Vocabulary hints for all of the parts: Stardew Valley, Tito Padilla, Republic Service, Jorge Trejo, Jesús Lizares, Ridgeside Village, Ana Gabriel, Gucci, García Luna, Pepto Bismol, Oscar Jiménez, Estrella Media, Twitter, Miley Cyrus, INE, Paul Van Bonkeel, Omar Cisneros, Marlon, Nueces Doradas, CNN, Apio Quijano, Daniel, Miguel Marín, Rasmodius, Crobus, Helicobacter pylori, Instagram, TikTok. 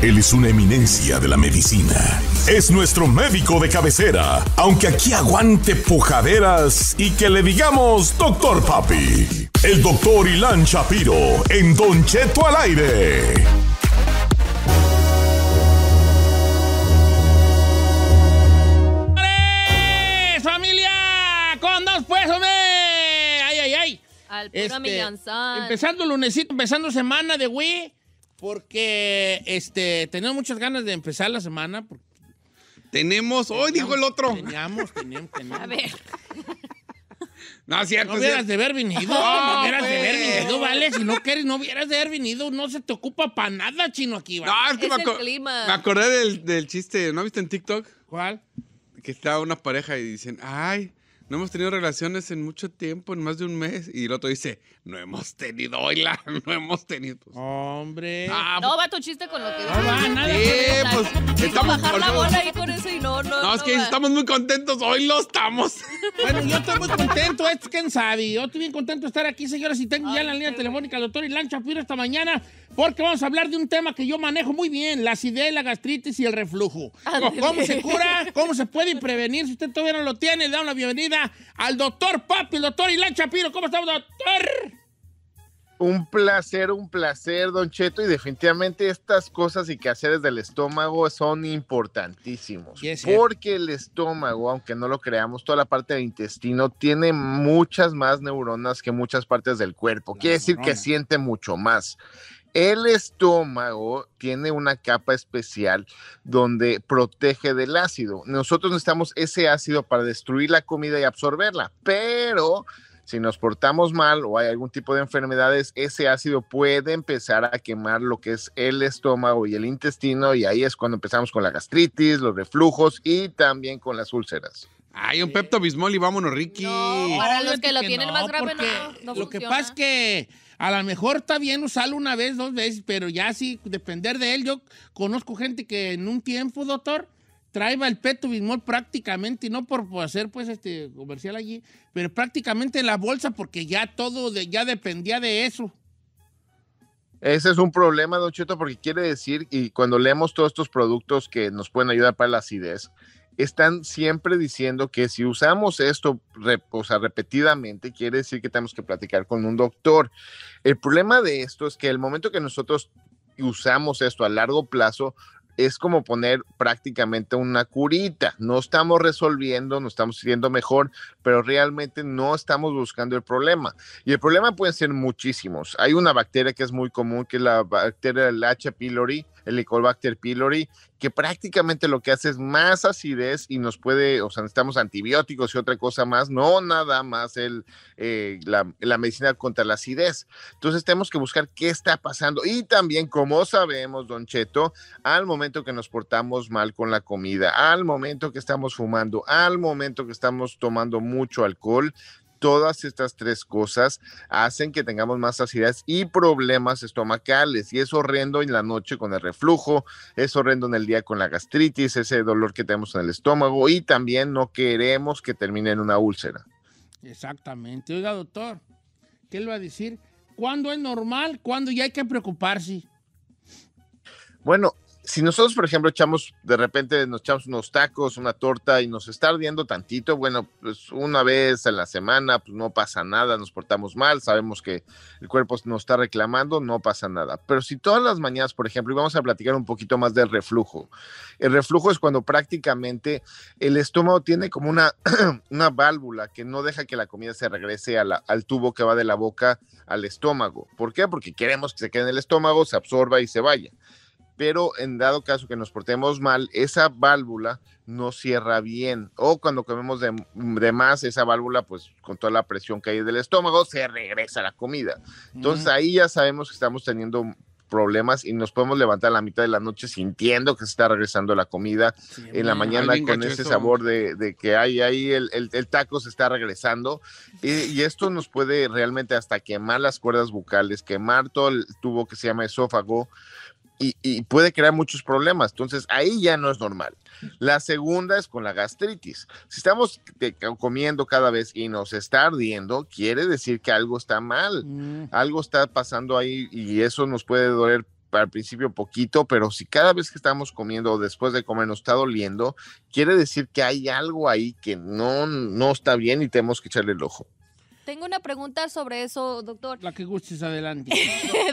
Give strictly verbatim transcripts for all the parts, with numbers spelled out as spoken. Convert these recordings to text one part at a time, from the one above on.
Él es una eminencia de la medicina. Es nuestro médico de cabecera, aunque aquí aguante pujaderas y que le digamos Doctor Papi. El doctor Ilan Shapiro en Don Cheto al Aire. Al este, empezando lunesito, empezando semana de güey, porque este tenemos muchas ganas de empezar la semana. Porque... Tenemos, hoy oh, dijo el otro. Teníamos, teníamos, teníamos. A ver. No, cierto, no hubieras sí. de haber venido, oh, no hubieras de haber venido, vale, si no quieres, no hubieras de haber venido, no se te ocupa para nada, chino, aquí, ¿vale? No, es que es me, aco clima. me acordé del, del chiste, ¿no viste en TikTok? ¿Cuál? Que está una pareja y dicen, ay... No hemos tenido relaciones en mucho tiempo, en más de un mes. Y el otro dice, no hemos tenido, oila, no hemos tenido. Hombre. Ah, no, va tu chiste con lo que... No va, nada. Eh, pues, estamos... bajar la bola ahí con eso y no, no, no. es no que va. Estamos muy contentos, hoy lo estamos. Bueno, yo estoy muy contento, es quién sabe. Yo estoy bien contento de estar aquí, señoras, y tengo Ay, ya en la línea telefónica al doctor Ilan Shapiro esta mañana, porque vamos a hablar de un tema que yo manejo muy bien, la acidez, la gastritis y el reflujo. André. ¿Cómo se cura? ¿Cómo se puede prevenir? Si usted todavía no lo tiene, le da una bienvenida al doctor Papi, el doctor Ilan Shapiro. ¿Cómo estamos, doctor? Un placer, un placer, Don Cheto, y definitivamente estas cosas y quehaceres del estómago son importantísimos, sí, porque el estómago, aunque no lo creamos, toda la parte del intestino tiene muchas más neuronas que muchas partes del cuerpo, quiere decir que siente mucho más. El estómago tiene una capa especial donde protege del ácido. Nosotros necesitamos ese ácido para destruir la comida y absorberla, pero si nos portamos mal o hay algún tipo de enfermedades, ese ácido puede empezar a quemar lo que es el estómago y el intestino, y ahí es cuando empezamos con la gastritis, los reflujos y también con las úlceras. Ay, un Pepto Bismol y vámonos, Ricky. No, para los que lo tienen no, más grave no, no Lo funciona. Que pasa es que a lo mejor está bien usarlo una vez, dos veces, pero ya sí, depender de él. Yo conozco gente que en un tiempo, doctor, traía el Pepto Bismol prácticamente, y no por hacer pues este comercial allí, pero prácticamente en la bolsa, porque ya todo de, ya dependía de eso. Ese es un problema, Don Cheto, porque quiere decir, y cuando leemos todos estos productos que nos pueden ayudar para la acidez, están siempre diciendo que si usamos esto rep o sea, repetidamente, quiere decir que tenemos que platicar con un doctor. El problema de esto es que el momento que nosotros usamos esto a largo plazo, es como poner prácticamente una curita. No estamos resolviendo, no estamos siendo mejor, pero realmente no estamos buscando el problema. Y el problema pueden ser muchísimos. Hay una bacteria que es muy común, que es la bacteria del H. pylori, el Helicobacter pylori, que prácticamente lo que hace es más acidez y nos puede, o sea, necesitamos antibióticos y otra cosa más, no nada más el, eh, la, la medicina contra la acidez. Entonces tenemos que buscar qué está pasando. Y también, como sabemos, Don Cheto, al momento que nos portamos mal con la comida, al momento que estamos fumando, al momento que estamos tomando mucho alcohol, todas estas tres cosas hacen que tengamos más acidez y problemas estomacales, y es horrendo en la noche con el reflujo, es horrendo en el día con la gastritis, ese dolor que tenemos en el estómago, y también no queremos que termine en una úlcera. Exactamente. Oiga, doctor, ¿qué le va a decir? ¿Cuándo es normal? ¿Cuándo ya hay que preocuparse? Bueno, si nosotros, por ejemplo, echamos, de repente nos echamos unos tacos, una torta y nos está ardiendo tantito, bueno, pues una vez en la semana, pues no pasa nada, nos portamos mal, sabemos que el cuerpo nos está reclamando, no pasa nada. Pero si todas las mañanas, por ejemplo, y vamos a platicar un poquito más del reflujo. El reflujo es cuando prácticamente el estómago tiene como una, una válvula que no deja que la comida se regrese a la, al tubo que va de la boca al estómago. ¿Por qué? Porque queremos que se quede en el estómago, se absorba y se vaya. Pero en dado caso que nos portemos mal, esa válvula no cierra bien. O cuando comemos de, de más, esa válvula, pues con toda la presión que hay del estómago, se regresa la comida. Entonces uh-huh. ahí ya sabemos que estamos teniendo problemas y nos podemos levantar a la mitad de la noche sintiendo que se está regresando la comida. Sí, en la mañana con ese eso. sabor de, de que hay ahí, el, el, el taco se está regresando. Y, y esto nos puede realmente hasta quemar las cuerdas bucales, quemar todo el tubo que se llama esófago. Y, y puede crear muchos problemas, entonces ahí ya no es normal. La segunda es con la gastritis. Si estamos te, comiendo cada vez y nos está ardiendo, quiere decir que algo está mal, mm. algo está pasando ahí, y eso nos puede doler al principio poquito, pero si cada vez que estamos comiendo o después de comer nos está doliendo, quiere decir que hay algo ahí que no, no está bien y tenemos que echarle el ojo. Tengo una pregunta sobre eso, doctor. La que gustes, adelante.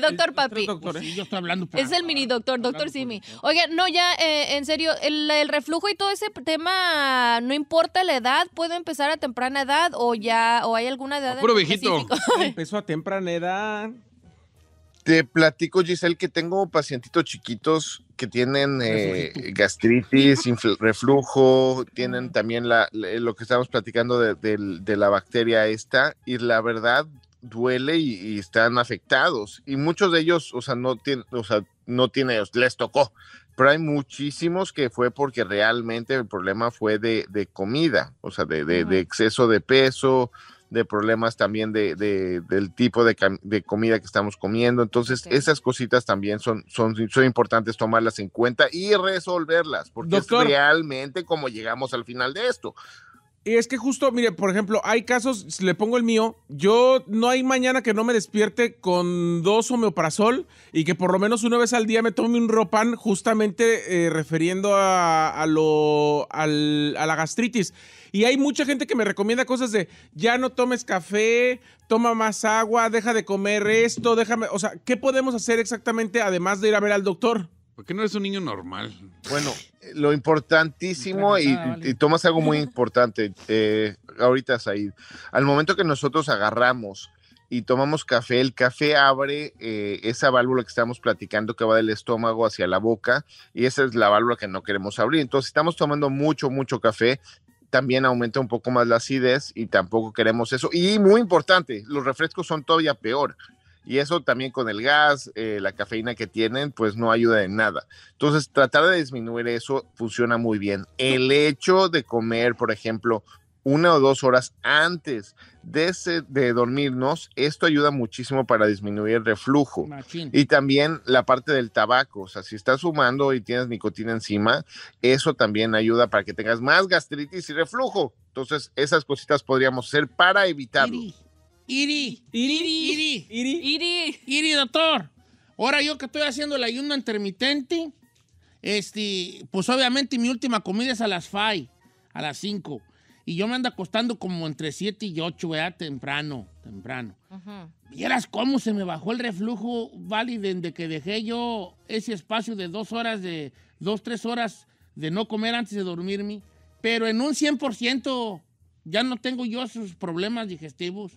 Doctor el, Papi. Doctor, ¿eh? Yo estoy hablando para, es el mini doctor, doctor Simi. Oiga, no, ya, eh, en serio, el, el reflujo y todo ese tema, no importa la edad, ¿puede empezar a temprana edad o ya, o hay alguna edad? No, puro viejito. Empezó a temprana edad. Te platico, Giselle, que tengo pacientitos chiquitos que tienen eh, gastritis, reflujo, tienen también la, la, lo que estábamos platicando de, de, de la bacteria esta, y la verdad duele y, y están afectados. Y muchos de ellos, o sea, no tienen, o sea, no tiene, les tocó. Pero hay muchísimos que fue porque realmente el problema fue de, de comida, o sea, de, de, de exceso de peso, de problemas también de, de, del tipo de, de comida que estamos comiendo. Entonces, okay, esas cositas también son, son, son importantes tomarlas en cuenta y resolverlas, porque doctor, es realmente como llegamos al final de esto. Y es que justo, mire, por ejemplo, hay casos, si le pongo el mío, yo no hay mañana que no me despierte con dos omeprazol y que por lo menos una vez al día me tome un Riopan, justamente eh, refiriendo a, a, lo, al, a la gastritis. Y hay mucha gente que me recomienda cosas de ya no tomes café, toma más agua, deja de comer esto, déjame... O sea, ¿qué podemos hacer exactamente además de ir a ver al doctor? ¿Por qué no eres un niño normal? Bueno, lo importantísimo, y, y tomas algo muy importante eh, ahorita, Said. Al momento que nosotros agarramos y tomamos café, el café abre eh, esa válvula que estamos platicando que va del estómago hacia la boca, y esa es la válvula que no queremos abrir. Entonces, estamos tomando mucho, mucho café, también aumenta un poco más la acidez y tampoco queremos eso. Y muy importante, los refrescos son todavía peor. Y eso también con el gas, eh, la cafeína que tienen, pues no ayuda en nada. Entonces, tratar de disminuir eso funciona muy bien. El hecho de comer, por ejemplo, una o dos horas antes de, ese, de dormirnos, esto ayuda muchísimo para disminuir el reflujo. Machín. Y también la parte del tabaco, o sea, si estás fumando y tienes nicotina encima, eso también ayuda para que tengas más gastritis y reflujo. Entonces, esas cositas podríamos hacer para evitarlo. Iri, iri, iri, iri, iri, iri, iri, doctor. Ahora yo que estoy haciendo el ayuno intermitente, este, pues obviamente mi última comida es a las cinco, a las cinco. Y yo me ando acostando como entre siete y ocho, ¿verdad? Temprano, temprano. Ajá. Vieras cómo se me bajó el reflujo, Vali, desde que dejé yo ese espacio de dos horas, de dos, tres horas de no comer antes de dormirme. Pero en un cien por ciento ya no tengo yo esos problemas digestivos.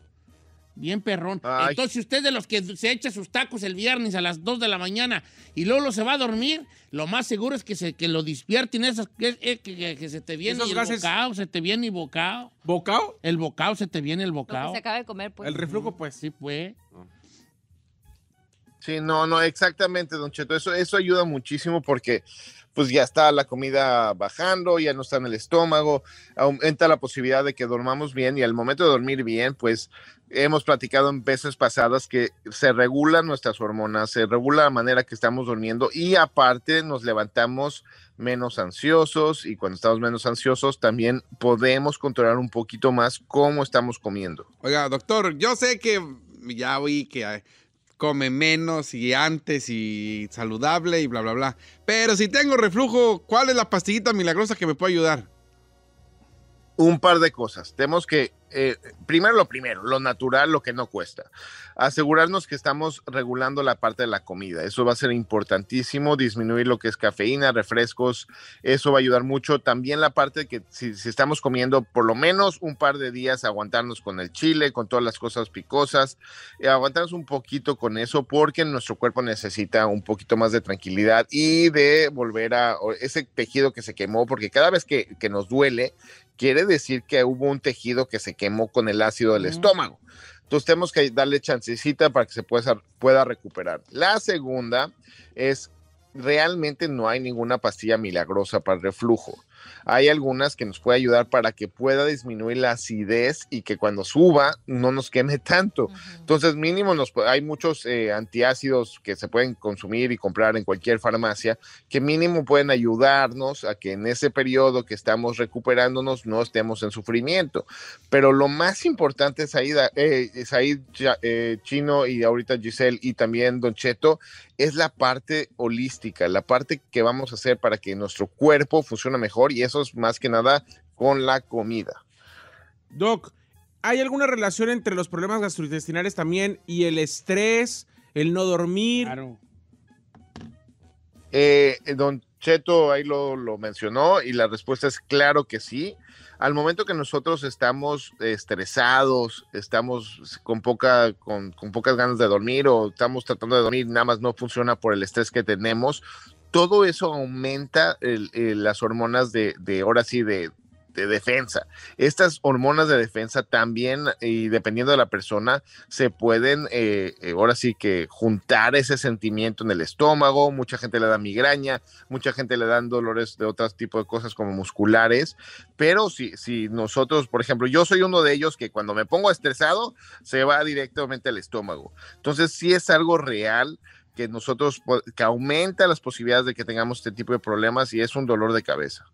Bien perrón. Ay. Entonces, usted de los que se echa sus tacos el viernes a las dos de la mañana y luego lo se va a dormir, lo más seguro es que, se, que lo despierten esas que, que, que, que se te viene el gases... bocado, se te viene el bocado. ¿Bocado? El bocado, se te viene el bocado. Lo que se acaba de comer, pues. El reflujo, pues. Sí, pues. Sí, no, no, exactamente, Don Cheto. Eso, eso ayuda muchísimo porque... pues ya está la comida bajando, ya no está en el estómago, aumenta la posibilidad de que dormamos bien, y al momento de dormir bien, pues hemos platicado en veces pasadas que se regulan nuestras hormonas, se regula la manera que estamos durmiendo, y aparte nos levantamos menos ansiosos, y cuando estamos menos ansiosos también podemos controlar un poquito más cómo estamos comiendo. Oiga, doctor, yo sé que ya oí que... hay... come menos y antes y saludable y bla, bla, bla. Pero si tengo reflujo, ¿cuál es la pastillita milagrosa que me puede ayudar? Un par de cosas. Tenemos que, eh, primero lo primero, lo natural, lo que no cuesta. Asegurarnos que estamos regulando la parte de la comida. Eso va a ser importantísimo, disminuir lo que es cafeína, refrescos. Eso va a ayudar mucho. También la parte de que si, si estamos comiendo por lo menos un par de días, aguantarnos con el chile, con todas las cosas picosas. Eh, aguantarnos un poquito con eso porque nuestro cuerpo necesita un poquito más de tranquilidad y de volver a ese tejido que se quemó, porque cada vez que, que nos duele, quiere decir que hubo un tejido que se quemó con el ácido del estómago. Entonces tenemos que darle chancecita para que se pueda, pueda recuperar. La segunda es, realmente no hay ninguna pastilla milagrosa para el reflujo. Hay algunas que nos puede ayudar para que pueda disminuir la acidez y que cuando suba no nos queme tanto. Uh-huh. Entonces mínimo nos, hay muchos eh, antiácidos que se pueden consumir y comprar en cualquier farmacia que mínimo pueden ayudarnos a que en ese periodo que estamos recuperándonos no estemos en sufrimiento. Pero lo más importante es ahí, eh, es ahí eh, Chino y ahorita Giselle y también Don Cheto, es la parte holística, la parte que vamos a hacer para que nuestro cuerpo funcione mejor, y eso es más que nada con la comida. Doc, ¿hay alguna relación entre los problemas gastrointestinales también y el estrés, el no dormir? Claro. Eh, don Cheto ahí lo, lo mencionó y la respuesta es claro que sí. Al momento que nosotros estamos estresados, estamos con, poca, con, con pocas ganas de dormir o estamos tratando de dormir, nada más no funciona por el estrés que tenemos, todo eso aumenta el, el, las hormonas de, de ahora sí, de, de defensa. Estas hormonas de defensa también, y dependiendo de la persona, se pueden eh, ahora sí que juntar ese sentimiento en el estómago. Mucha gente le da migraña, mucha gente le dan dolores de otros tipos de cosas como musculares, pero si, si nosotros, por ejemplo, yo soy uno de ellos que cuando me pongo estresado se va directamente al estómago. Entonces sí es algo real que nosotros, que aumenta las posibilidades de que tengamos este tipo de problemas, y es un dolor de cabeza.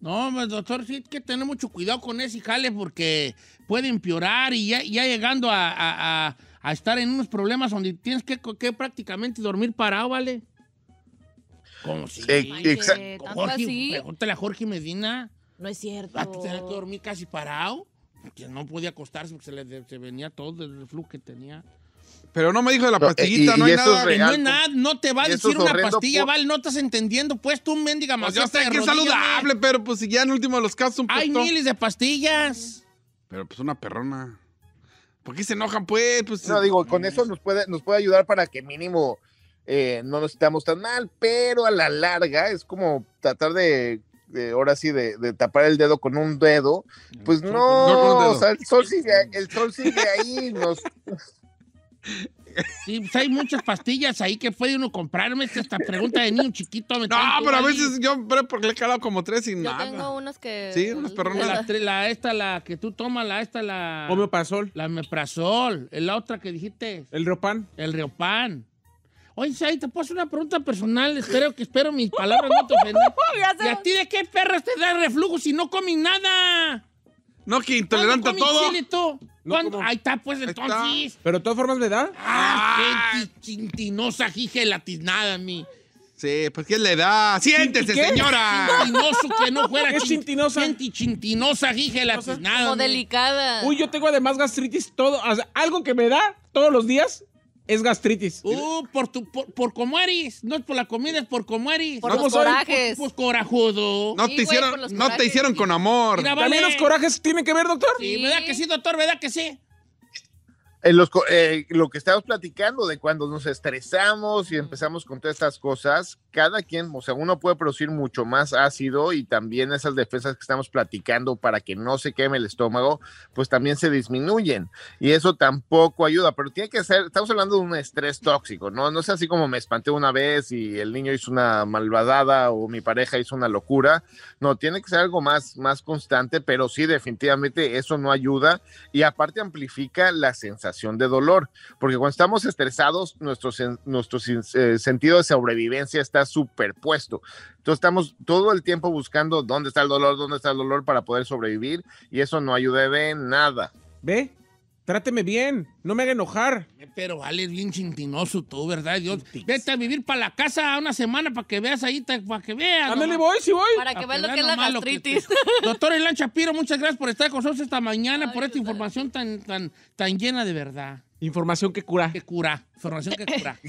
No, pues doctor, sí hay que tener mucho cuidado con ese jale porque puede empeorar y ya, ya llegando a, a, a, a estar en unos problemas donde tienes que, que prácticamente dormir parado, ¿vale? Como si... Exacto. Pregúntale a Jorge Medina. No es cierto. ¿Va a tener que dormir casi parado? Porque no podía acostarse porque se le se venía todo el flujo que tenía. Pero no me dijo de la pastillita, no, y, y no, y hay nada, real, no hay nada. No te va a decir una pastilla, por... Val, no estás entendiendo, pues tú mendiga más. Pues yo sé que es saludable, pero pues si ya en último de los casos un poco. Hay miles de pastillas. Pero pues una perrona. ¿Por qué se enojan, pues? pues no, digo, con eso nos puede, nos puede ayudar para que mínimo eh, no nos estemos tan mal, pero a la larga es como tratar de... De, ahora sí, de, de tapar el dedo con un dedo, pues no, no dedo. O sea, el sol sigue, el sol sigue ahí. Nos... Sí, pues hay muchas pastillas ahí que puede uno comprarme, esta pregunta de niño chiquito. Me no, pero a veces ahí. Yo, porque le he calado como tres y yo nada. Yo tengo unos que... Sí, unos perrones. La, la, esta, la que tú tomas, la esta, la... Omeprazol. La omeprazol, la otra que dijiste. El Riopan. El Riopan. Oye, Sai, te puedo hacer una pregunta personal. Espero que espero mis palabras no te ofendan. ¿Y a ti de qué perras te da reflujo si no comes nada? No, que intolerante a todo. Chile, tú? No, ahí está, pues, entonces. Está. Pero de todas formas le da. Ah, ah. Qué chintinosa, gelatinada, mi. Sí, pues, ¿qué le da? ¡Siéntese, ¿qué? Señora! Chintinoso que no fuera. ¿Qué es chintinosa? Chintinosa, gelatinada. O delicada. Uy, yo tengo además gastritis todo. O sea, algo que me da todos los días. Es gastritis. Uh, por, tu, por, por como eres. No es por la comida, es por como eres. Por no, los corajes. Pues corajudo. No, sí, te, güey, hicieron, no corajes. Te hicieron con amor. Mira, vale. ¿También los corajes tienen que ver, doctor? Sí, sí. ¿Verdad que sí, doctor? ¿Verdad que sí? Eh, los, eh, lo que estamos platicando de cuando nos estresamos y empezamos con todas estas cosas, cada quien, o sea, uno puede producir mucho más ácido y también esas defensas que estamos platicando para que no se queme el estómago, pues también se disminuyen y eso tampoco ayuda, pero tiene que ser, estamos hablando de un estrés tóxico, ¿no? No es así como me espanté una vez y el niño hizo una malvadada o mi pareja hizo una locura, no, tiene que ser algo más, más constante, pero sí, definitivamente eso no ayuda y aparte amplifica la sensación de dolor, porque cuando estamos estresados, nuestro, nuestro eh, sentido de sobrevivencia está superpuesto. Entonces estamos todo el tiempo buscando dónde está el dolor, dónde está el dolor para poder sobrevivir y eso no ayuda de nada. ¿Ve? Tráteme bien, no me haga enojar. Pero vale, es bien chintinoso tú, ¿verdad? Dios, vete a vivir para la casa una semana para que veas ahí, para que veas. Dame, le voy, si voy. Para que veas lo que es la gastritis. Doctor Ilan Shapiro, muchas gracias por estar con nosotros esta mañana, ay, por esta información tan, tan, tan llena de verdad. Información que cura. Que cura, información que cura.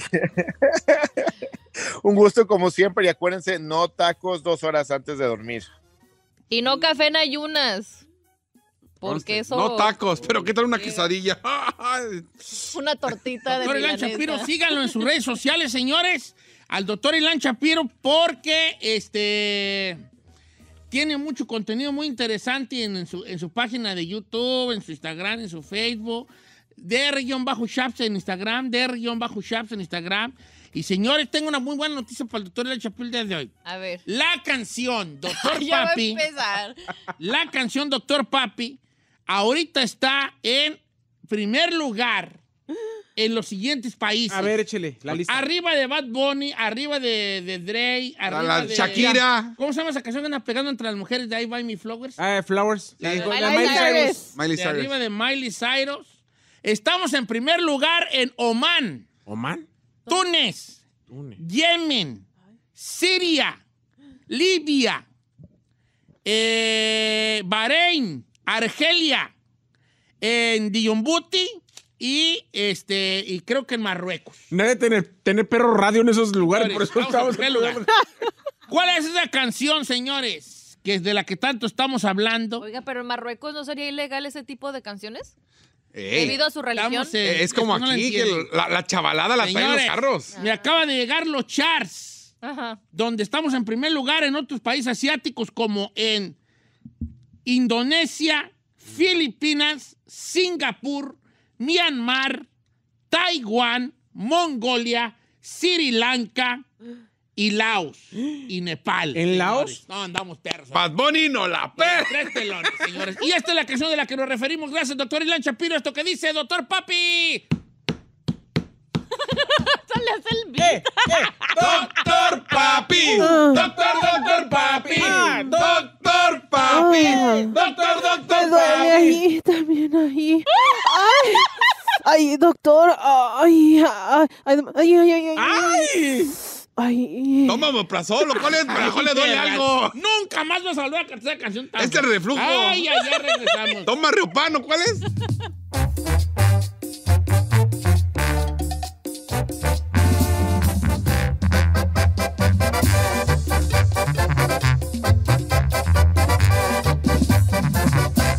Un gusto como siempre y acuérdense, no tacos dos horas antes de dormir. Y no café en ayunas. Porque eso... No tacos, pero ¿qué tal una quesadilla? Una tortita de milanesa. Doctor Ilan Shapiro, síganlo en sus redes sociales, señores. Al doctor Ilan Shapiro, porque este tiene mucho contenido muy interesante en, en, su, en su página de YouTube, en su Instagram, en su Facebook. D R-Shaps en Instagram, D R-Shaps en Instagram. Y señores, tengo una muy buena noticia para el doctor Ilan Shapiro desde hoy. A ver. La canción Doctor ya Papi. Va a empezar. La canción Doctor Papi ahorita está en primer lugar en los siguientes países. A ver, échele la lista. Arriba de Bad Bunny, arriba de, de Dre, arriba la, la, de... Shakira. ¿Cómo se llama esa canción que anda pegando entre las mujeres de I Buy Me Flowers? Ah, uh, Flowers. La, sí. de, Miley, la Miley Cyrus. Cyrus. Miley Cyrus. De arriba de Miley Cyrus. Estamos en primer lugar en Omán. ¿Omán? Túnez, Túnez. Yemen. Siria. Libia. Eh, Bahrein. Argelia. En Diyombuti. Y este y creo que en Marruecos. Nadie tener, tener perro radio en esos lugares. Señores, por eso estamos en lugar. ¿Cuál es esa canción, señores? Que es de la que tanto estamos hablando. Oiga, pero en Marruecos ¿no sería ilegal ese tipo de canciones? Ey, debido a su religión. Estamos, eh, es como aquí, no que la, la chavalada la traen los carros. Me acaba de llegar los charts. Ajá. Donde estamos en primer lugar en otros países asiáticos como en Indonesia, Filipinas, Singapur, Myanmar, Taiwán, Mongolia, Sri Lanka y Laos y Nepal. ¿En Laos? No, andamos perros. Bad Bunny no la perra. Tres pelones, señores. Y esta es la canción de la que nos referimos. Gracias, doctor Ilan Shapiro. Esto que dice, doctor Papi. Sale a hacer el beat. Eh, eh. Doctor Papi. Doctor, doctor Papi. Doctor Papi. Doctor, doctor Papi. Ahí, también ahí. Ay, ay, doctor. Ay, ay, ay, ay, ay. Ay. Ay. Toma omeprazol, lo cual es, mejor le duele algo. Nunca más me saludó a esa canción tanto. Este reflujo. Ay, ay, ya regresamos. Toma Riopan, ¿cuál es?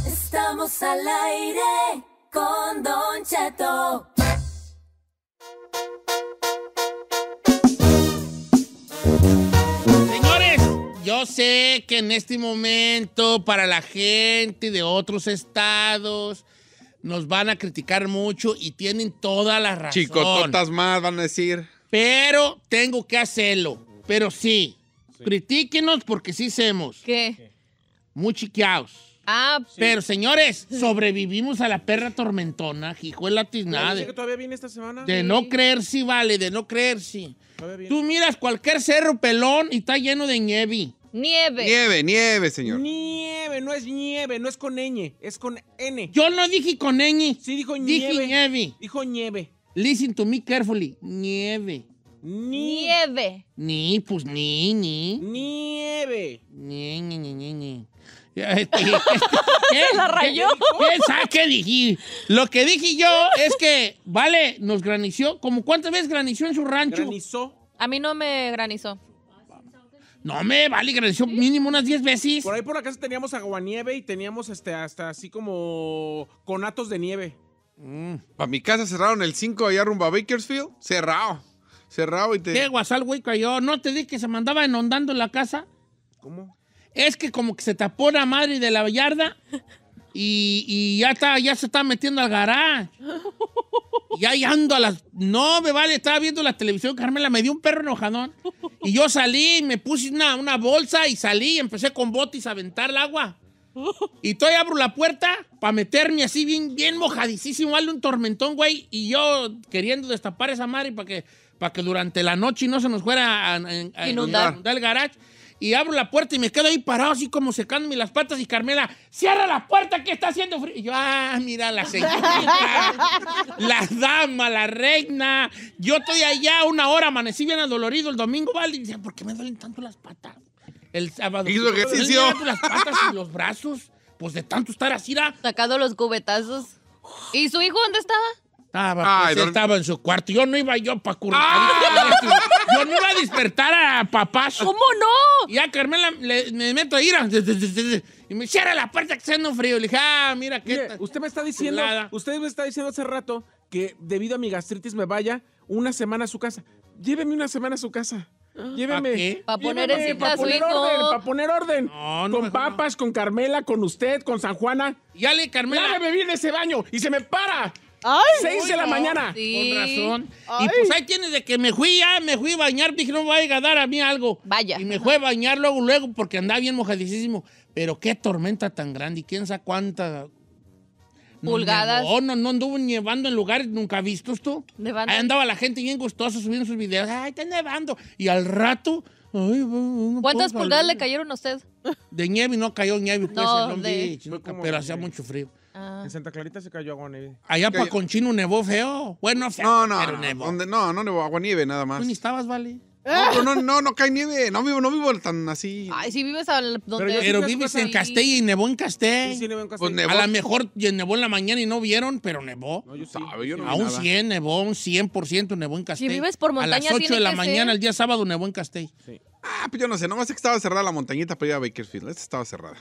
Estamos al aire con Don Cheto. Señores, yo sé que en este momento para la gente de otros estados nos van a criticar mucho y tienen toda la razón. Chicototas más van a decir. Pero tengo que hacerlo. Pero sí, sí. Critíquenos porque sí hacemos. ¿Qué? Muy chiqueados. Ah, sí. Pero, señores, sobrevivimos a la perra tormentona, hijuela tiznada. ¿Dice que todavía viene esta semana? De sí. no creer si vale, de no creer si. Tú miras cualquier cerro pelón y está lleno de nieve. Nieve. Nieve, nieve, señor. Nieve, no es nieve, no es con ñ, es con N. Yo no dije con ñ. Sí, dijo nieve. Dije nieve. Dijo nieve. Listen to me carefully. Nieve. Ni. Nieve. Ni, pues ni, ni. Nieve. Ni, ni, ni, ni, ni. Este, este, ¿qué? Se la rayó. ¿Qué, qué, qué dije? Lo que dije yo es que, vale, nos granició. ¿Cómo cuántas veces granizó en su rancho? ¿Granizó? A mí no me granizó. No me vale, granizó mínimo unas diez veces. Por ahí por la casa teníamos aguanieve y teníamos este, hasta así como conatos de nieve. Mm. Para mi casa cerraron el cinco allá rumbo a Bakersfield. Cerrado. Cerrado y te... Qué guasal, güey, cayó. ¿No te dije que se mandaba inundando la casa? ¿Cómo? Es que como que se tapó la madre de la yarda y, y ya, está, ya se está metiendo al garage. Y ahí ando a las... No, me vale, estaba viendo la televisión, Carmela, me dio un perro enojadón. Y yo salí, me puse una, una bolsa y salí, empecé con botis a aventar el agua. Y todavía abro la puerta para meterme así bien, bien mojadísimo, darle un tormentón, güey. Y yo queriendo destapar esa madre para que, para que durante la noche no se nos fuera a, a, a inundar. inundar el garage. Y abro la puerta y me quedo ahí parado así como secándome las patas y Carmela, cierra la puerta que está haciendo frío. Y yo, ah, mira la señorita, la dama, la reina. Yo estoy allá una hora, amanecí bien adolorido el domingo, ¿vale? Y dice, ¿por qué me duelen tanto las patas? El sábado. ¿Hizo ejercicio? Las patas y los brazos, pues de tanto estar así. ¿La? Sacando los cubetazos. ¿Y su hijo dónde estaba? Estaba, Ay, pues, estaba en su cuarto. Yo no iba yo para currar. ¡Ah! Yo no iba a despertar a papá. ¿Cómo no? Y a Carmela le, me meto a ir a, y me cierra la puerta que está haciendo frío. Le dije, ah, mira que... Mire, usted me está diciendo, chulada. Usted me está diciendo hace rato que debido a mi gastritis me vaya una semana a su casa. Lléveme una semana a su casa. Lléveme. ¿Para qué? Para poner, Lléveme, para poner orden, para poner orden. No, no, con papas, no. Con Carmela, con usted, con San Juana. Y Ale, Carmela. Láveme bien ese baño y se me para. Ay, seis de la mañana. Sí. Con razón. Ay. Y pues ahí tienes de que me fui ya, me fui a bañar, dije, no me vaya a dar a mí algo. Vaya. Y me fui a bañar luego, luego, porque andaba bien mojadísimo. Pero qué tormenta tan grande, y quién sabe cuánta... Pulgadas. No, no, no anduvo nevando en lugares nunca vistos tú. Nevando. Ahí andaba la gente bien gustosa subiendo sus videos. Ay, está nevando. Y al rato... Ay, no. ¿Cuántas pulgadas le cayeron a usted? De nieve no cayó nieve, pues, no, en Long de... Beach, nunca, pero hacía mucho frío. Ah. En Santa Clarita se cayó agua nieve. Allá para Conchino nevó feo. Bueno, feo, no, no, pero nevó. No, no, no nevó, agua nieve nada más. Tú ni estabas, vale. No, no, no, no cae nieve. No vivo, no vivo tan así. Ay, si vives a donde... Pero, pero vives en Castell y nevó en Castell. Sí, sí, nevó en Castell. Pues nevó. A lo mejor nevó en la mañana y no vieron, pero nevó. No, yo sí, sabe, yo no a un cien nevó, un cien por ciento nevó en Castell. Si vives por montaña, a las ocho de la mañana, el día sábado, nevó en Castell. Sí. Ah, pues yo no sé, nomás que estaba cerrada la montañita para ir a Bakersfield. Esta estaba cerrada.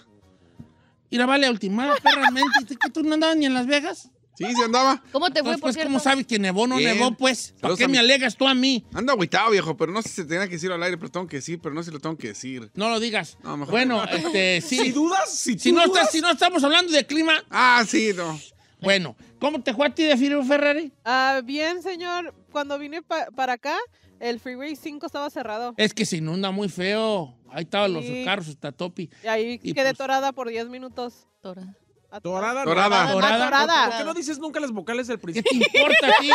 Mira, vale, ultimada, realmente. ¿Tú no andabas ni en Las Vegas? Sí, sí andaba. ¿Cómo te fue, entonces, por pues, cierto? ¿Cómo sabes que nevó? No bien. Nevó, pues. ¿Para qué me alegas tú a mí? Anda agüitado, viejo, pero no sé si se tenía que decir al aire, pero tengo que decir, pero no sé si lo tengo que decir. No lo digas. No, mejor bueno, no. este, sí. Si dudas, si, si no dudas. Está, si no estamos hablando de clima. Ah, sí, no. Bueno, ¿cómo te fue a ti de Firu Ferrari? Ah, uh, bien, señor. Cuando vine pa para acá, el Freeway cinco estaba cerrado. Es que se inunda muy feo. Ahí estaban sí. los carros hasta topi. Y ahí y quedé pues, torada por diez minutos. Torada. Dorada, dorada, dorada. No, dorada. ¿Por qué no dices nunca las vocales del principio? ¿Qué te importa a ti?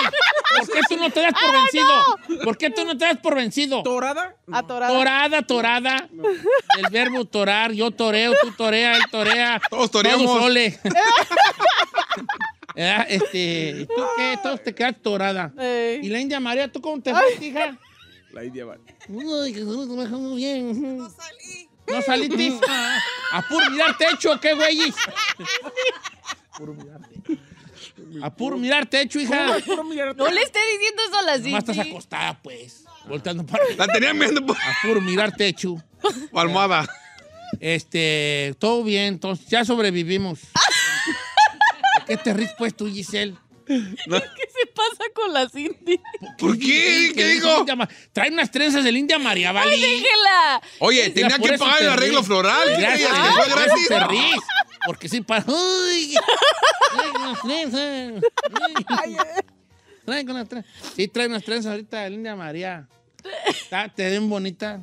¿Por qué tú no te das por vencido? ¿Por qué tú no te das por vencido? ¿Torada? No. Atorada. Torada, torada. No. El verbo torar, yo toreo, tú torea, él torea. Todos toreamos. Todos sole. eh, este, ¿tú qué? Todos te quedas torada. Ey. ¿Y la India María, tú cómo te ves, hija? La India María. Uy, que no me dejó muy bien. No salí. No saliste a pur mirar techo, ¿qué güeyes? A pur mirar techo, hija. No le esté diciendo eso a la Cindy. No estás acostada, pues. Voltando para... La tenían viendo. A pur mirar techo. O almohada. Este, todo bien, entonces, ya sobrevivimos. ¿Por qué te ríes, pues, tú, Giselle? No. ¿Qué se pasa con la Cindy? ¿Por qué? ¿Qué, ¿Qué digo? Trae unas trenzas del India María, ¿vale? ¡Ay, déjela! Oye, sí, tenía que pagar el arreglo floral. Gracias, fue gratis. Gracias. Porque sí, para... ¡Uy! Trae unas trenzas. Sí, trae unas trenzas ahorita del India María. Te ven bonita.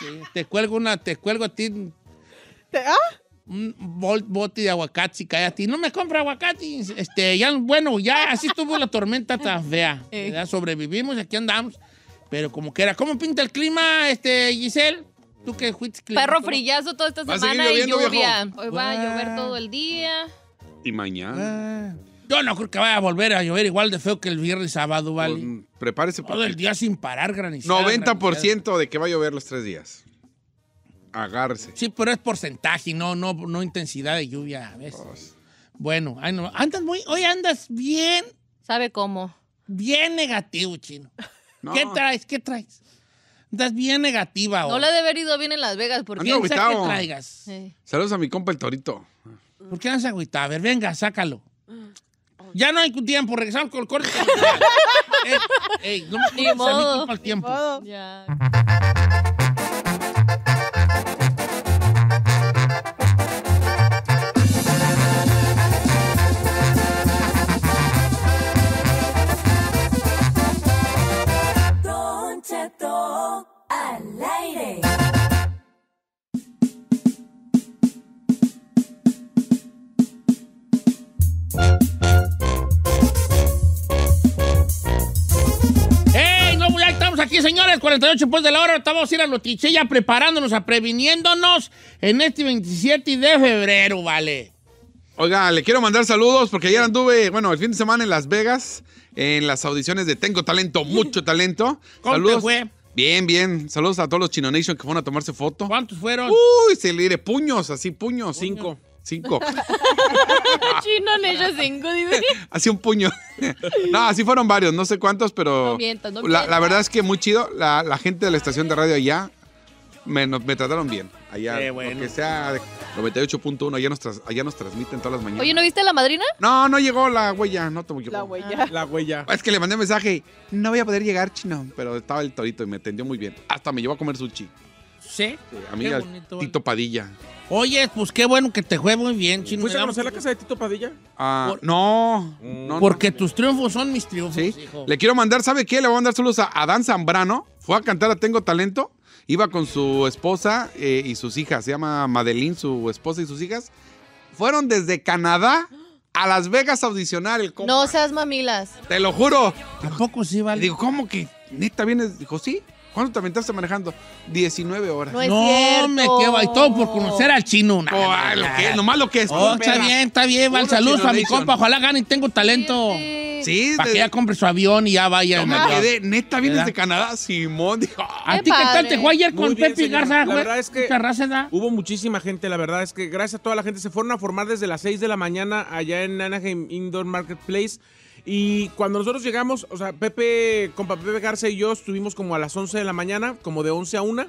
Sí. Te cuelgo una, te cuelgo a ti. ¿Te ah? Un bote de aguacate, si cae a ti. No me compra aguacate. Este, ya, bueno, ya así estuvo la tormenta tan fea. Ya sobrevivimos, aquí andamos. Pero como que era. ¿Cómo pinta el clima, este, Giselle? Tú que fuiste perro frillazo toda esta semana y lluvia. Hoy va a llover todo el día. Y mañana. Yo no creo que vaya a volver a llover igual de feo que el viernes y sábado, ¿vale? Pues, prepárese para todo el día sin parar, granizada. noventa por ciento de que va a llover los tres días. Agárrese. Sí, pero es porcentaje, no, no, no intensidad de lluvia a veces. Dios. Bueno, ay, no, andas muy, hoy andas bien. ¿Sabe cómo? Bien negativo, chino. No. ¿Qué traes? ¿Qué traes? Andas bien negativa no hoy. No le ha de haber ido bien en Las Vegas porque no piensa que traigas. Sí. Saludos a mi compa el Torito. ¿Por qué andas agüitado? A ver, venga, sácalo. Ya no hay tiempo, regresamos con el corte. Ey, ey, no me culpes a mí, culpa al tiempo. Ya. Al aire. ¡Hey! No, ya estamos aquí, señores. cuarenta y ocho pues de la hora. Estamos a ir a Lotichella preparándonos, a previniéndonos en este veintisiete de febrero, ¿vale? Oiga, le quiero mandar saludos porque ayer anduve, bueno, el fin de semana en Las Vegas, en las audiciones de Tengo Talento, Mucho Talento. ¿Cómo saludos. Te fue? Bien, bien. Saludos a todos los Chino Nation que fueron a tomarse foto. ¿Cuántos fueron? Uy, se le diré puños, así puños. Cinco. Cinco. Chino Nation cinco, dime. Así un puño. No, así fueron varios, no sé cuántos, pero... No mientas, no mientas. La, la verdad es que muy chido. La, la gente de la estación de radio allá me, me trataron bien. Allá, qué bueno. Porque sea noventa y ocho punto uno, allá nos, tras, allá nos transmiten todas las mañanas. Oye, ¿no viste a la madrina? No, no llegó la huella. No llegó. La huella. La huella. Es que le mandé un mensaje, no voy a poder llegar, chino. Pero estaba el Torito y me atendió muy bien. Hasta me llevó a comer sushi. Sí. Amiga, Tito Padilla. Oye, pues qué bueno que te fue muy bien, Chino. ¿Fuiste a conocer la casa de Tito Padilla? Ah, Por, no, no. Porque no, tus triunfos son mis triunfos, ¿sí? Hijo. Le quiero mandar, ¿sabe qué? Le voy a mandar saludos a Adán Zambrano. Fue a cantar a Tengo Talento. Iba con su esposa eh, y sus hijas. Se llama Madeline, su esposa y sus hijas. Fueron desde Canadá a Las Vegas a audicionar el compa. No seas mamilas. Te lo juro. Tampoco sí, vale. Digo, ¿cómo que neta vienes? Dijo, sí. ¿Cuánto te aventaste manejando? diecinueve horas. No, es no me queda. Y todo por conocer al chino. Nada, oh, nada, lo que es, nomás lo que es. Oh, está bien, está bien. Val, saludos a mi compa. Ojalá gane y Tengo Talento. Sí. sí Para de... que ya compre su avión y ya vaya. No, me quedé. Neta, vienes ¿verdad? De Canadá. Simón dijo. ¿A ti qué tal te fue ayer con bien, Pepe Garza? La verdad es que raza, hubo muchísima gente. La verdad es que gracias a toda la gente. Se fueron a formar desde las seis de la mañana allá en Anaheim Indoor Marketplace. Y cuando nosotros llegamos, o sea, Pepe, compa Pepe Garza y yo estuvimos como a las once de la mañana, como de once a una.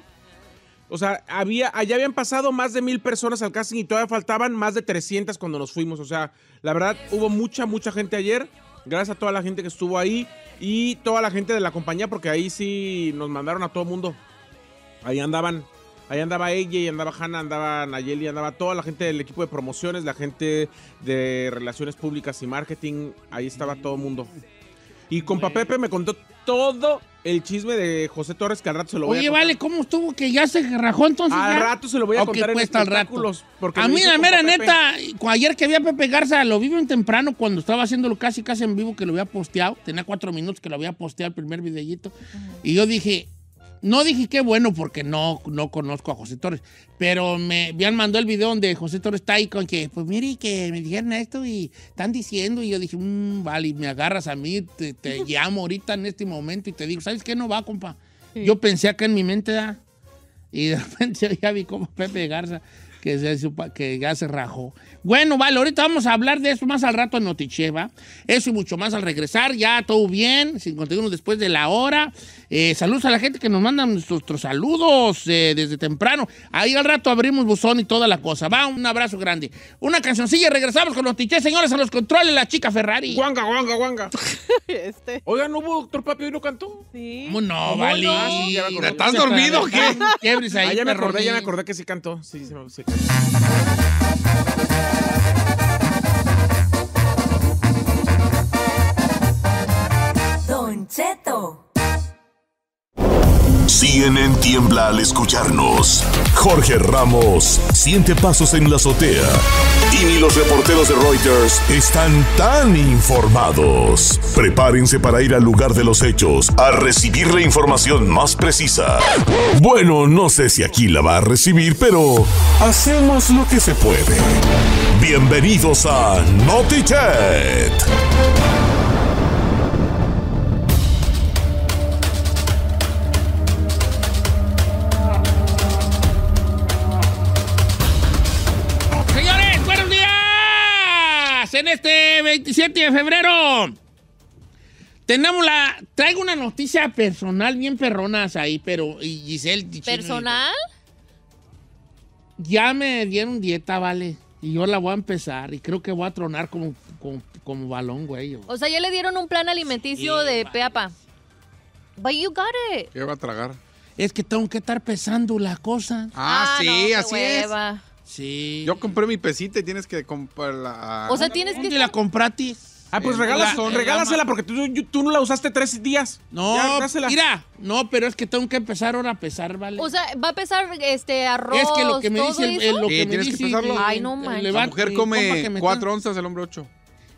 O sea, había, allá habían pasado más de mil personas al casting y todavía faltaban más de trescientas cuando nos fuimos. O sea, la verdad, hubo mucha, mucha gente ayer. Gracias a toda la gente que estuvo ahí y toda la gente de la compañía, porque ahí sí nos mandaron a todo mundo. Ahí andaban, ahí andaba ella, andaba Hanna, andaba Nayeli, andaba toda la gente del equipo de promociones, la gente de relaciones públicas y marketing, ahí estaba todo el mundo. Y compa Pepe me contó todo el chisme de José Torres, que al rato se lo voy Oye, a contar. Oye, vale, ¿cómo estuvo que ya se rajó entonces? Al ya? rato se lo voy a okay, contar pues, en espectáculos. Porque a mí, la mera neta, ayer que vi a Pepe Garza, lo vi bien temprano cuando estaba haciéndolo casi casi en vivo, que lo había posteado. Tenía cuatro minutos que lo había posteado el primer videíto. Y yo dije... No dije qué bueno porque no, no conozco a José Torres, pero me habían mandado el video donde José Torres está ahí con que, pues mire, que me dijeron esto y están diciendo, y yo dije, mmm, vale, me agarras a mí, te, te llamo ahorita en este momento y te digo, ¿sabes qué? No va, compa. Sí. Yo pensé acá en mi mente, ¿eh? Y de repente ya vi como Pepe Garza, que, se supa, que ya se rajó. Bueno, vale, ahorita vamos a hablar de eso más al rato en Noticheva. Eso y mucho más al regresar. Ya todo bien, cincuenta y uno después de la hora. Eh, saludos a la gente que nos mandan nuestros saludos eh, desde temprano. Ahí al rato abrimos buzón y toda la cosa. Va, un abrazo grande. Una cancioncilla, regresamos con Noticheva. Señores, a los controles, la chica Ferrari. Guanga, guanga, guanga. este. Oigan, ¿no hubo Doctor Papi y no cantó? Sí. ¿Cómo no, vale? No? Sí, ¿estás dormido o qué? ¿Qué bris ahí? Ah, ya me acordé, ya me acordé que sí cantó. Sí, sí, sí cantó. Don Cheto. C N N tiembla al escucharnos. Jorge Ramos siente pasos en la azotea. Y ni los reporteros de Reuters están tan informados. Prepárense para ir al lugar de los hechos a recibir la información más precisa. Bueno, no sé si aquí la va a recibir, pero hacemos lo que se puede. Bienvenidos a NotiChat. En este veintisiete de febrero tenemos la... Traigo una noticia personal bien perronas ahí, pero... Y Giselle... ¿Personal? Ya me dieron dieta, vale. Y yo la voy a empezar y creo que voy a tronar como, como, como balón, güey. O sea, ya le dieron un plan alimenticio sí, de vale. Peapa. But you got it. ¿Qué va a tragar? Es que tengo que estar pesando la cosa. Ah, ah sí, no, así hueva. es. Sí. Yo compré mi pesita y tienes que comprarla. O sea, tienes que... la compraste. Ah, pues regálasela, la, regálasela porque tú, tú no la usaste tres días. No, ya, mira. No, pero es que tengo que empezar ahora a pesar, ¿vale? O sea, va a pesar este arroz, es que lo que me dice... El, el, lo sí, que tienes me dice, que pesarlo. Ay, no manches. La mujer come cuatro onzas, el hombre ocho.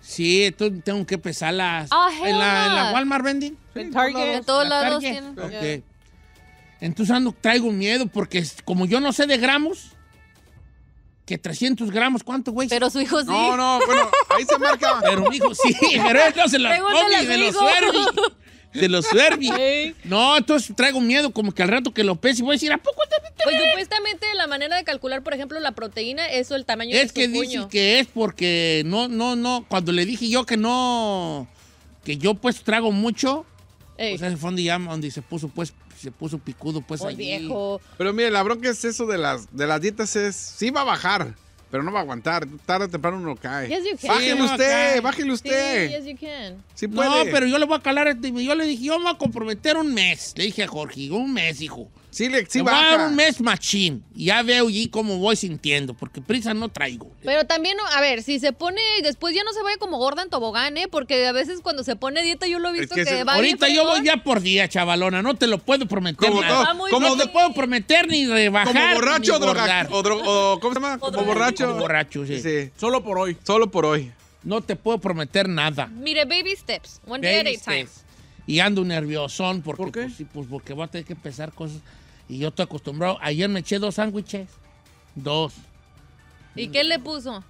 Sí, entonces tengo que pesarlas. Ah, oh, ¿En la, la Walmart vending? Sí, en Target. En todos lados tienen. Okay. Entonces ando, traigo miedo porque como yo no sé de gramos... Que trescientos gramos, ¿cuánto, güey? Pero su hijo sí. No, no, bueno, ahí se marca. Pero mi hijo sí, pero él no se las come, se los suervi. Se los suervi. Okay. No, entonces traigo miedo como que al rato que lo pese y voy a decir, ¿a poco te metes? Pues supuestamente la manera de calcular, por ejemplo, la proteína es el tamaño de su puño. Es que dice que es porque no, no, no, cuando le dije yo que no, que yo pues trago mucho, Ey. pues ese fondo ya donde se puso pues, se puso picudo pues oh, allí. Viejo. Pero mire, la bronca es eso de las, de las dietas es, sí va a bajar, pero no va a aguantar, tarde o temprano uno cae. Yes, bájele sí, usted, no bájele usted. Sí, yes, you can. Sí puede. No, pero yo le voy a calar, yo le dije, yo me voy a comprometer un mes, le dije a Jorge, un mes, hijo. Sí, le, sí baja. Va a un mes machín. Ya veo allí cómo voy sintiendo, porque prisa no traigo. Pero también, a ver, si se pone, después ya no se vaya como gorda en tobogán, ¿eh? Porque a veces cuando se pone dieta yo lo he visto es que, que se... va ahorita bien yo voy ya por día, chavalona. No te lo puedo prometer. Como no te puedo prometer ni rebajar. Como borracho o droga, o dro, o, ¿cómo se llama? Como borracho. Como borracho, sí. sí. Solo por hoy. Solo por hoy. No te puedo prometer nada. Mire, baby steps. One day at a time. Y ando nerviosón porque, ¿por qué? Pues, sí, pues porque voy a tener que pesar cosas. Y yo estoy acostumbrado. Ayer me eché dos sándwiches. Dos. ¿Y qué le puso?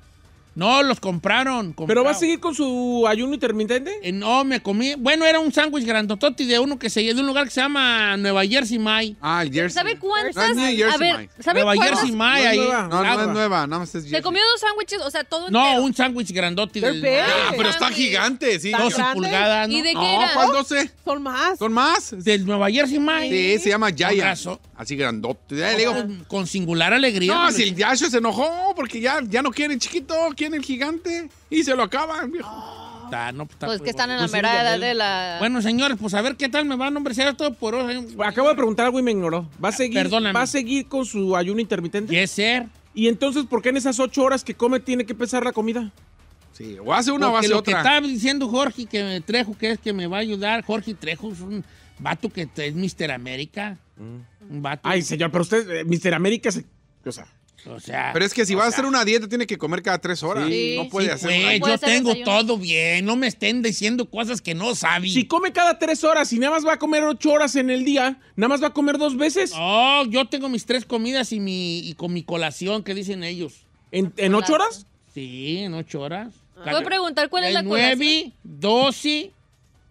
No, los compraron. Comprado. ¿Pero va a seguir con su ayuno intermitente? Eh, no, me comí. Bueno, era un sándwich grandotote de uno que se de un lugar que se llama Nueva Jersey Mike. Ah, Jersey. ¿Sabe cuántas? No, a ver, ¿sabe Nueva cuántas? Jersey Mike ahí. No, no, no es nueva, nada más es Jersey. ¿Se comió dos sándwiches? O sea, todo entero. No, un sándwich grandote. Del... Ah, pero está gigante, sí. doce grande? Pulgadas. ¿No? ¿Y de qué era? No, ¿cuál doce? Son más. ¿Son más? Del Nueva Jersey Mike. Sí, se llama Jaya. Así grandote. Ya, no, digo. Con, con singular alegría. No, si el Yacho se enojó porque ya, ya no quieren chiquito, quieren el gigante y se lo acaban, viejo. Oh. Está, no, está, pues que están en la merada de la... Bueno, señores, pues a ver qué tal me va a nombrar todo por hoy. Acabo de preguntar algo y me ignoró. ¿Va a seguir, Perdóname. ¿Va a seguir con su ayuno intermitente? Yes, sir. ¿Y entonces por qué en esas ocho horas que come tiene que pesar la comida? Sí, o hace una Porque o hace lo otra. Lo que estaba diciendo Jorge que me Trejo, que es que me va a ayudar. Jorge Trejo es un vato que es míster América. Mm. Un vato. Ay, señor, pero usted, míster América, se... o sea... O sea, pero es que si va sea. a hacer una dieta tiene que comer cada tres horas. Sí, no puede sí, hacer pues, una... Yo hacer tengo desayuno. Todo bien, no me estén diciendo cosas que no saben. Si come cada tres horas y nada más va a comer ocho horas en el día, nada más va a comer dos veces. No, yo tengo mis tres comidas y mi y con mi colación, que dicen ellos. ¿En, en ocho horas? Sí, en ocho horas. Ah. Voy a preguntar cuál es la colación. Nueve, doce,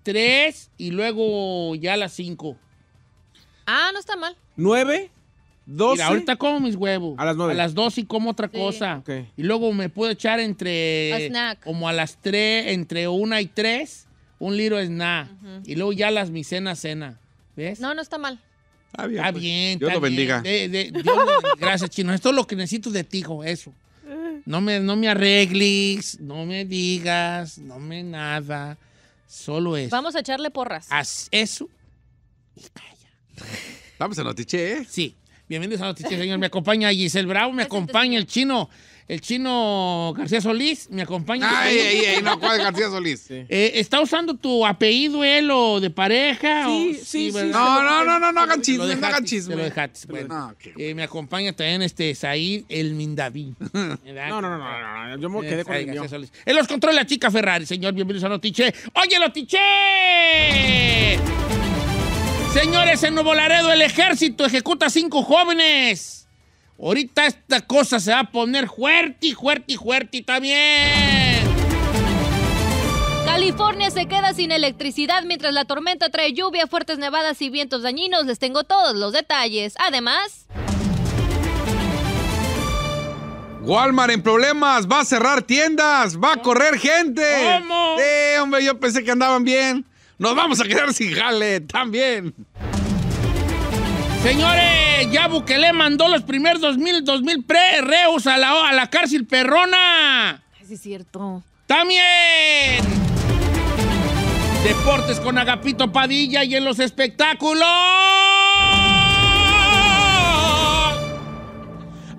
tres y luego ya las cinco. Ah, no está mal. Nueve. doce. Mira, ahorita como mis huevos. A las nueve. A las doce y como otra sí. cosa. Okay. Y luego me puedo echar entre... A snack. Como a las tres, entre una y tres, un litro de snack. Uh -huh. Y luego ya las mi cena, cena. ¿Ves? No, no está mal. Está bien. Está pues. bien Dios está lo bien. bendiga. De, de, Dios, gracias, Chino. Esto es lo que necesito de ti, hijo, eso. No me, no me arregles, no me digas, no me nada. Solo eso. Vamos a echarle porras. Haz eso y calla. Vamos a notiche, ¿eh? Sí. Bienvenidos a Noticias, señor. Me acompaña Giselle Bravo, me acompaña el chino, el chino García Solís, me acompaña. Ay, ay, ay, no, ¿cuál García Solís? Sí. Eh, ¿Está usando tu apellido él o de pareja? Sí, o, sí, sí, sí. No, no, no, no, no hagan chisme, no hagan chisme. Te lo dejaste. Bueno, no, okay, eh, me acompaña también este Said el Mindaví. no, no, no, no, no, yo me quedé con el mío. Él los controla la chica Ferrari, señor. Bienvenidos a Notiche. ¡Oye, Notiche! Señores, en Nuevo Laredo el ejército ejecuta a cinco jóvenes. Ahorita esta cosa se va a poner fuerte, fuerte, fuerte también. California se queda sin electricidad mientras la tormenta trae lluvia, fuertes nevadas y vientos dañinos. Les tengo todos los detalles. Además... Walmart en problemas, va a cerrar tiendas, va a correr gente. ¿Cómo? Sí, hombre, yo pensé que andaban bien. ¡Nos vamos a quedar sin jale también! Señores, ya Bukele mandó los primeros dos mil pre-reos a la, a la cárcel perrona. Sí, es cierto. ¡También! Deportes con Agapito Padilla y en los espectáculos.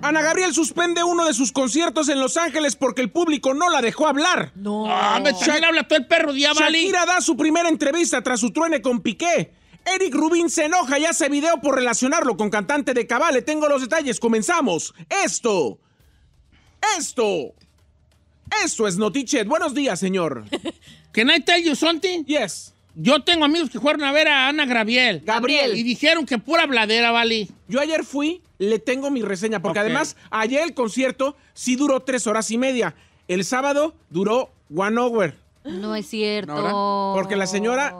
Ana Gabriel suspende uno de sus conciertos en Los Ángeles porque el público no la dejó hablar. No. Ah, me Shakira habla todo el perro de Avali. Shakira da su primera entrevista tras su truene con Piqué. Eric Rubin se enoja y hace video por relacionarlo con cantante de Cabale. Tengo los detalles. Comenzamos. Esto. Esto. Esto es Notichet. Buenos días, señor. Can I tell you something? Yes. Yo tengo amigos que fueron a ver a Ana Gabriel. Gabriel. Y dijeron que pura bladera, Vali. Yo ayer fui, le tengo mi reseña, porque okay. además ayer el concierto sí duró tres horas y media. El sábado duró one hour. No es cierto. Porque la señora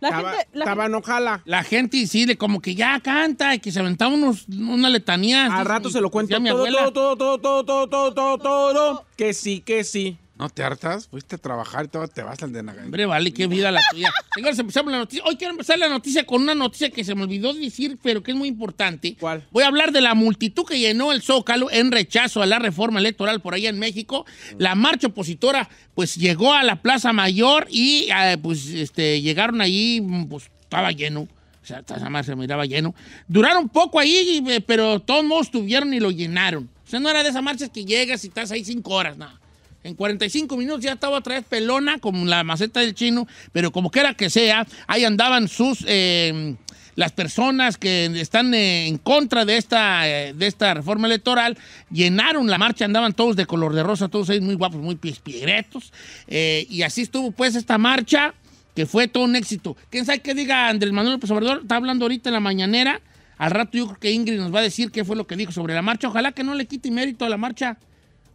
la estaba, gente, la estaba gente... enojada. La gente sí, como que ya canta y que se aventaba unos, una letanía. Al rato se lo cuento todo, todo, todo, todo, todo, todo, todo, todo, todo. Que sí, que sí. ¿No te hartas? Fuiste a trabajar y todo, te vas al de Naga. Hombre, vale, qué vida la tuya. Señores, empezamos la noticia. Hoy quiero empezar la noticia con una noticia que se me olvidó decir, pero que es muy importante. ¿Cuál? Voy a hablar de la multitud que llenó el Zócalo en rechazo a la reforma electoral por allá en México. La marcha opositora, pues, llegó a la Plaza Mayor y, eh, pues, este, llegaron allí, pues, estaba lleno. O sea, hasta nada más se miraba lleno. Duraron poco ahí, pero todos modos tuvieron y lo llenaron. O sea, no era de esas marchas que llegas y estás ahí cinco horas, nada. En cuarenta y cinco minutos ya estaba otra vez pelona, como la maceta del chino, pero como quiera que sea, ahí andaban sus... Eh, las personas que están en contra de esta, de esta reforma electoral, llenaron la marcha, andaban todos de color de rosa, todos ahí muy guapos, muy piegretos, eh, y así estuvo pues esta marcha, que fue todo un éxito. ¿Quién sabe qué diga Andrés Manuel López Obrador? Está hablando ahorita en la mañanera, al rato yo creo que Ingrid nos va a decir qué fue lo que dijo sobre la marcha, ojalá que no le quite mérito a la marcha,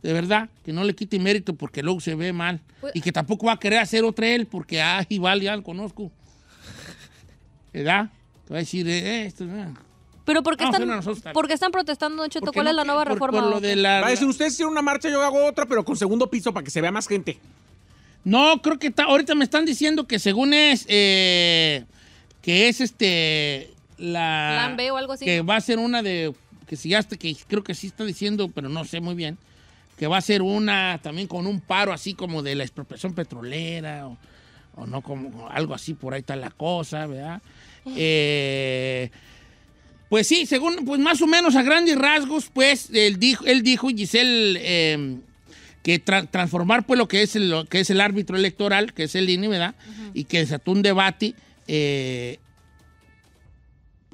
de verdad, que no le quite mérito porque luego se ve mal, y que tampoco va a querer hacer otra él, porque ah, igual ya lo conozco, ¿verdad? Te voy a decir, eh, esto no. Pero ¿por qué no, están, porque están protestando, Don Cheto? Porque ¿cuál no, es la nueva por, reforma? Por lo de la, va a decir, ustedes hicieron una marcha, yo hago otra, pero con segundo piso para que se vea más gente. No, creo que está, ahorita me están diciendo que según es, eh, que es este, la... Plan B o algo así. Que va a ser una de, que si ya está, que creo que sí está diciendo, pero no sé muy bien, que va a ser una también con un paro así como de la expropiación petrolera o, o no, como algo así, por ahí está la cosa, ¿verdad? Eh, pues sí, según, pues más o menos a grandes rasgos, pues él dijo, él dijo Giselle, eh, que tra transformar pues lo que es el, lo que es el árbitro electoral, que es el I N E, ¿verdad? Uh-huh. Y que desató un debate eh,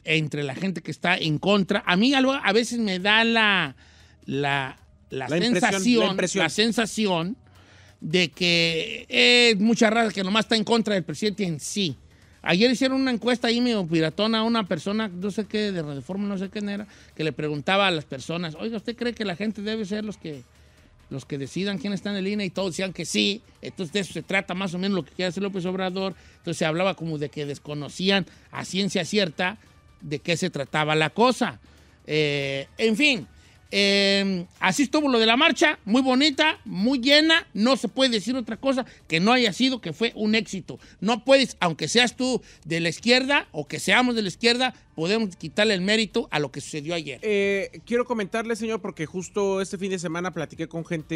entre la gente que está en contra. A mí a veces me da la, la, la, la sensación, la impresión. La sensación de que es mucha raza que nomás está en contra del presidente en sí. Ayer hicieron una encuesta ahí medio piratona a una persona, no sé qué, de Reforma, no sé quién era, que le preguntaba a las personas, oiga, ¿usted cree que la gente debe ser los que, los que decidan quién está en el I N E? Y todos decían que sí. Entonces de eso se trata más o menos lo que quiere hacer López Obrador. Entonces se hablaba como de que desconocían a ciencia cierta de qué se trataba la cosa. Eh, en fin, eh, así estuvo lo de la marcha, muy bonita, muy llena, no se puede decir otra cosa que no haya sido que fue un éxito. No puedes, aunque seas tú de la izquierda o que seamos de la izquierda, podemos quitarle el mérito a lo que sucedió ayer. Eh, quiero comentarle, señor, porque justo este fin de semana platiqué con gente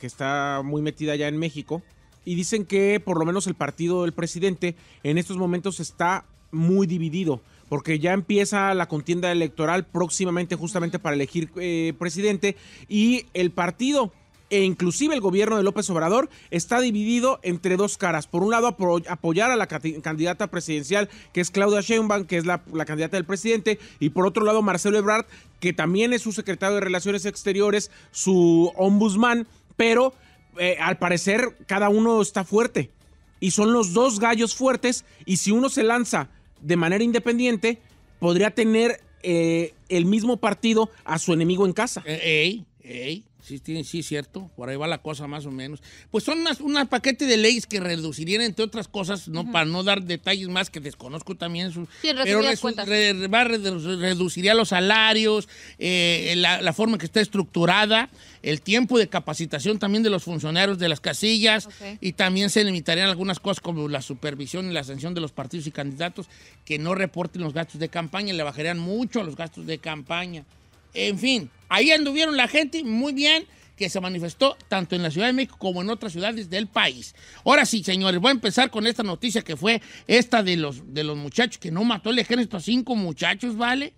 que está muy metida allá en México y dicen que por lo menos el partido del presidente en estos momentos está muy dividido, porque ya empieza la contienda electoral próximamente justamente para elegir eh, presidente, y el partido e inclusive el gobierno de López Obrador está dividido entre dos caras. Por un lado, apoyar a la candidata presidencial, que es Claudia Sheinbaum, que es la, la candidata del presidente, y por otro lado Marcelo Ebrard, que también es su secretario de Relaciones Exteriores, su ombudsman, pero eh, al parecer cada uno está fuerte y son los dos gallos fuertes, y si uno se lanza de manera independiente, podría tener eh, el mismo partido a su enemigo en casa. Ey, ey, sí, sí, cierto, por ahí va la cosa más o menos. Pues son unas, unas paquete de leyes que reducirían, entre otras cosas, no uh-huh. para no dar detalles más que desconozco también, sus, sí, pero re, va, reduciría los salarios, eh, la, la forma en que está estructurada, el tiempo de capacitación también de los funcionarios de las casillas, okay. Y también se limitarían algunas cosas como la supervisión y la sanción de los partidos y candidatos que no reporten los gastos de campaña, le bajarían mucho a los gastos de campaña. En fin, ahí anduvieron la gente muy bien que se manifestó tanto en la Ciudad de México como en otras ciudades del país. Ahora sí, señores, voy a empezar con esta noticia que fue esta de los, de los muchachos que no mató el ejército a cinco muchachos, ¿vale?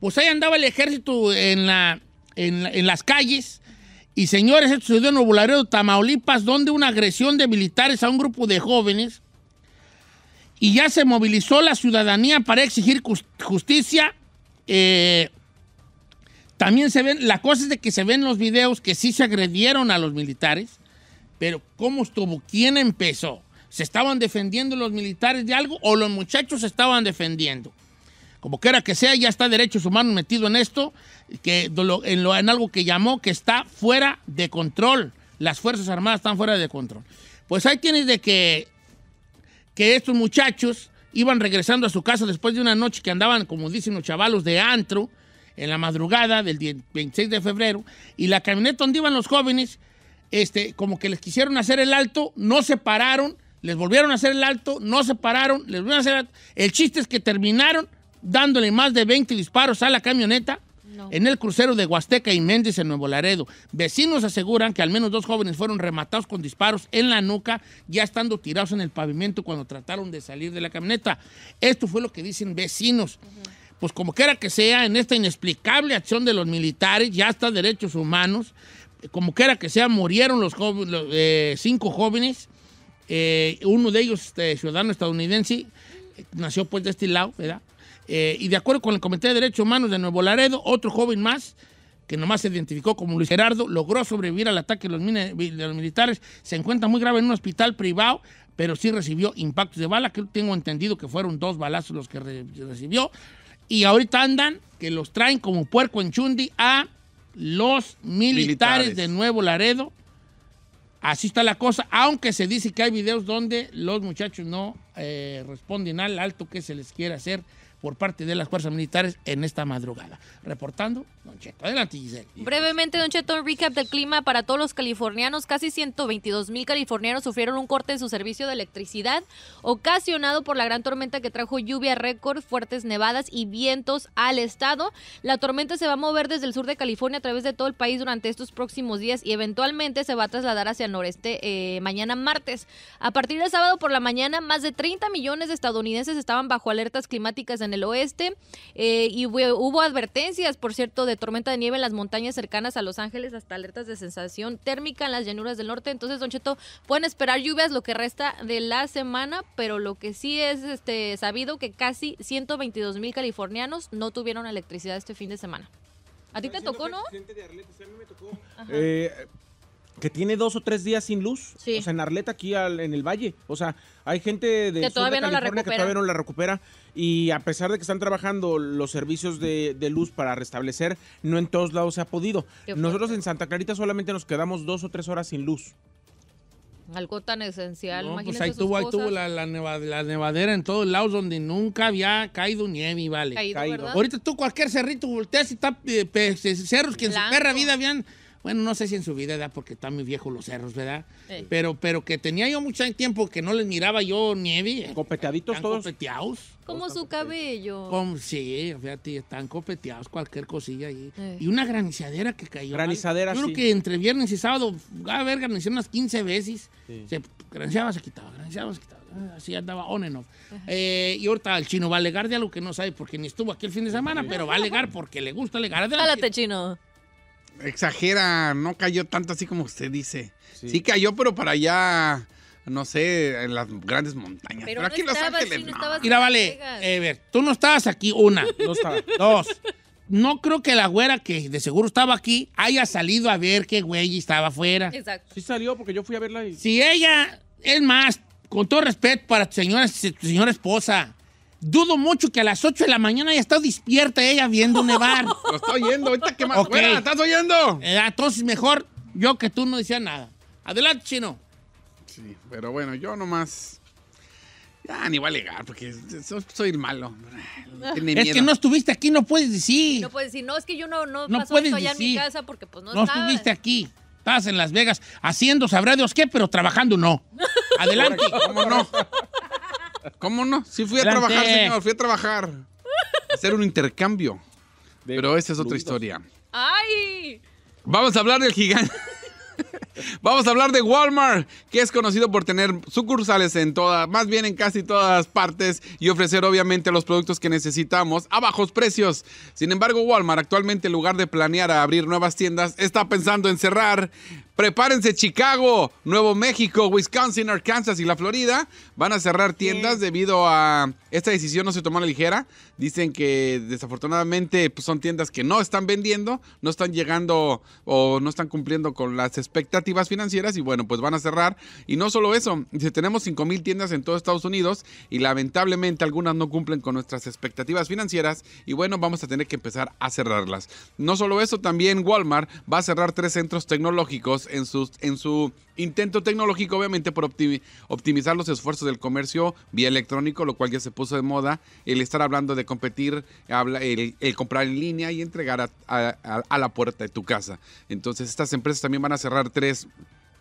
Pues ahí andaba el ejército en, la, en, en las calles. Y señores, esto sucedió en Nuevo Laredo, Tamaulipas, donde una agresión de militares a un grupo de jóvenes, y ya se movilizó la ciudadanía para exigir justicia. Eh... También se ven, la cosa es de que se ven los videos que sí se agredieron a los militares, pero ¿cómo estuvo? ¿Quién empezó? ¿Se estaban defendiendo los militares de algo o los muchachos se estaban defendiendo? Como quiera que sea, ya está Derechos Humanos metido en esto, que, en, lo, en algo que llamó que está fuera de control. Las Fuerzas Armadas están fuera de control. Pues ahí tienes de que, que estos muchachos iban regresando a su casa después de una noche que andaban, como dicen los chavalos, de antro, en la madrugada del veintiséis de febrero, y la camioneta donde iban los jóvenes, este, como que les quisieron hacer el alto, no se pararon, les volvieron a hacer el alto, no se pararon, les volvieron a hacer el alto. El chiste es que terminaron dándole más de veinte disparos a la camioneta, mm. No. En el crucero de Huasteca y Méndez en Nuevo Laredo. Vecinos aseguran que al menos dos jóvenes fueron rematados con disparos en la nuca, ya estando tirados en el pavimento cuando trataron de salir de la camioneta. Esto fue lo que dicen vecinos. Uh-huh. Pues como quiera que sea, en esta inexplicable acción de los militares, ya hasta derechos humanos, como quiera que sea, murieron los, joven, los eh, cinco jóvenes. Eh, uno de ellos, este, ciudadano estadounidense, nació pues de este lado, ¿verdad? Eh, y de acuerdo con el Comité de Derechos Humanos de Nuevo Laredo, otro joven más, que nomás se identificó como Luis Gerardo, logró sobrevivir al ataque de los, de los militares. Se encuentra muy grave en un hospital privado, pero sí recibió impactos de bala, que tengo entendido que fueron dos balazos los que re recibió. Y ahorita andan, que los traen como puerco en chundi a los militares, militares. de Nuevo Laredo. Así está la cosa, aunque se dice que hay videos donde los muchachos no eh, responden al alto que se les quiere hacer por parte de las fuerzas militares en esta madrugada. Reportando, Don Cheto. Adelante, Giselle. Brevemente, Don Cheto, un recap del clima para todos los californianos. Casi ciento veintidós mil californianos sufrieron un corte en su servicio de electricidad ocasionado por la gran tormenta que trajo lluvia récord, fuertes nevadas y vientos al estado. La tormenta se va a mover desde el sur de California a través de todo el país durante estos próximos días y eventualmente se va a trasladar hacia el noreste eh, mañana martes. A partir del sábado por la mañana, más de treinta millones de estadounidenses estaban bajo alertas climáticas en el oeste eh, y hubo, hubo advertencias, por cierto, de tormenta de nieve en las montañas cercanas a Los Ángeles, hasta alertas de sensación térmica en las llanuras del norte. Entonces, Don Cheto, pueden esperar lluvias lo que resta de la semana, pero lo que sí es este sabido que casi ciento veintidós mil californianos no tuvieron electricidad este fin de semana. ¿A ti te tocó, no? Que tiene dos o tres días sin luz, sí. O sea, en Arleta, aquí al, en el valle, o sea, hay gente de, que, todavía de California no que todavía no la recupera, y a pesar de que están trabajando los servicios de, de luz para restablecer, no en todos lados se ha podido. Nosotros en Santa Clarita solamente nos quedamos dos o tres horas sin luz. Algo tan esencial, no, imagínense pues ahí tuvo, ahí tuvo la, la, neva, la nevadera en todos lados donde nunca había caído nieve, vale. Caído, caído. Ahorita tú cualquier cerrito volteas y está eh, cerros que en Blanco. Su perra vida habían... Bueno, no sé si en su vida, ¿verdad? Porque están muy viejos los cerros, ¿verdad? Sí. Pero, pero que tenía yo mucho tiempo que no les miraba yo nieve. Copeteaditos todos. Copeteados. Como su cabello. Como, sí, fíjate, están copeteados cualquier cosilla ahí. Sí. Y una granizadera que cayó. Granizadera, yo sí. Creo que entre viernes y sábado, va a haber granizado unas quince veces. Sí. Se granizaba, se quitaba, granizaba, se quitaba. Así andaba on and off. Eh, y ahorita el chino va a alegar de algo que no sabe porque ni estuvo aquí el fin de semana, sí. Pero va a alegar porque le gusta alegar. Hálate, chino. Exagera, no cayó tanto así como usted dice. Sí, sí cayó, pero para allá, no sé, en las grandes montañas. Pero, pero aquí no en Los Ángeles, sí, no. No mira, vale, eh, ver, tú no estabas aquí, una, no estaba. Dos, no creo que la güera que de seguro estaba aquí haya salido a ver qué güey estaba afuera. Exacto. Sí salió porque yo fui a verla. Y... Si ella, es más, con todo respeto para tu señora, tu señora esposa, dudo mucho que a las ocho de la mañana haya estado despierta ella viendo nevar. Lo está oyendo, ahorita que más okay. Fuera, ¿estás oyendo? Eh, entonces mejor yo que tú no decías nada. Adelante, chino. Sí, pero bueno, yo nomás... Ya ni voy a alegar porque soy el malo. No tiene es miedo. Que no estuviste aquí, no puedes decir. No puedes decir, no, es que yo no, no, no paso esto allá en mi casa porque pues no No estaba. Estuviste aquí. Estás en Las Vegas haciendo, sabrá Dios qué, pero trabajando no. Adelante. ¿Cómo no? ¿Cómo no? Sí fui a Adelante. trabajar, señor, fui a trabajar. A hacer un intercambio. De Pero esa es otra historia. ¡Ay! Vamos a hablar del gigante. Vamos a hablar de Walmart, que es conocido por tener sucursales en todas, más bien en casi todas partes y ofrecer obviamente los productos que necesitamos a bajos precios. Sin embargo, Walmart actualmente en lugar de planear a abrir nuevas tiendas, está pensando en cerrar. Prepárense, Chicago, Nuevo México, Wisconsin, Arkansas y la Florida van a cerrar tiendas debido a esta decisión no se tomó a la ligera. Dicen que desafortunadamente pues, son tiendas que no están vendiendo, no están llegando o no están cumpliendo con las expectativas financieras y bueno, pues van a cerrar. Y no solo eso, tenemos cinco mil tiendas en todo Estados Unidos y lamentablemente algunas no cumplen con nuestras expectativas financieras y bueno, vamos a tener que empezar a cerrarlas. No solo eso, también Walmart va a cerrar tres centros tecnológicos en sus, en su intento tecnológico, obviamente, por optimi- optimizar los esfuerzos del comercio vía electrónico, lo cual ya se puso de moda, el estar hablando de competir, habla, el, el comprar en línea y entregar a, a, a la puerta de tu casa. Entonces, estas empresas también van a cerrar tres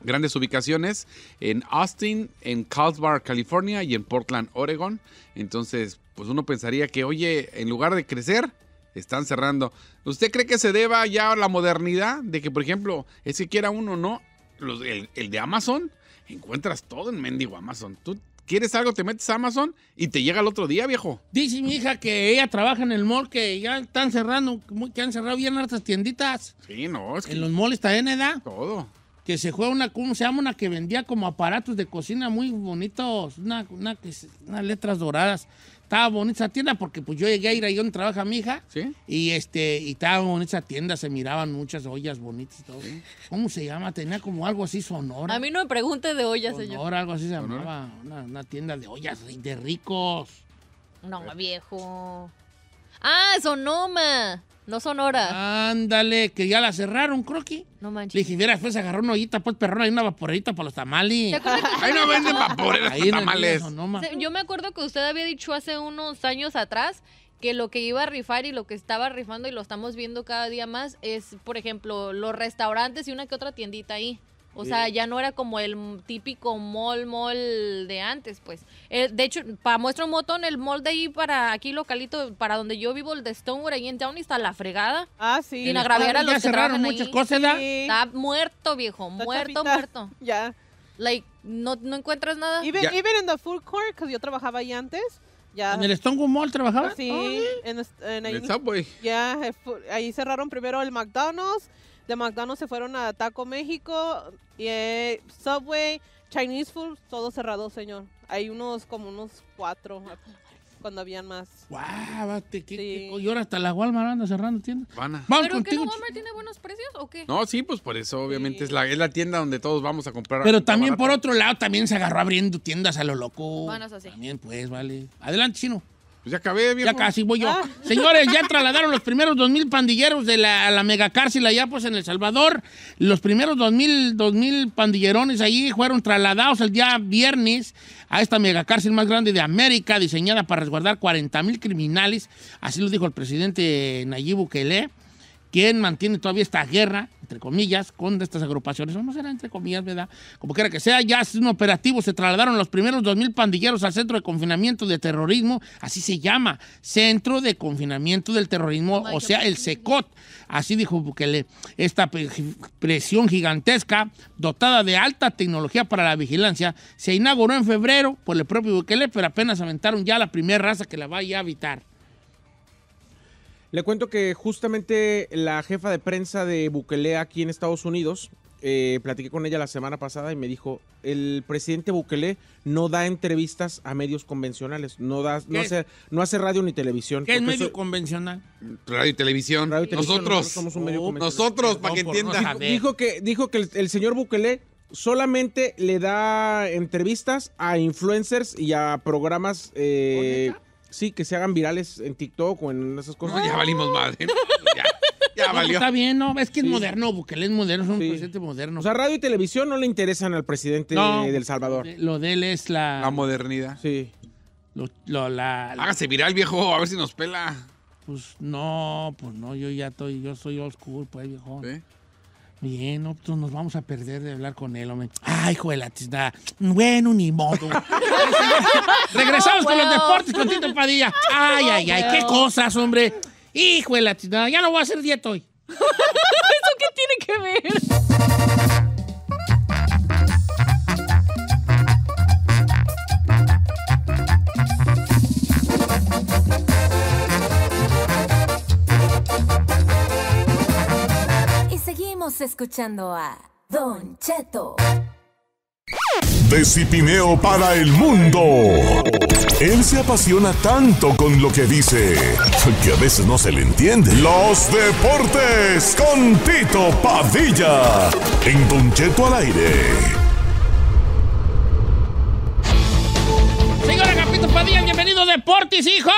grandes ubicaciones en Austin, en Carlsbad, California y en Portland, Oregon. Entonces, pues uno pensaría que, oye, en lugar de crecer, están cerrando. ¿Usted cree que se deba ya a la modernidad? De que, por ejemplo, es que quiera uno, ¿no? Los, el, el de Amazon, encuentras todo en mendigo Amazon. Tú quieres algo, te metes a Amazon y te llega el otro día, viejo. Dice mi hija que ella trabaja en el mall, que ya están cerrando, que han cerrado bien hartas tienditas. Sí, no, es que... En los malls también, ¿edad? Todo. Que se fue una, ¿cómo se llama? Una que vendía como aparatos de cocina muy bonitos, una, una que, unas letras doradas. Estaba bonita esa tienda porque pues yo llegué a ir ahí donde trabaja mi hija. ¿Sí? Y este, y estaba bonita esa tienda, se miraban muchas ollas bonitas y todo. ¿Sí? ¿Cómo se llama? Tenía como algo así Sonora. A mí no me pregunte de ollas, señor. Sonora, algo así se ¿Sonora? Llamaba, una, una tienda de ollas de ricos. No, viejo. Ah, Sonoma. No Sonora. Ándale, que ya la cerraron, creo que. No manches. Le dije, mira, después agarró una ollita, pues, perrón, hay una vaporerita para los tamales. Ahí no venden vaporeras para tamales. No, yo me acuerdo que usted había dicho hace unos años atrás que lo que iba a rifar y lo que estaba rifando, y lo estamos viendo cada día más, es, por ejemplo, los restaurantes y una que otra tiendita ahí. O sea, ya no era como el típico mall, mall de antes, pues. De hecho, para muestra un montón, el mall de ahí para aquí localito, para donde yo vivo, el de Stonewood, ahí en Downey, está la fregada. Ah, sí. Y la gravedad los que cerraron muchas ahí. Cosas, ¿verdad? Sí. Está muerto, viejo, está muerto, chapita. Muerto. Ya. Yeah. Like, no, no encuentras nada. Even, yeah. even in the food court, porque yo trabajaba ahí antes. Yeah. ¿En el Stonewood Mall trabajaba? Sí. Oh, en, en, ahí, en el Subway. Ya, yeah, ahí cerraron primero el McDonald's. De McDonald's se fueron a Taco México, y, eh, Subway, Chinese Food, todo cerrado, señor. Hay unos como unos cuatro, cuando habían más. ¡Guau! Wow, sí. Y ahora hasta la Walmart anda cerrando tiendas. Van a... ¿Pero contigo. Que la Walmart tiene buenos precios o qué? No, sí, pues por eso obviamente sí. es, la, es la tienda donde todos vamos a comprar. Pero también barata. Por otro lado también se agarró abriendo tiendas a lo loco. Bueno, eso sí. También pues, vale. Adelante, Chino. Pues ya acabé, viejo. Ya casi voy yo. Ah. Señores, ya trasladaron los primeros dos mil pandilleros de la, la megacárcel allá pues en El Salvador. Los primeros dos mil, dos mil pandillerones ahí fueron trasladados el día viernes a esta megacárcel más grande de América, diseñada para resguardar cuarenta mil criminales. Así lo dijo el presidente Nayib Bukele, quien mantiene todavía esta guerra, entre comillas, con estas agrupaciones. No será entre comillas, ¿verdad? Como quiera que sea, ya es un operativo. Se trasladaron los primeros dos mil pandilleros al Centro de Confinamiento de Terrorismo, así se llama, Centro de Confinamiento del Terrorismo, o sea, el CECOT, así dijo Bukele. Esta presión gigantesca, dotada de alta tecnología para la vigilancia, se inauguró en febrero por el propio Bukele, pero apenas aventaron ya la primera raza que la vaya a habitar. Le cuento que justamente la jefa de prensa de Bukele aquí en Estados Unidos, eh, platiqué con ella la semana pasada y me dijo, el presidente Bukele no da entrevistas a medios convencionales, no da, no hace, no hace radio ni televisión. ¿Qué es medio eso, convencional? Radio y televisión. Radio y televisión nosotros. Nosotros somos un medio oh, convencional. Nosotros, para no, que entiendas. Dijo que, dijo que el, el señor Bukele solamente le da entrevistas a influencers y a programas... Eh, sí, que se hagan virales en TikTok o en esas cosas. No, ya valimos madre. Ya, ya no, valió. Está bien, ¿no? Es que es sí. moderno, Bukele es moderno, es un sí. presidente moderno. O sea, radio y televisión no le interesan al presidente no, del Salvador. Lo de él es la... La modernidad. Sí. Lo, lo, la, la... Hágase viral, viejo, a ver si nos pela. Pues no, pues no, yo ya estoy, yo soy old school, pues, viejo. ¿Sí? Bien, no, pues nos vamos a perder de hablar con él, hombre. Ay, juela, nada. Bueno, ni modo. Regresamos oh, con well. Los deportes con Tito Padilla. Ay, ay, ay, well. Qué cosas, hombre. Hijo de la chingada, ya no voy a hacer dieta hoy. ¿Eso qué tiene que ver? Y seguimos escuchando a Don Cheto. De Cipineo para el mundo. Él se apasiona tanto con lo que dice que a veces no se le entiende. Los deportes con Tito Padilla en Don Cheto al Aire. Señora Capito Padilla, bienvenido Deportes, hijo.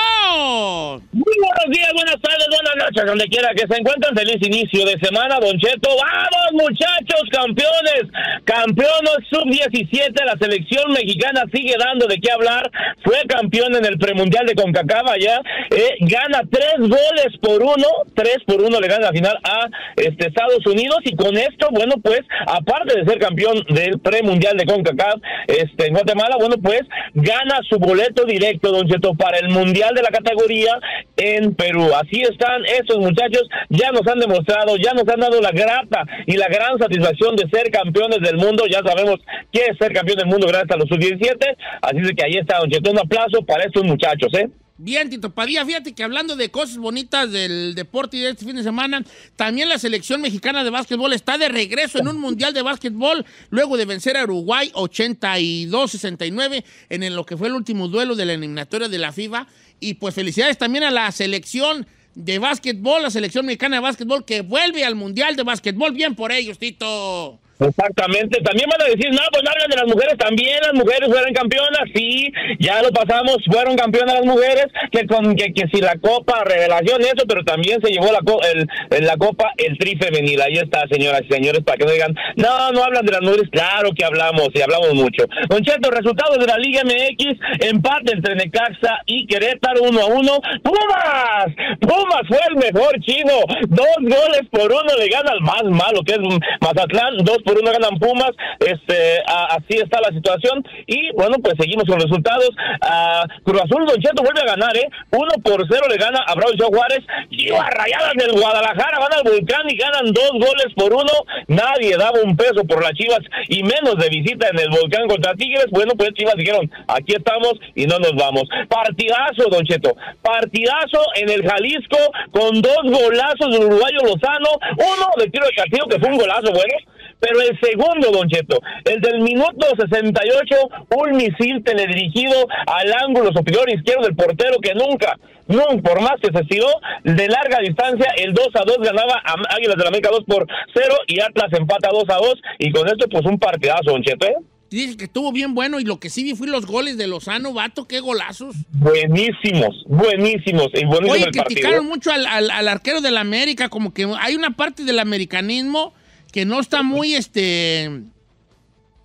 Muy buenos días, buenas tardes, buenas noches, donde quiera que se encuentren. Feliz inicio de semana, Don Cheto. ¡Vamos, muchachos, campeones! Campeones sub diecisiete, la selección mexicana sigue dando de qué hablar. Fue campeón en el premundial de CONCACAF allá. Eh, gana tres goles por uno. Tres por uno le gana al final a este, Estados Unidos. Y con esto, bueno, pues, aparte de ser campeón del premundial de CONCACAF este, en Guatemala, bueno, pues, gana su boleto directo, Don Cheto. Cheto, para el mundial de la categoría en Perú. Así están estos muchachos, ya nos han demostrado, ya nos han dado la grata y la gran satisfacción de ser campeones del mundo. Ya sabemos qué es ser campeón del mundo gracias a los sub diecisiete, así que ahí está, Don Cheto, un aplauso para estos muchachos, ¿eh? Bien, Tito Padilla, fíjate que hablando de cosas bonitas del deporte y de este fin de semana, también la selección mexicana de básquetbol está de regreso en un mundial de básquetbol luego de vencer a Uruguay ochenta y dos a sesenta y nueve en lo que fue el último duelo de la eliminatoria de la FIFA. Y pues felicidades también a la selección de básquetbol, la selección mexicana de básquetbol que vuelve al mundial de básquetbol. Bien por ellos, Tito. Exactamente, también van a decir, no, pues no hablan de las mujeres, también las mujeres fueron campeonas, sí, ya lo pasamos, fueron campeonas las mujeres, que con que, que si la copa, revelación, eso, pero también se llevó la, co el, el, la copa el tri femenil, ahí está, señoras y señores, para que no digan, no, no hablan de las mujeres, claro que hablamos, y hablamos mucho. Don Cheto, resultados de la Liga M X, empate entre Necaxa y Querétaro, uno a uno, Pumas, Pumas fue el mejor chino, dos goles por uno le gana al más malo, que es Mazatlán, dos por uno ganan Pumas, este, a, así está la situación, y bueno, pues seguimos con resultados. A, Cruz Azul, Don Cheto, vuelve a ganar, ¿eh? Uno por cero le gana a Braulio Juárez, y a Rayadas del Guadalajara, van al Volcán y ganan dos goles por uno, nadie daba un peso por las Chivas, y menos de visita en el Volcán contra Tigres. Bueno, pues Chivas dijeron, aquí estamos y no nos vamos. Partidazo, Don Cheto, partidazo en el Jalisco, con dos golazos del uruguayo Lozano, uno de tiro de castigo, que fue un golazo bueno, pero el segundo, Don Cheto, el del minuto sesenta y ocho, un misil teledirigido al ángulo superior izquierdo del portero que nunca, no, por más que se estiró, de larga distancia, el dos a dos ganaba a Águilas de la América dos por cero y Atlas empata dos a dos, y con esto pues un partidazo, Don Cheto, ¿eh? Dice que estuvo bien bueno, y lo que sí vi fue los goles de Lozano, vato, qué golazos. Buenísimos, buenísimos. Y buenísimo. Oye, el criticaron partido mucho al, al, al arquero del América, como que hay una parte del americanismo que no está muy este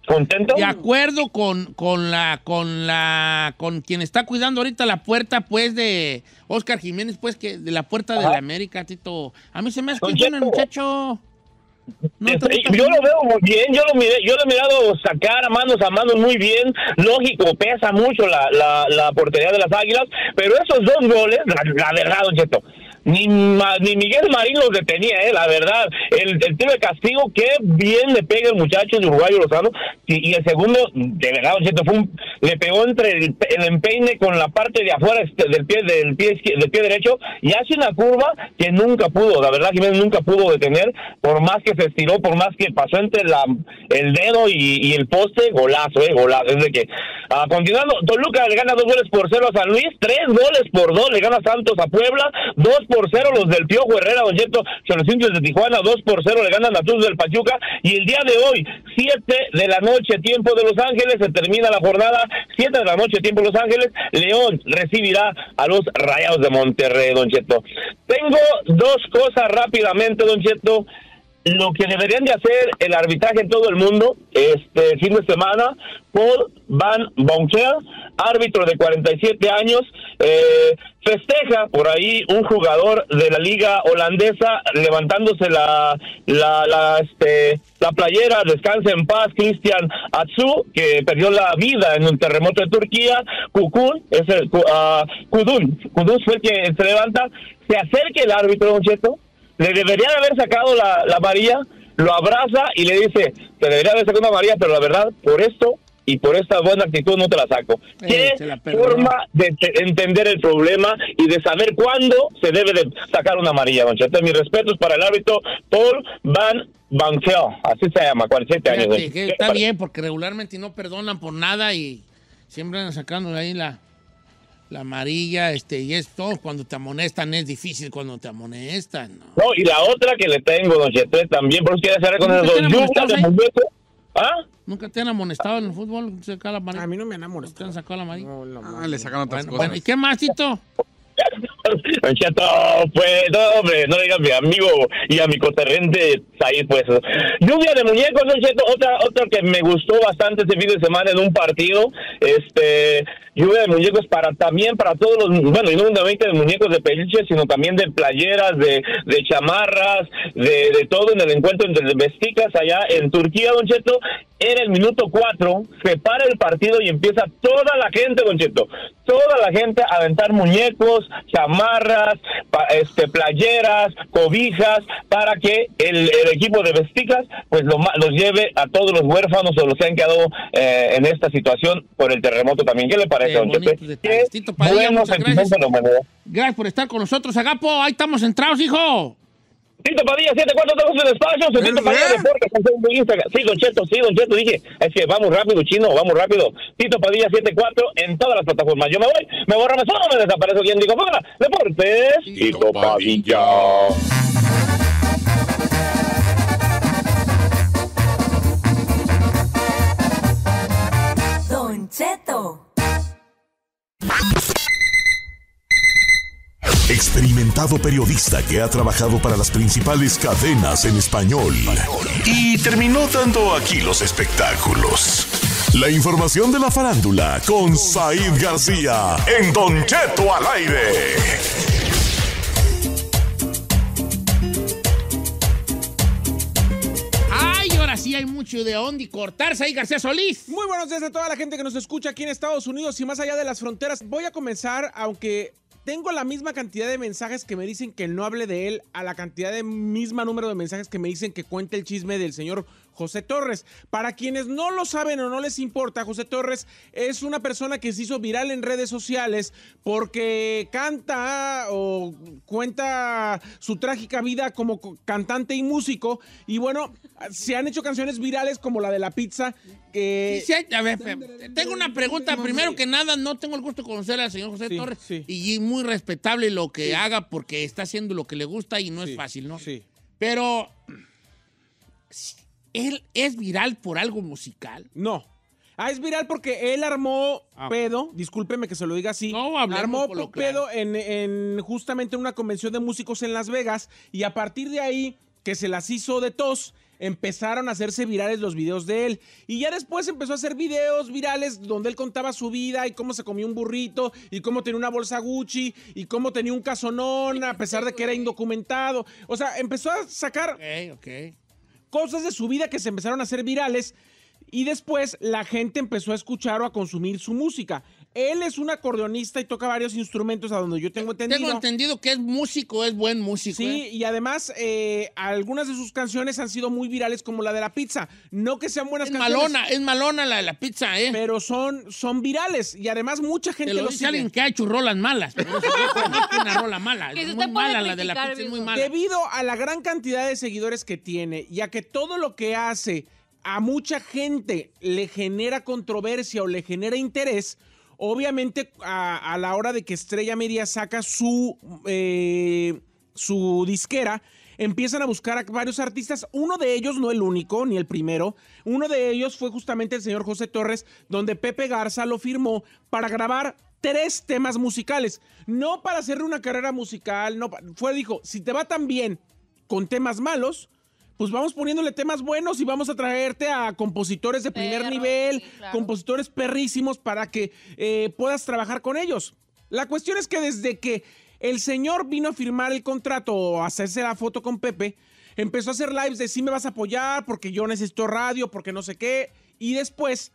contento de acuerdo con, con la con la con quien está cuidando ahorita la puerta, pues, de Oscar Jiménez, pues, que de la puerta de la América, Tito. A mí se me hace que bueno, muchacho. No, yo lo veo muy bien, yo lo miré, yo lo he mirado sacar a manos a manos muy bien, lógico, pesa mucho la, la, la portería de las Águilas, pero esos dos goles, la, la verdad, Don Cheto, ni, ni Miguel Marín los detenía, eh, la verdad, el, el tiro de castigo, qué bien le pega el muchacho de Uruguayo Lozano, y, y el segundo, de verdad, Don Cheto, fue un, le pegó entre el, el empeine con la parte de afuera este, del pie del pie, del pie derecho, y hace una curva que nunca pudo, la verdad, Jiménez nunca pudo detener, por más que se estiró, por más que pasó entre la, el dedo y, y el poste, golazo, eh, golazo. Es de que, uh, continuando, Toluca le gana dos goles por cero a San Luis, tres goles por dos le gana Santos a Puebla, dos por cero los del Piojo Herrera, Don Cheto, los indios de Tijuana, dos por cero le ganan a Tuzos del Pachuca, y el día de hoy, siete de la noche, tiempo de Los Ángeles, se termina la jornada, siete de la noche, tiempo de Los Ángeles, León recibirá a los Rayados de Monterrey, Don Cheto. Tengo dos cosas rápidamente, Don Cheto. Lo que deberían de hacer el arbitraje en todo el mundo, este fin de semana, Paul Van Bonkeel, árbitro de cuarenta y siete años, eh, festeja por ahí un jugador de la liga holandesa levantándose la la, la, este, la playera, descanse en paz, Christian Atsu, que perdió la vida en un terremoto de Turquía, Kukun, es el, uh, Kudun, Kudun fue el que se levanta, se acerca el árbitro, Don Cheto, le debería de haber sacado la, la amarilla, lo abraza y le dice, te debería haber sacado una amarilla, pero la verdad, por esto y por esta buena actitud no te la saco. Eh, ¿Qué la forma de entender el problema y de saber cuándo se debe de sacar una amarilla, Don Cheto? Mis respetos para el árbitro Paul Van Bonkeel, así se llama, cuarenta y siete años. Que está bien, porque regularmente no perdonan por nada y siempre andan sacando ahí la... La amarilla, este, y esto, cuando te amonestan, es difícil cuando te amonestan. No, no, y la otra que le tengo, Don Cheto, también, por eso quiero hacer con esos dos. ¿Ah? ¿Nunca te han amonestado en el fútbol? La a mí no me han amonestado. ¿Te han sacado la amarilla? No, la ah, le sacaron otras bueno, cosas. Bueno, ¿y qué más, Tito? Don Cheto, pues, no, hombre, no le digas a mi amigo y a mi coterrente ahí, pues. Lluvia de muñecos, Don Cheto, otra, otra que me gustó bastante este fin de semana en un partido, este... Lluvia de muñecos para también para todos los, bueno, y no únicamente de muñecos de peluche, sino también de playeras, de, de chamarras, de, de todo en el encuentro entre vesticas allá en Turquía, Don Cheto. era el minuto cuatro, se para el partido y empieza toda la gente, Don Cheto, toda la gente a aventar muñecos, chamarras, pa, este, playeras, cobijas, para que el, el equipo de Vesticas pues lo, los lleve a todos los huérfanos o los que han quedado eh, en esta situación por el terremoto también. ¿Qué le parece, Don Cheto? Tito Padilla, muchas gracias. Gracias por estar con nosotros, Agapo. Ahí estamos centrados, hijo. Tito Padilla, siete cuatro dos en espacio, Tito Padilla Deportes, en Instagram. Sí, Don Cheto, sí, Don Cheto, dije, es que vamos rápido, chino, vamos rápido. Tito Padilla, siete cuatro en todas las plataformas. Yo me voy, me borro, me solo, me desaparezco. ¿Quién digo? Para Deportes, Tito, Tito Padilla. Padilla. Don Cheto. Experimentado periodista que ha trabajado para las principales cadenas en español y terminó dando aquí los espectáculos. La información de la farándula con Said García en Don Cheto al Aire. Ay, ahora sí hay mucho de dónde cortar, Said García Solís. Muy buenos días a toda la gente que nos escucha aquí en Estados Unidos y más allá de las fronteras. Voy a comenzar, aunque... tengo la misma cantidad de mensajes que me dicen que no hable de él a la cantidad de misma número de mensajes que me dicen que cuente el chisme del señor José Torres. Para quienes no lo saben o no les importa, José Torres es una persona que se hizo viral en redes sociales porque canta o cuenta su trágica vida como cantante y músico. Y bueno, se han hecho canciones virales como la de la pizza. Que... sí, sí, a ver, tengo una pregunta. Primero que nada, no tengo el gusto de conocer al señor José sí, Torres. Sí. Y muy respetable lo que sí. haga porque está haciendo lo que le gusta y no sí, es fácil, ¿no? Sí. Pero... ¿él es viral por algo musical? No. Ah, es viral porque él armó ah. pedo, discúlpeme que se lo diga así, no, armó por lo pedo claro. en, en justamente una convención de músicos en Las Vegas y a partir de ahí, que se las hizo de tos, empezaron a hacerse virales los videos de él. Y ya después empezó a hacer videos virales donde él contaba su vida y cómo se comió un burrito y cómo tenía una bolsa Gucci y cómo tenía un casonón a pesar de que era indocumentado. O sea, empezó a sacar okay, okay. cosas de su vida que se empezaron a hacer virales y después la gente empezó a escuchar o a consumir su música. Él es un acordeonista y toca varios instrumentos, a donde yo tengo entendido. Tengo entendido que es músico, es buen músico. Sí, eh. y además eh, algunas de sus canciones han sido muy virales, como la de la pizza. No que sean buenas es canciones. Es malona, es malona la de la pizza, ¿eh? Pero son, son virales y además mucha gente lo, lo dice alguien que ha hecho rolas malas. Pero no sé qué, una rola mala. Es muy mala la de la pizza, es muy mala. Debido a la gran cantidad de seguidores que tiene y a que todo lo que hace a mucha gente le genera controversia o le genera interés... Obviamente, a, a la hora de que Estrella Media saca su, eh, su disquera, empiezan a buscar a varios artistas. Uno de ellos, no el único, ni el primero. Uno de ellos fue justamente el señor José Torres, donde Pepe Garza lo firmó para grabar tres temas musicales. No para hacerle una carrera musical. No, fue, dijo, si te va tan bien con temas malos... pues vamos poniéndole temas buenos y vamos a traerte a compositores de primer Perro, nivel, sí, claro. compositores perrísimos para que eh, puedas trabajar con ellos. La cuestión es que desde que el señor vino a firmar el contrato o a hacerse la foto con Pepe, empezó a hacer lives de sí me vas a apoyar porque yo necesito radio, porque no sé qué. Y después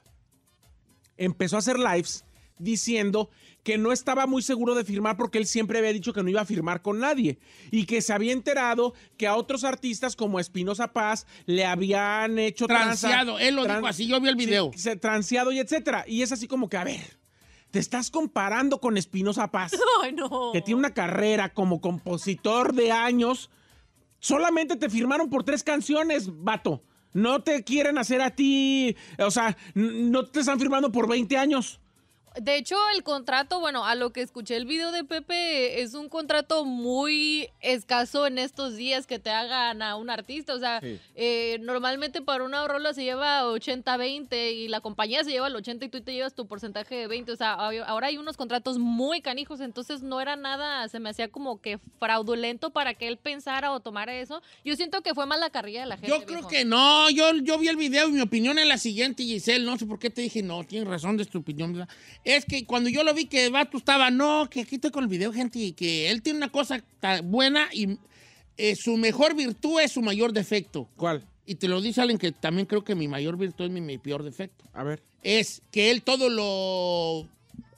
empezó a hacer lives diciendo que no estaba muy seguro de firmar porque él siempre había dicho que no iba a firmar con nadie y que se había enterado que a otros artistas como Espinoza Paz le habían hecho... Transeado, transa, él lo tran, dijo así, yo vi el video. Sí, se, transeado y etcétera. Y es así como que, a ver, te estás comparando con Espinoza Paz, oh, no. que tiene una carrera como compositor de años. Solamente te firmaron por tres canciones, vato. No te quieren hacer a ti, o sea, no te están firmando por veinte años. De hecho, el contrato, bueno, a lo que escuché el video de Pepe, es un contrato muy escaso en estos días que te hagan a un artista. O sea, sí. eh, normalmente para una rola se lleva ochenta veinte y la compañía se lleva el ochenta y tú te llevas tu porcentaje de veinte. O sea, ahora hay unos contratos muy canijos, entonces no era nada, se me hacía como que fraudulento para que él pensara o tomara eso. Yo siento que fue más la carrilla de la gente. Yo creo viejo. que no, yo, yo vi el video y mi opinión es la siguiente, Giselle. No sé por qué te dije, no, tienes razón de tu opinión, ¿verdad? Es que cuando yo lo vi que el vato estaba, no, que aquí estoy con el video, gente, y que él tiene una cosa tan buena y eh, su mejor virtud es su mayor defecto. ¿Cuál? Y te lo dice alguien que también creo que mi mayor virtud es mi, mi peor defecto. A ver. Es que él todo lo,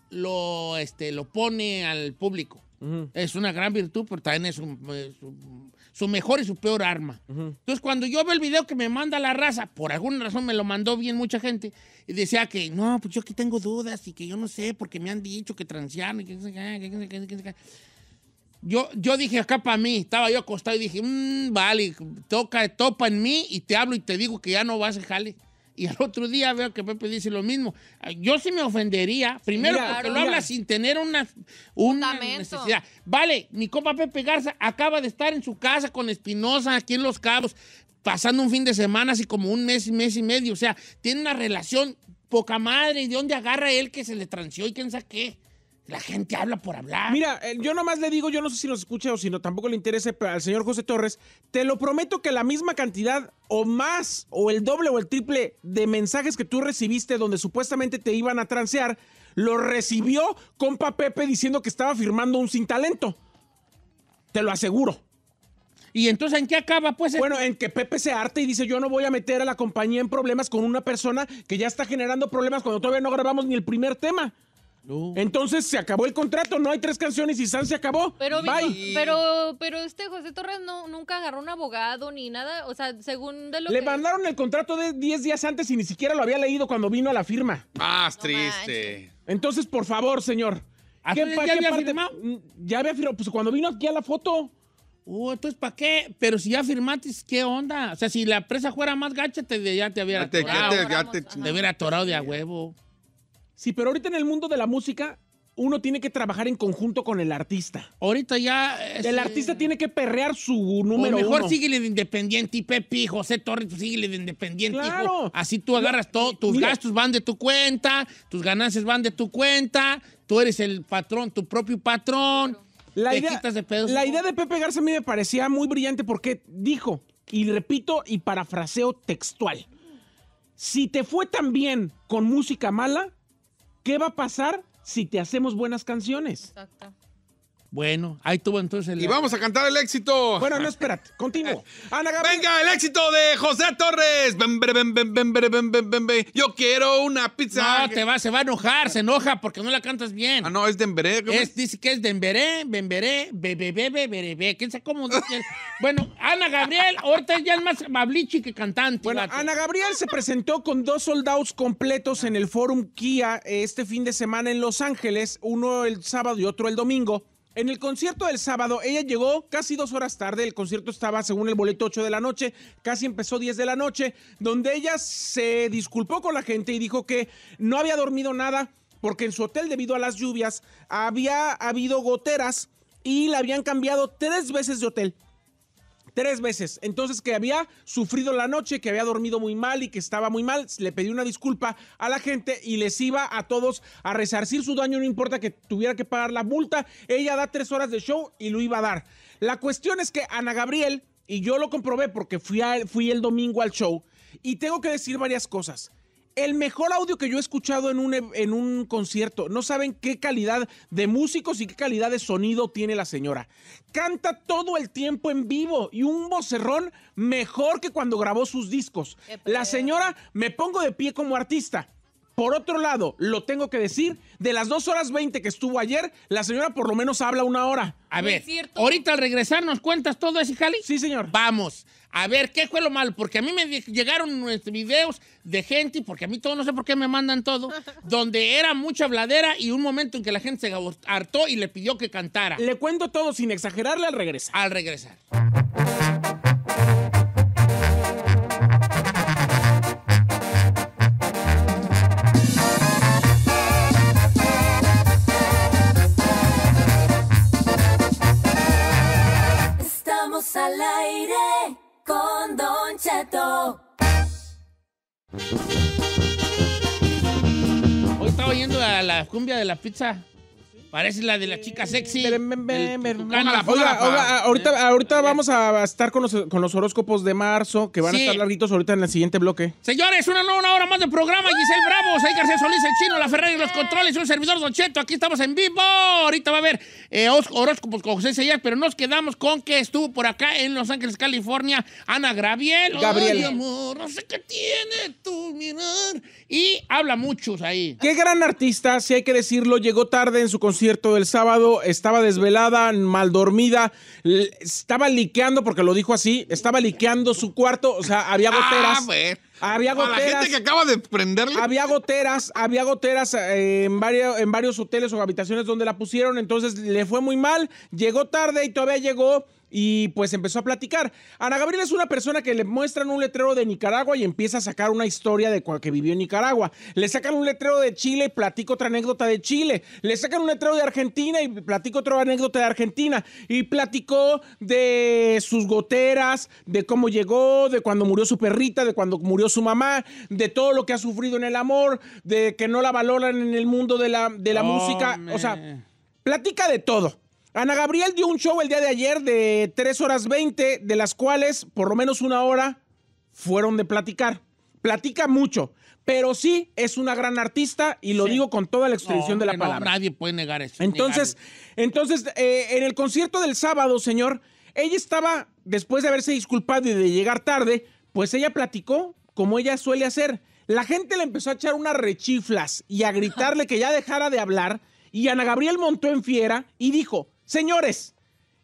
lo, este, lo pone al público. Uh-huh. Es una gran virtud, pero también es su, su, su mejor y su peor arma. Uh-huh. Entonces, cuando yo veo el video que me manda la raza, por alguna razón me lo mandó bien mucha gente, y decía que, no, pues yo aquí tengo dudas y que yo no sé, porque me han dicho que transiano y que... Yo, yo dije acá para mí, estaba yo acostado y dije, mmm, vale, toca, topa en mí y te hablo y te digo que ya no vas a jale. Y al otro día veo que Pepe dice lo mismo. Yo sí me ofendería, primero mira, porque claro, lo habla sin tener una, una necesidad. Vale, mi compa Pepe Garza acaba de estar en su casa con Espinoza aquí en Los Cabos, pasando un fin de semana así como un mes, mes y medio. O sea, tiene una relación poca madre y de dónde agarra él que se le transió y quién sabe qué. La gente habla por hablar. Mira, yo nomás le digo, yo no sé si nos escucha o si no, tampoco le interese al señor José Torres, te lo prometo que la misma cantidad o más, o el doble o el triple de mensajes que tú recibiste donde supuestamente te iban a transear, lo recibió compa Pepe diciendo que estaba firmando un sin talento. Te lo aseguro. ¿Y entonces en qué acaba, pues? Bueno, en que Pepe se harta y dice, yo no voy a meter a la compañía en problemas con una persona que ya está generando problemas cuando todavía no grabamos ni el primer tema. No. Entonces se acabó el contrato, no hay tres canciones y San se acabó. Pero, Bye. pero, pero este José Torres no, nunca agarró un abogado ni nada, o sea, según de lo Le que... mandaron el contrato de diez días antes y ni siquiera lo había leído cuando vino a la firma. Más no triste. Manches. Entonces, por favor, señor. ¿Qué, ¿Ya, ¿qué había parte? firmado? Ya había firmado, pues cuando vino aquí a la foto. Uh, entonces, ¿para qué? Pero si ya firmaste, ¿qué onda? O sea, si la presa fuera más gacha, te, ya te hubiera atorado. Te, ya te, te hubiera atorado de a huevo. Sí, pero ahorita en el mundo de la música uno tiene que trabajar en conjunto con el artista. Ahorita ya... Es, el artista eh, tiene que perrear su número o mejor uno. Síguele de independiente, y Pepe, José Torres, síguele de independiente. Claro. Hijo. Así tú agarras todo, tus Mira. gastos van de tu cuenta, tus ganancias van de tu cuenta, tú eres el patrón, tu propio patrón. Claro. La, te idea, quitas de pedos, la idea de Pepe Garza a mí me parecía muy brillante porque dijo, y repito y parafraseo textual, si te fue tan bien con música mala, ¿qué va a pasar si te hacemos buenas canciones? Exacto. Bueno, ahí tuvo entonces el... Y vamos a cantar el éxito. Bueno, no, espérate, continúo. Ana Gabriel. Venga, el éxito de José Torres. Yo quiero una pizza. No, te va, se va a enojar, se enoja porque no la cantas bien. Ah, no, es de Emberé. Es, dice que es de Emberé, Emberé, bebé, bebé, bebé. ¿Quién sabe cómo dice? Bueno, Ana Gabriel, ahorita es ya es más mablichi que cantante. Bueno, bate. Ana Gabriel se presentó con dos soldados completos en el Forum Kia este fin de semana en Los Ángeles, uno el sábado y otro el domingo. En el concierto del sábado, ella llegó casi dos horas tarde. El concierto estaba, según el boleto, ocho de la noche. Casi empezó diez de la noche, donde ella se disculpó con la gente y dijo que no había dormido nada porque en su hotel, debido a las lluvias, había habido goteras y la habían cambiado tres veces de hotel. Tres veces. Entonces, que había sufrido la noche, que había dormido muy mal y que estaba muy mal. Le pedí una disculpa a la gente y les iba a todos a resarcir su daño, no importa que tuviera que pagar la multa. Ella da tres horas de show y lo iba a dar. La cuestión es que Ana Gabriel, y yo lo comprobé porque fui, a, fui el domingo al show, y tengo que decir varias cosas. El mejor audio que yo he escuchado en un, en un concierto. No saben qué calidad de músicos y qué calidad de sonido tiene la señora. Canta todo el tiempo en vivo y un vocerrón mejor que cuando grabó sus discos. La señora, me pongo de pie como artista. Por otro lado, lo tengo que decir, de las dos horas veinte que estuvo ayer, la señora por lo menos habla una hora. A ver, ahorita al regresar nos cuentas todo eso, Jali. Sí, señor. Vamos. A ver, ¿qué fue lo malo? Porque a mí me llegaron videos de gente, porque a mí todo, no sé por qué me mandan todo, donde era mucha habladera y un momento en que la gente se hartó y le pidió que cantara. Le cuento todo sin exagerarle al regresar. Al regresar. Al aire con Don Cheto. Hoy estaba oyendo a la cumbia de la pizza. Parece la de la chica sexy. Ahorita vamos a estar con los, con los horóscopos de marzo, que van sí. a estar larguitos ahorita en el siguiente bloque. Señores, una, una hora más de programa. Giselle Bravo, Sai García Solís, el chino, la Ferrari, los controles, un servidor, Don Cheto. Aquí estamos en vivo. Ahorita va a haber eh, horóscopos con José Isaías, pero nos quedamos con que estuvo por acá en Los Ángeles, California, Ana Gabriel. Gabriel. Ay, amor, no sé qué tiene tu mirar. Y habla muchos ahí. Qué gran artista, si hay que decirlo. Llegó tarde en su concierto del sábado, estaba desvelada, mal dormida, estaba liqueando, porque lo dijo así, estaba liqueando su cuarto, o sea, había goteras. Ah, pues. Había goteras. Para la gente que acaba de prenderle. Había goteras, había goteras eh, en, varios, en varios hoteles o habitaciones donde la pusieron, entonces le fue muy mal, llegó tarde y todavía llegó y pues empezó a platicar. Ana Gabriel es una persona que le muestran un letrero de Nicaragua y empieza a sacar una historia de que vivió en Nicaragua. Le sacan un letrero de Chile y platica otra anécdota de Chile. Le sacan un letrero de Argentina y platica otra anécdota de Argentina. Y platicó de sus goteras, de cómo llegó, de cuando murió su perrita, de cuando murió su mamá, de todo lo que ha sufrido en el amor, de que no la valoran en el mundo de la, de la oh, música. Man. O sea, platica de todo. Ana Gabriel dio un show el día de ayer de tres horas veinte, de las cuales por lo menos una hora fueron de platicar. Platica mucho, pero sí es una gran artista y lo sí. digo con toda la extensión no, de la palabra. No, nadie puede negar eso. Entonces, entonces eh, en el concierto del sábado, señor, ella estaba, después de haberse disculpado y de llegar tarde, pues ella platicó como ella suele hacer. La gente le empezó a echar unas rechiflas y a gritarle que ya dejara de hablar, y Ana Gabriel montó en fiera y dijo... Señores,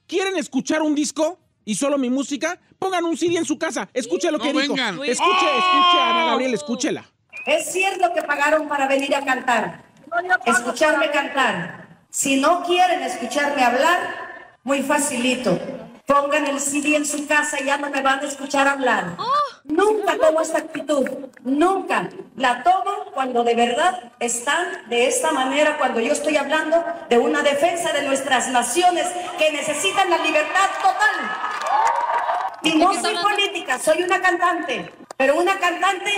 ¿quieren escuchar un disco y solo mi música? Pongan un C D en su casa. Escuche lo no que dijo. Escuche, oh. escuche, Ana Gabriel, escúchela. Es cierto que pagaron para venir a cantar, escucharme cantar. Si no quieren escucharme hablar, muy facilito. Pongan el C D en su casa y ya no me van a escuchar hablar. Oh. Nunca tomo esta actitud, nunca. La tomo cuando de verdad están de esta manera, cuando yo estoy hablando de una defensa de nuestras naciones que necesitan la libertad total. Y no soy política, soy una cantante, pero una cantante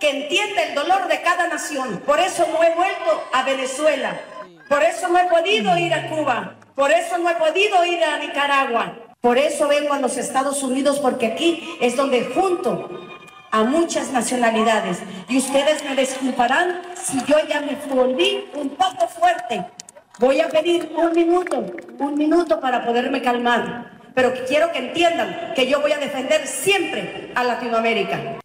que entiende el dolor de cada nación. Por eso no he vuelto a Venezuela, por eso no he podido ir a Cuba, por eso no he podido ir a Nicaragua. Por eso vengo a los Estados Unidos, porque aquí es donde junto a muchas nacionalidades. Y ustedes me disculparán si yo ya me volví un poco fuerte. Voy a pedir un minuto, un minuto para poderme calmar. Pero quiero que entiendan que yo voy a defender siempre a Latinoamérica.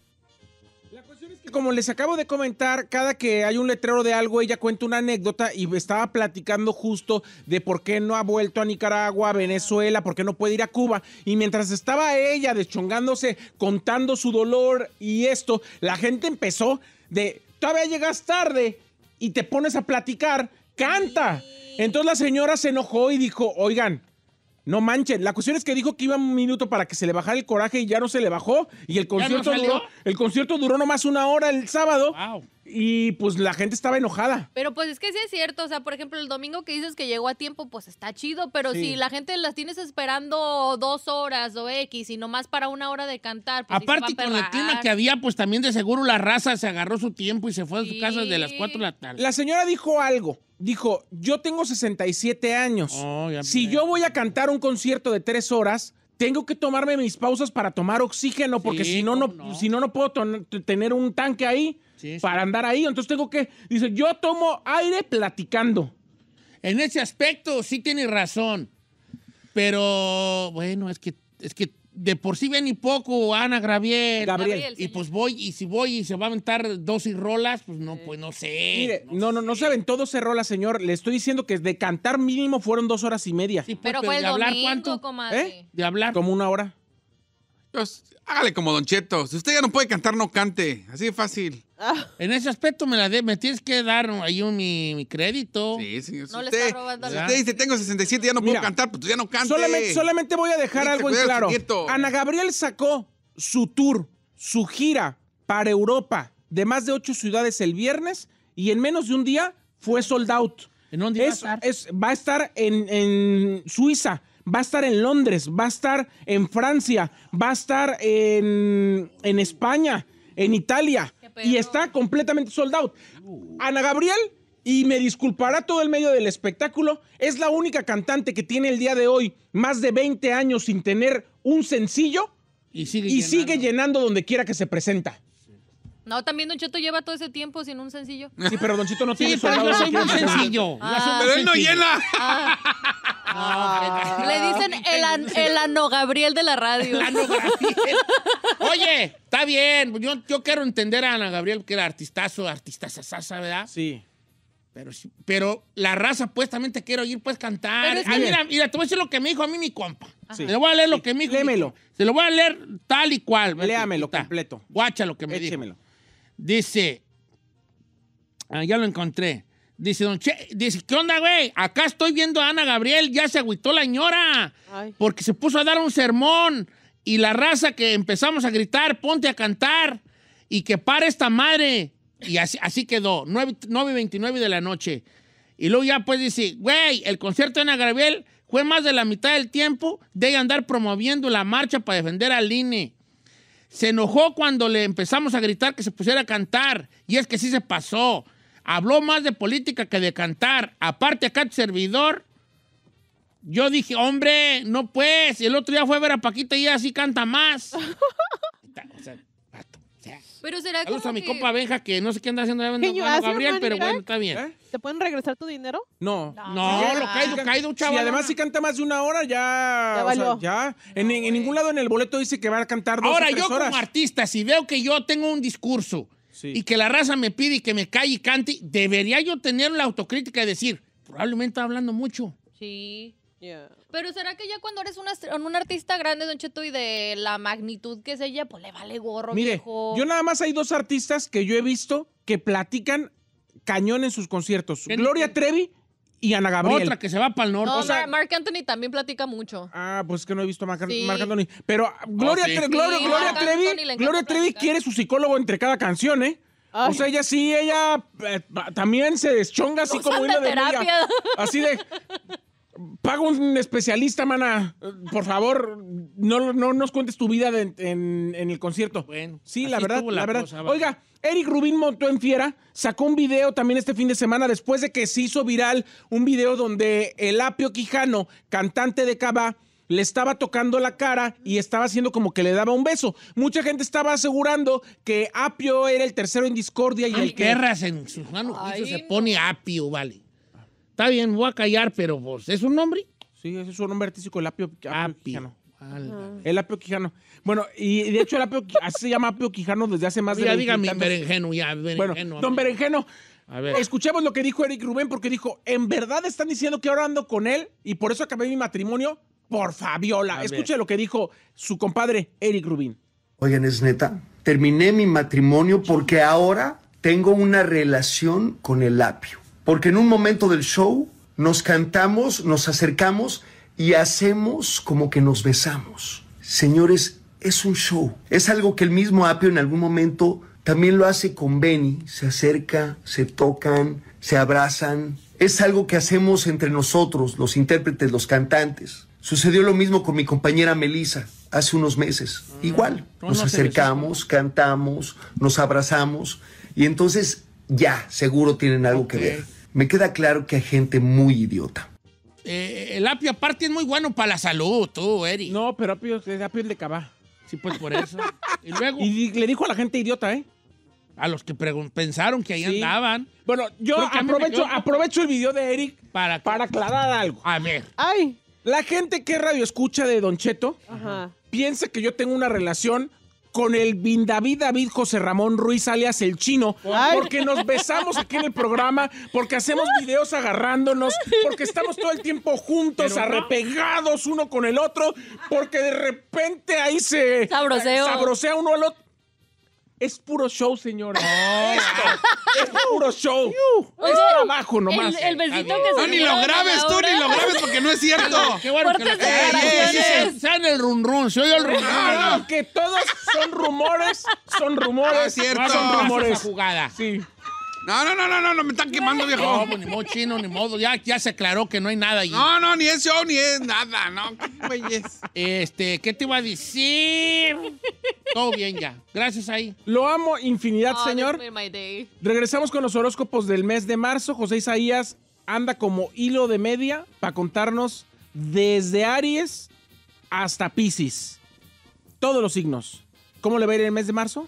Como les acabo de comentar, cada que hay un letrero de algo, ella cuenta una anécdota y estaba platicando justo de por qué no ha vuelto a Nicaragua, a Venezuela, por qué no puede ir a Cuba. Y mientras estaba ella deschongándose, contando su dolor y esto, la gente empezó de, todavía llegas tarde y te pones a platicar, canta. Entonces la señora se enojó y dijo, oigan, no manchen. La cuestión es que dijo que iba un minuto para que se le bajara el coraje y ya no se le bajó. Y el concierto, no duró, el concierto duró nomás una hora el sábado. Wow. Y pues la gente estaba enojada. Pero pues es que sí es cierto. O sea, por ejemplo, el domingo que dices que llegó a tiempo, pues está chido. Pero sí. si la gente las tienes esperando dos horas o X y nomás para una hora de cantar. Pues aparte sí con el clima que había, pues también de seguro la raza se agarró su tiempo y se fue sí. a su casa desde las cuatro de la tarde. La señora dijo algo. Dijo, yo tengo sesenta y siete años. Oh, si yo voy a cantar un concierto de tres horas, tengo que tomarme mis pausas para tomar oxígeno, porque sí, si no, no, no, si no, no puedo tener un tanque ahí sí, sí. para andar ahí. Entonces tengo que... Dice, yo tomo aire platicando. En ese aspecto sí tiene razón. Pero, bueno, es que... Es que de por sí ven y poco, Ana Gabriel. Gabriel. Gabriel y pues voy, y si voy y se va a aventar doce rolas, pues no, pues no sé. Mire, no, no, sé. no, no se aventó doce rolas, señor. Le estoy diciendo que de cantar mínimo fueron dos horas y media. Sí, pero, pero fue el domingo, hablar cuánto, comadre. ¿Eh? De hablar. Como una hora. Pues, hágale como Don Cheto. Si usted ya no puede cantar, no cante. Así de fácil. Ah. En ese aspecto me la de, me tienes que dar ahí un, mi, mi crédito. Sí, señor. No usted, le está robando si la... usted dice, tengo sesenta y siete, ya no puedo Mira, cantar, pues ya no cante. Solamente, solamente voy a dejar algo en claro. Ana Gabriel sacó su tour, su gira para Europa de más de ocho ciudades el viernes y en menos de un día fue sold out. ¿En dónde va a estar? Es, va a estar en, en Suiza. Va a estar en Londres, va a estar en Francia, va a estar en, en España, en Italia. Y está completamente sold out. Ana Gabriel y me disculpará todo el medio del espectáculo, es la única cantante que tiene el día de hoy más de veinte años sin tener un sencillo y sigue, y llenando. sigue llenando donde quiera que se presenta. No, también Don Cheto lleva todo ese tiempo sin un sencillo. Sí, pero Don Cheto no tiene... Sí, pero yo soy muy sencillo. Ah, pero él no llena. Ah, ah, ah, le dicen el, an, el Ano Gabriel de la radio. Ano Gabriel. Oye, está bien. Yo, yo quiero entender a Ana Gabriel, que era artistazo, artistazazaza, ¿verdad? Sí. Pero, pero la raza, pues, también te quiero oír, pues, cantar. Es que... ah, mira, mira, te voy a decir lo que me dijo a mí mi compa. Sí. Le voy a leer lo que me dijo. Léemelo. Se lo voy a leer tal y cual. Léamelo completo. Guacha lo que me Échemelo. dijo. Dice, ah, ya lo encontré. Dice, don Che, dice, ¿qué onda, güey? Acá estoy viendo a Ana Gabriel, ya se agüitó la señora. Ay. Porque se puso a dar un sermón y la raza que empezamos a gritar, ponte a cantar y que pare esta madre. Y así, así quedó, nueve y veintinueve de la noche. Y luego ya pues dice, güey, el concierto de Ana Gabriel fue más de la mitad del tiempo de andar promoviendo la marcha para defender al I N E. Se enojó cuando le empezamos a gritar que se pusiera a cantar. Y es que sí se pasó. Habló más de política que de cantar. Aparte, acá tu servidor, yo dije, hombre, no pues. Y el otro día fue a ver a Paquita y ella sí canta más. O sea, vato, o sea. Pero será como a mi que... compa Benja, que no sé qué anda haciendo. ¿Qué bueno, Gabriel, pero bueno, está bien. ¿Eh? ¿Te pueden regresar tu dinero? No. No, no, lo caído, caído, chaval. Y además si canta más de una hora, ya... Ya, valió. O sea, ya. No, en, en ningún lado en el boleto dice que va a cantar dos Ahora, o tres horas. Ahora, yo como artista, si veo que yo tengo un discurso sí. y que la raza me pide y que me calle y cante, debería yo tener la autocrítica y decir, probablemente está hablando mucho. Sí. Yeah. Pero será que ya cuando eres un, un artista grande, Don Cheto, y de la magnitud que es ella, pues le vale gorro, Mire, viejo. Yo nada más hay dos artistas que yo he visto que platican cañón en sus conciertos. Gloria Trevi y Ana Gabriel. Otra que se va para el norte. No, o sea, Mark Anthony también platica mucho. Ah, pues es que no he visto a Mark, sí. Mark Anthony. Pero Gloria, oh, sí. Tre sí, Gloria, sí, Gloria Trevi, Gloria Trevi quiere su psicólogo entre cada canción, ¿eh? Ay. O sea, ella sí, ella eh, también se deschonga así no como una de terapia. Así de... Paga un especialista, mana. Por favor, no, no nos cuentes tu vida de, en, en el concierto. Bueno, sí, la verdad, la, la verdad. Cosa, Oiga, Eric Rubín montó en fiera, sacó un video también este fin de semana después de que se hizo viral un video donde el Apio Quijano, cantante de Cava, le estaba tocando la cara y estaba haciendo como que le daba un beso. Mucha gente estaba asegurando que Apio era el tercero en discordia y Ay, el que... guerras en sus manos Ay, se no. pone Apio, vale. Está bien, voy a callar, pero vos, ¿es un nombre? Sí, ese es un nombre artístico, el Apio, Apio, Apio. Quijano. Válgame. El Apio Quijano. Bueno, y de hecho el Apio así se llama Apio Quijano desde hace más Oiga, de dígame, años. Berenjeno, ya, Berenjeno. Bueno, don Berenjeno, a ver. Escuchemos lo que dijo Eric Rubén, porque dijo, en verdad están diciendo que ahora ando con él y por eso acabé mi matrimonio por Fabiola. Escuche lo que dijo su compadre Eric Rubín. Oigan, es neta, terminé mi matrimonio porque ahora tengo una relación con el Apio. Porque en un momento del show nos cantamos, nos acercamos y hacemos como que nos besamos. Señores, es un show. Es algo que el mismo Apio en algún momento también lo hace con Benny. Se acerca, se tocan, se abrazan. Es algo que hacemos entre nosotros, los intérpretes, los cantantes. Sucedió lo mismo con mi compañera Melissa hace unos meses. Igual, nos acercamos, cantamos, nos abrazamos y entonces... Ya, seguro tienen algo okay. que ver. Me queda claro que hay gente muy idiota. Eh, el Apio aparte es muy bueno para la salud, tú, Eri. No, pero Apio es Apio de Cabá. Sí, pues por eso. Y luego... Y le dijo a la gente idiota, ¿eh? A los que pensaron que ahí sí. andaban. Bueno, yo aprovecho, aprovecho el video de Eric para, para aclarar algo. A ver. Ay. La gente que radio escucha de Don Cheto Ajá. piensa que yo tengo una relación... con el Bin David David José Ramón Ruiz, alias El Chino, Ay. porque nos besamos aquí en el programa, porque hacemos videos agarrándonos, porque estamos todo el tiempo juntos, Pero arrepegados no. uno con el otro, porque de repente ahí se... Sabroseo. Sabrosea uno al otro. Es puro show, señora. No. Esto es puro show. Uh, es uh, trabajo nomás. El, el besito que se... Tú ni lo grabes, tú ni lo grabes porque no es cierto. Qué bueno que la... eh, sean el run run, se oye el run run. No, que todos son rumores, son rumores. No es cierto. No son rumores. Jugada. Sí. No, no, no, no, no, no, me están quemando, viejo. No, pues ni modo chino, ni modo. Ya, ya se aclaró que no hay nada allí. No, no, ni es show, ni es nada, no. Qué belleza. Este, ¿qué te iba a decir? Todo bien ya. Gracias ahí. Lo amo infinidad, oh, señor. Regresamos con los horóscopos del mes de marzo. José Isaías anda como hilo de media para contarnos desde Aries hasta Piscis. Todos los signos. ¿Cómo le va a ir el mes de marzo?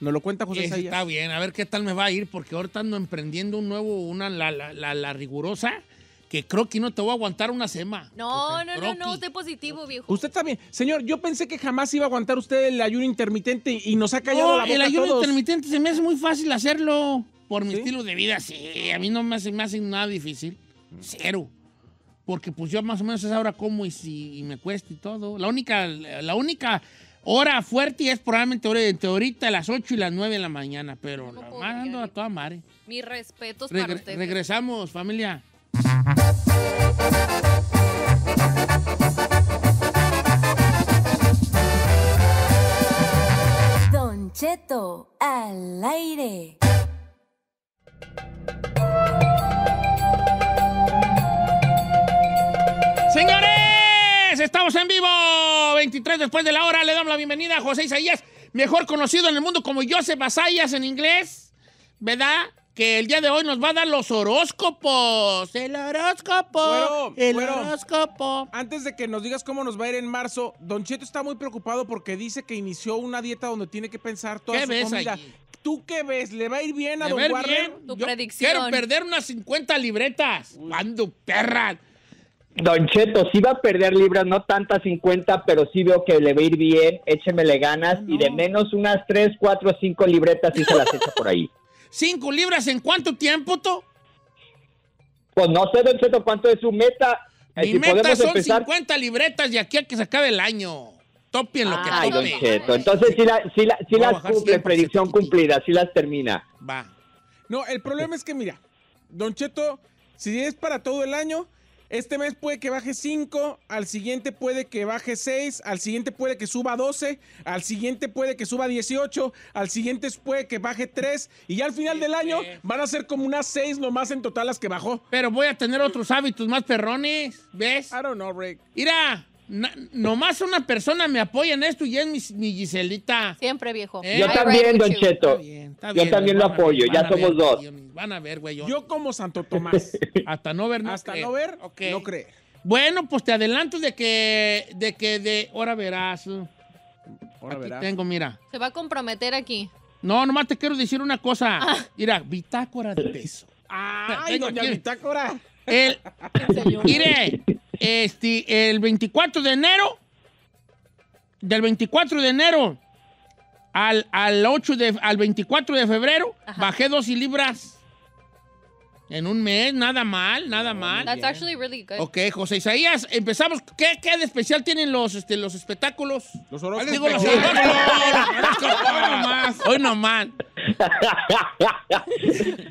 Nos lo cuenta José Isaías. Está bien, a ver qué tal me va a ir, porque ahorita ando emprendiendo un nuevo, una, la, la, la, la rigurosa, que creo que no te voy a aguantar una semana. No, okay. no, Croqui. no, no, usted positivo, viejo. Usted también. Señor, yo pensé que jamás iba a aguantar usted el ayuno intermitente y nos ha callado no, la boca el ayuno a todos. Intermitente se me hace muy fácil hacerlo por mi ¿Sí? estilo de vida. Sí, a mí no me hace, me hace nada difícil. Cero. Porque pues yo más o menos es ahora como y si y me cuesta y todo. La única, la única... hora fuerte es probablemente entre ahorita a las ocho y las nueve de la mañana, pero la más ando a toda madre. Mis respetos Regre para ustedes. Regresamos, familia. Don Cheto al aire. ¡Señores! ¡Estamos en vivo! veintitrés después de la hora, le damos la bienvenida a José Isaías, mejor conocido en el mundo como José Isaías en inglés, ¿verdad? Que el día de hoy nos va a dar los horóscopos. El horóscopo. Bueno, el bueno. horóscopo. Antes de que nos digas cómo nos va a ir en marzo, Don Cheto está muy preocupado porque dice que inició una dieta donde tiene que pensar toda su comida. Allí? ¿Tú qué ves? ¿Le va a ir bien a Don Warner? Tu Yo predicción. Quiero perder unas cincuenta libretas. ¡Cuando perras! Don Cheto, sí va a perder libras, no tantas cincuenta, pero sí veo que le va a ir bien, échemele ganas, no. y de menos unas tres, cuatro, cinco libretas sí se las echa por ahí. ¿Cinco libras en cuánto tiempo, tú? Pues no sé, Don Cheto, cuánto es su meta. Mi si meta son empezar... cincuenta libretas de aquí a que se acabe el año. Topien lo ah, que Ay, Don Cheto, entonces sí, la, sí, la, sí las cumple, predicción cumplida, sí las termina. Va. No, el problema es que, mira, Don Cheto, si es para todo el año... Este mes puede que baje cinco, al siguiente puede que baje seis, al siguiente puede que suba doce, al siguiente puede que suba dieciocho, al siguiente puede que baje tres, y ya al final del año van a ser como unas seis nomás en total las que bajó. Pero voy a tener otros hábitos más perrones, ¿ves? I don't know, Rick. Mira, nomás una persona me apoya en esto y es mi, mi Giselita. Siempre, viejo. ¿Eh? Yo también, Don Cheto. Está bien, está bien, yo también lo apoyo, ya somos dos. Van a ver, güey. Yo. yo como Santo Tomás. Hasta no ver, no Hasta creer. no ver, okay. no creer. Bueno, pues te adelanto de que, de que, de, ahora verás. Ahora aquí verás. tengo, mira. Se va a comprometer aquí. No, nomás te quiero decir una cosa. Ah. Mira, bitácora de peso. Ay, doña bitácora. El, mire, este, el veinticuatro de enero, del veinticuatro de enero al, al, ocho de, al veinticuatro de febrero, Ajá. bajé doce libras. En un mes, nada mal, nada mal. That's actually really good. Ok, José Isaías, empezamos. ¿Qué, qué de especial tienen los, este, los espectáculos? Los horóscopos. Digo, los horóscopos. Hoy nomás.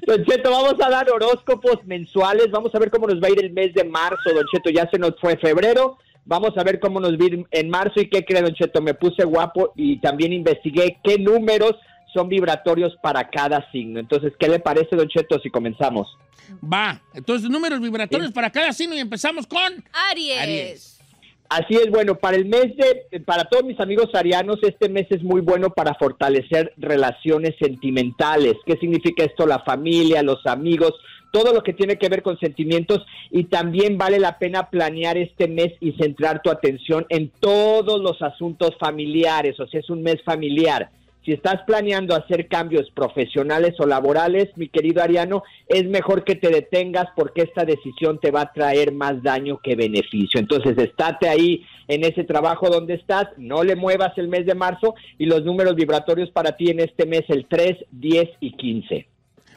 Don Cheto, vamos a dar horóscopos mensuales. Vamos a ver cómo nos va a ir el mes de marzo, Don Cheto. Ya se nos fue febrero. Vamos a ver cómo nos va a ir en marzo. ¿Y qué cree, Don Cheto? Me puse guapo y también investigué qué números son vibratorios para cada signo. Entonces, ¿qué le parece, Don Cheto, si comenzamos? Va. Entonces, números vibratorios sí. para cada signo y empezamos con... Aries. Aries. Así es, bueno, para el mes de... Para todos mis amigos arianos, este mes es muy bueno para fortalecer relaciones sentimentales. ¿Qué significa esto? La familia, los amigos... Todo lo que tiene que ver con sentimientos, y también vale la pena planear este mes y centrar tu atención en todos los asuntos familiares, o sea, es un mes familiar. Si estás planeando hacer cambios profesionales o laborales, mi querido Ariano, es mejor que te detengas porque esta decisión te va a traer más daño que beneficio. Entonces, estate ahí en ese trabajo donde estás, no le muevas el mes de marzo, y los números vibratorios para ti en este mes, el tres, diez y quince.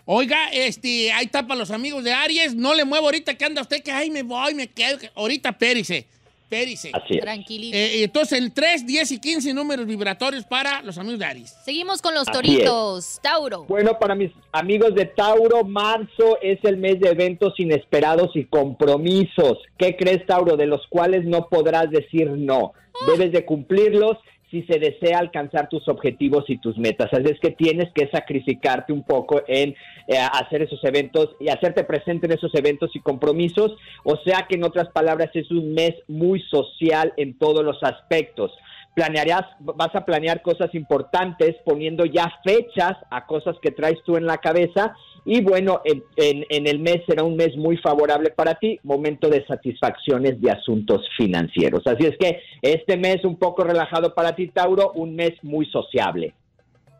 Oiga, este, ahí está para los amigos de Aries, no le muevo ahorita que anda usted, que ay, me voy, me quedo, que ahorita périce, périce. Tranquilito. Eh, entonces, el tres, diez y quince números vibratorios para los amigos de Aries. Seguimos con los Así toritos, es. Tauro. Bueno, para mis amigos de Tauro, marzo es el mes de eventos inesperados y compromisos. ¿Qué crees, Tauro? De los cuales no podrás decir no, ah. debes de cumplirlos. Si se desea alcanzar tus objetivos y tus metas. Es que tienes que sacrificarte un poco en eh, hacer esos eventos y hacerte presente en esos eventos y compromisos. O sea que, en otras palabras, es un mes muy social en todos los aspectos. planearás, vas a planear cosas importantes poniendo ya fechas a cosas que traes tú en la cabeza y bueno, en, en, en el mes será un mes muy favorable para ti, momento de satisfacciones de asuntos financieros. Así es que este mes un poco relajado para ti, Tauro, un mes muy sociable.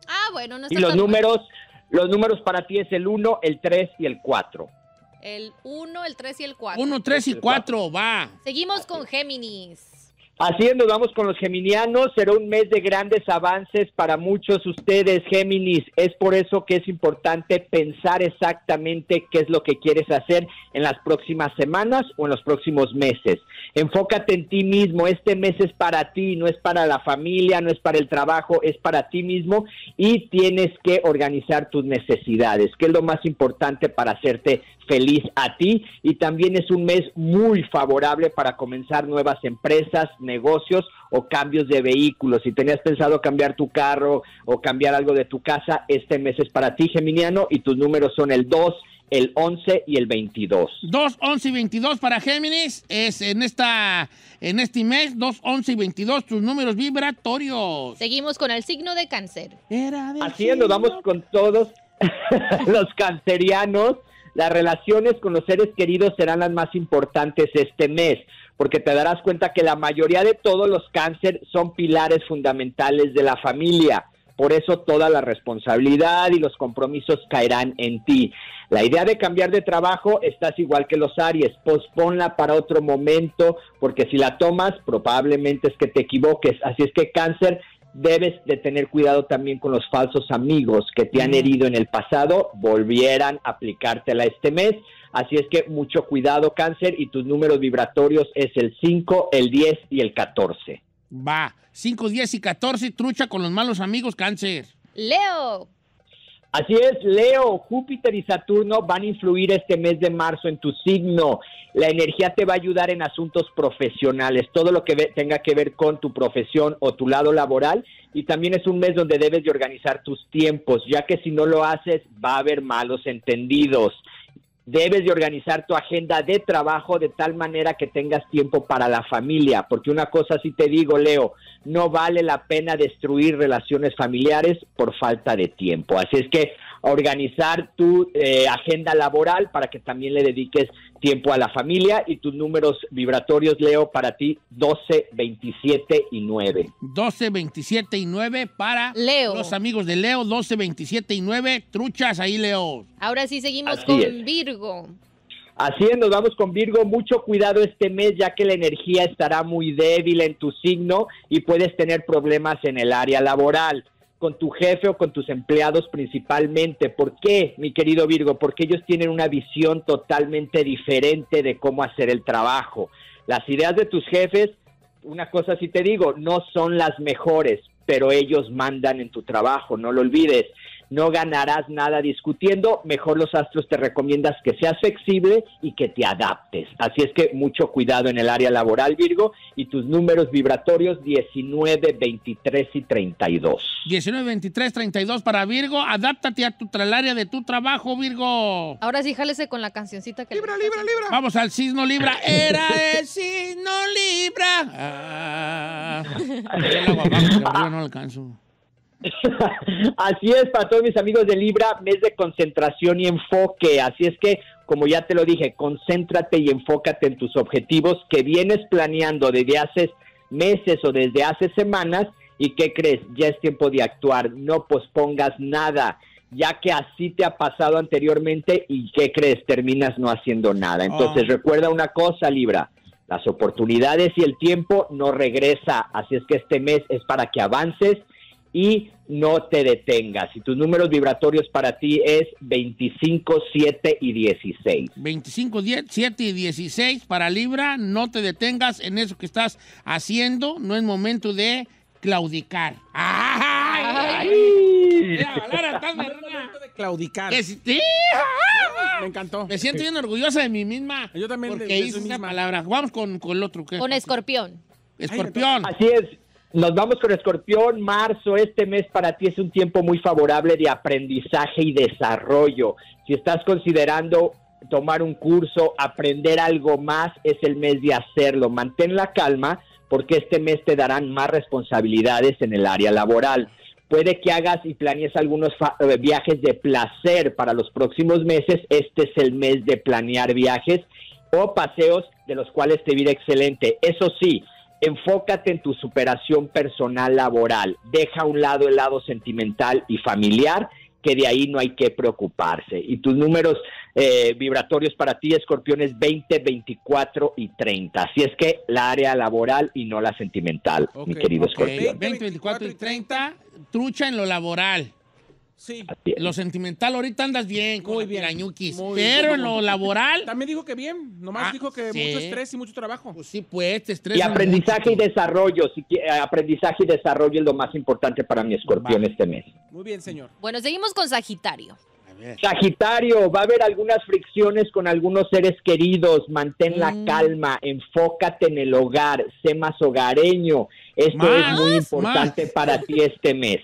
Ah, bueno, no está. Y los números, los números para ti es el uno, el tres y el cuatro. El uno, el tres y el cuatro. uno, tres y cuatro, va. Seguimos con Géminis. Así es, nos vamos con los geminianos. Será un mes de grandes avances para muchos ustedes, Géminis. Es por eso que es importante pensar exactamente qué es lo que quieres hacer en las próximas semanas o en los próximos meses. Enfócate en ti mismo. Este mes es para ti, no es para la familia, no es para el trabajo, es para ti mismo y tienes que organizar tus necesidades, que es lo más importante para hacerte feliz a ti. Y también es un mes muy favorable para comenzar nuevas empresas, negocios o cambios de vehículos. Si tenías pensado cambiar tu carro o cambiar algo de tu casa, este mes es para ti, Geminiano, y tus números son el dos, el once y el veintidós. dos, once y veintidós para Géminis, es en, esta, en este mes, dos, once y veintidós, tus números vibratorios. Seguimos con el signo de Cáncer. Era de Así es, nos vamos con todos los cancerianos. Las relaciones con los seres queridos serán las más importantes este mes, porque te darás cuenta que la mayoría de todos los cáncer son pilares fundamentales de la familia. Por eso toda la responsabilidad y los compromisos caerán en ti. La idea de cambiar de trabajo, estás igual que los Aries, posponla para otro momento, porque si la tomas probablemente es que te equivoques. Así es que Cáncer, debes de tener cuidado también con los falsos amigos que te han herido en el pasado, volvieran a aplicártela este mes. Así es que mucho cuidado, Cáncer, y tus números vibratorios es el cinco, el diez y el catorce. Va, cinco, diez y catorce, trucha con los malos amigos, Cáncer. Leo. Así es, Leo, Júpiter y Saturno van a influir este mes de marzo en tu signo. La energía te va a ayudar en asuntos profesionales, todo lo que tenga que ver con tu profesión o tu lado laboral. Y también es un mes donde debes de organizar tus tiempos, ya que si no lo haces va a haber malos entendidos. Debes de organizar tu agenda de trabajo de tal manera que tengas tiempo para la familia, porque una cosa sí te digo, Leo, no vale la pena destruir relaciones familiares por falta de tiempo. Así es que organizar tu eh, agenda laboral para que también le dediques tiempo a la familia. Y tus números vibratorios, Leo, para ti, doce, veintisiete y nueve. doce, veintisiete y nueve para Leo. Los amigos de Leo, doce, veintisiete y nueve, truchas ahí, Leo. Ahora sí seguimos Así con es. Virgo. Así es, nos vamos con Virgo, mucho cuidado este mes ya que la energía estará muy débil en tu signo y puedes tener problemas en el área laboral, con tu jefe o con tus empleados principalmente. ¿Por qué, mi querido Virgo? Porque ellos tienen una visión totalmente diferente de cómo hacer el trabajo. Las ideas de tus jefes, una cosa sí te digo, no son las mejores, pero ellos mandan en tu trabajo, no lo olvides. No ganarás nada discutiendo, mejor los astros te recomiendas que seas flexible y que te adaptes. Así es que mucho cuidado en el área laboral, Virgo, y tus números vibratorios diecinueve, veintitrés y treinta y dos. diecinueve, veintitrés, treinta y dos para Virgo, adáptate a tu al área de tu trabajo, Virgo. Ahora sí, jálese con la cancioncita que... Libra, Libra, Libra. Vamos al signo Libra. Era el signo Libra. Ah, yo no alcanzo. Así es, para todos mis amigos de Libra, mes de concentración y enfoque. Así es que, como ya te lo dije, concéntrate y enfócate en tus objetivos que vienes planeando desde hace meses o desde hace semanas. ¿Y qué crees? Ya es tiempo de actuar, no pospongas nada, ya que así te ha pasado anteriormente y ¿qué crees? Terminas no haciendo nada. Entonces, oh. recuerda una cosa, Libra. Las oportunidades y el tiempo no regresa, así es que este mes es para que avances y no te detengas. Y tus números vibratorios para ti es veinticinco, siete y dieciséis. veinticinco, diez, siete y dieciséis para Libra. No te detengas en eso que estás haciendo. No es momento de claudicar. ¡Ay! Ay. Ay. Mira, Lara, estás de momento de claudicar. Es... Me encantó. Me siento bien orgullosa de mí misma. Yo también. Porque hice esa palabra. Vamos con, con el otro. ¿Qué? Con Escorpión. Escorpión. Ay, así es. Nos vamos con Escorpión. Marzo, este mes para ti es un tiempo muy favorable de aprendizaje y desarrollo. Si estás considerando tomar un curso, aprender algo más, es el mes de hacerlo. Mantén la calma porque este mes te darán más responsabilidades en el área laboral. Puede que hagas y planees algunos fa- viajes de placer para los próximos meses. Este es el mes de planear viajes o paseos de los cuales te irá excelente. Eso sí, enfócate en tu superación personal laboral. Deja a un lado el lado sentimental y familiar, que de ahí no hay que preocuparse. Y tus números eh, vibratorios para ti, escorpiones, veinte, veinticuatro y treinta. Así es que la área laboral y no la sentimental, okay, mi querido okay. escorpión. veinte, veinticuatro y treinta, trucha en lo laboral. Sí. Lo sentimental, ahorita andas bien, muy bien, Añuquis. Pero bien, en lo laboral. También dijo que bien, nomás ah, dijo que sí. Mucho estrés y mucho trabajo. Pues sí, pues, te estrés. Y aprendizaje mucho. y desarrollo. Si, eh, aprendizaje y desarrollo es lo más importante para mi escorpión este mes. Muy bien, señor. Bueno, seguimos con Sagitario. Sagitario, va a haber algunas fricciones con algunos seres queridos. Mantén mm. la calma, enfócate en el hogar, sé más hogareño. Esto más, es muy importante más. para ti este mes.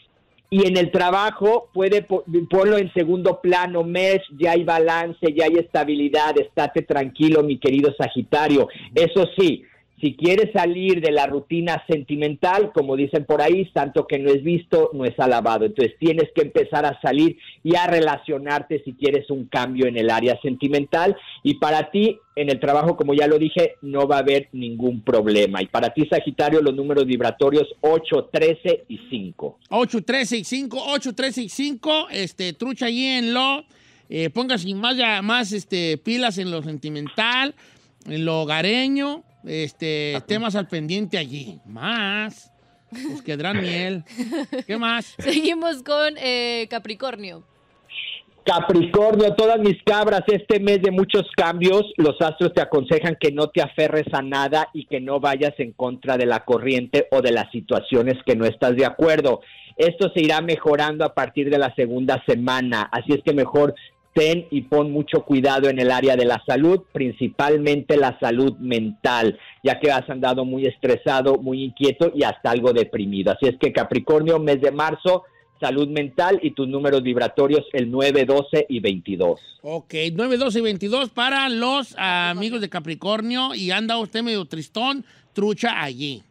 Y en el trabajo, puede ponlo en segundo plano, mes, ya hay balance, ya hay estabilidad, estate tranquilo, mi querido Sagitario. Eso sí, si quieres salir de la rutina sentimental, como dicen por ahí, tanto que no es visto, no es alabado. Entonces tienes que empezar a salir y a relacionarte si quieres un cambio en el área sentimental. Y para ti, en el trabajo, como ya lo dije, no va a haber ningún problema. Y para ti, Sagitario, los números vibratorios ocho, trece y cinco. ocho, trece y cinco, ocho, trece y cinco, este, trucha ahí en lo, eh, póngase más, ya, más este, pilas en lo sentimental, en lo hogareño. Este, Ajá. temas al pendiente allí. Más. Pues quedarán miel. ¿Qué más? Seguimos con eh, Capricornio. Capricornio, todas mis cabras, este mes de muchos cambios, los astros te aconsejan que no te aferres a nada y que no vayas en contra de la corriente o de las situaciones que no estás de acuerdo. Esto se irá mejorando a partir de la segunda semana, así es que mejor ten y pon mucho cuidado en el área de la salud, principalmente la salud mental, ya que has andado muy estresado, muy inquieto y hasta algo deprimido. Así es que Capricornio, mes de marzo, salud mental y tus números vibratorios el nueve, doce y veintidós. Ok, nueve, doce y veintidós para los amigos de Capricornio, y anda usted medio tristón, trucha allí.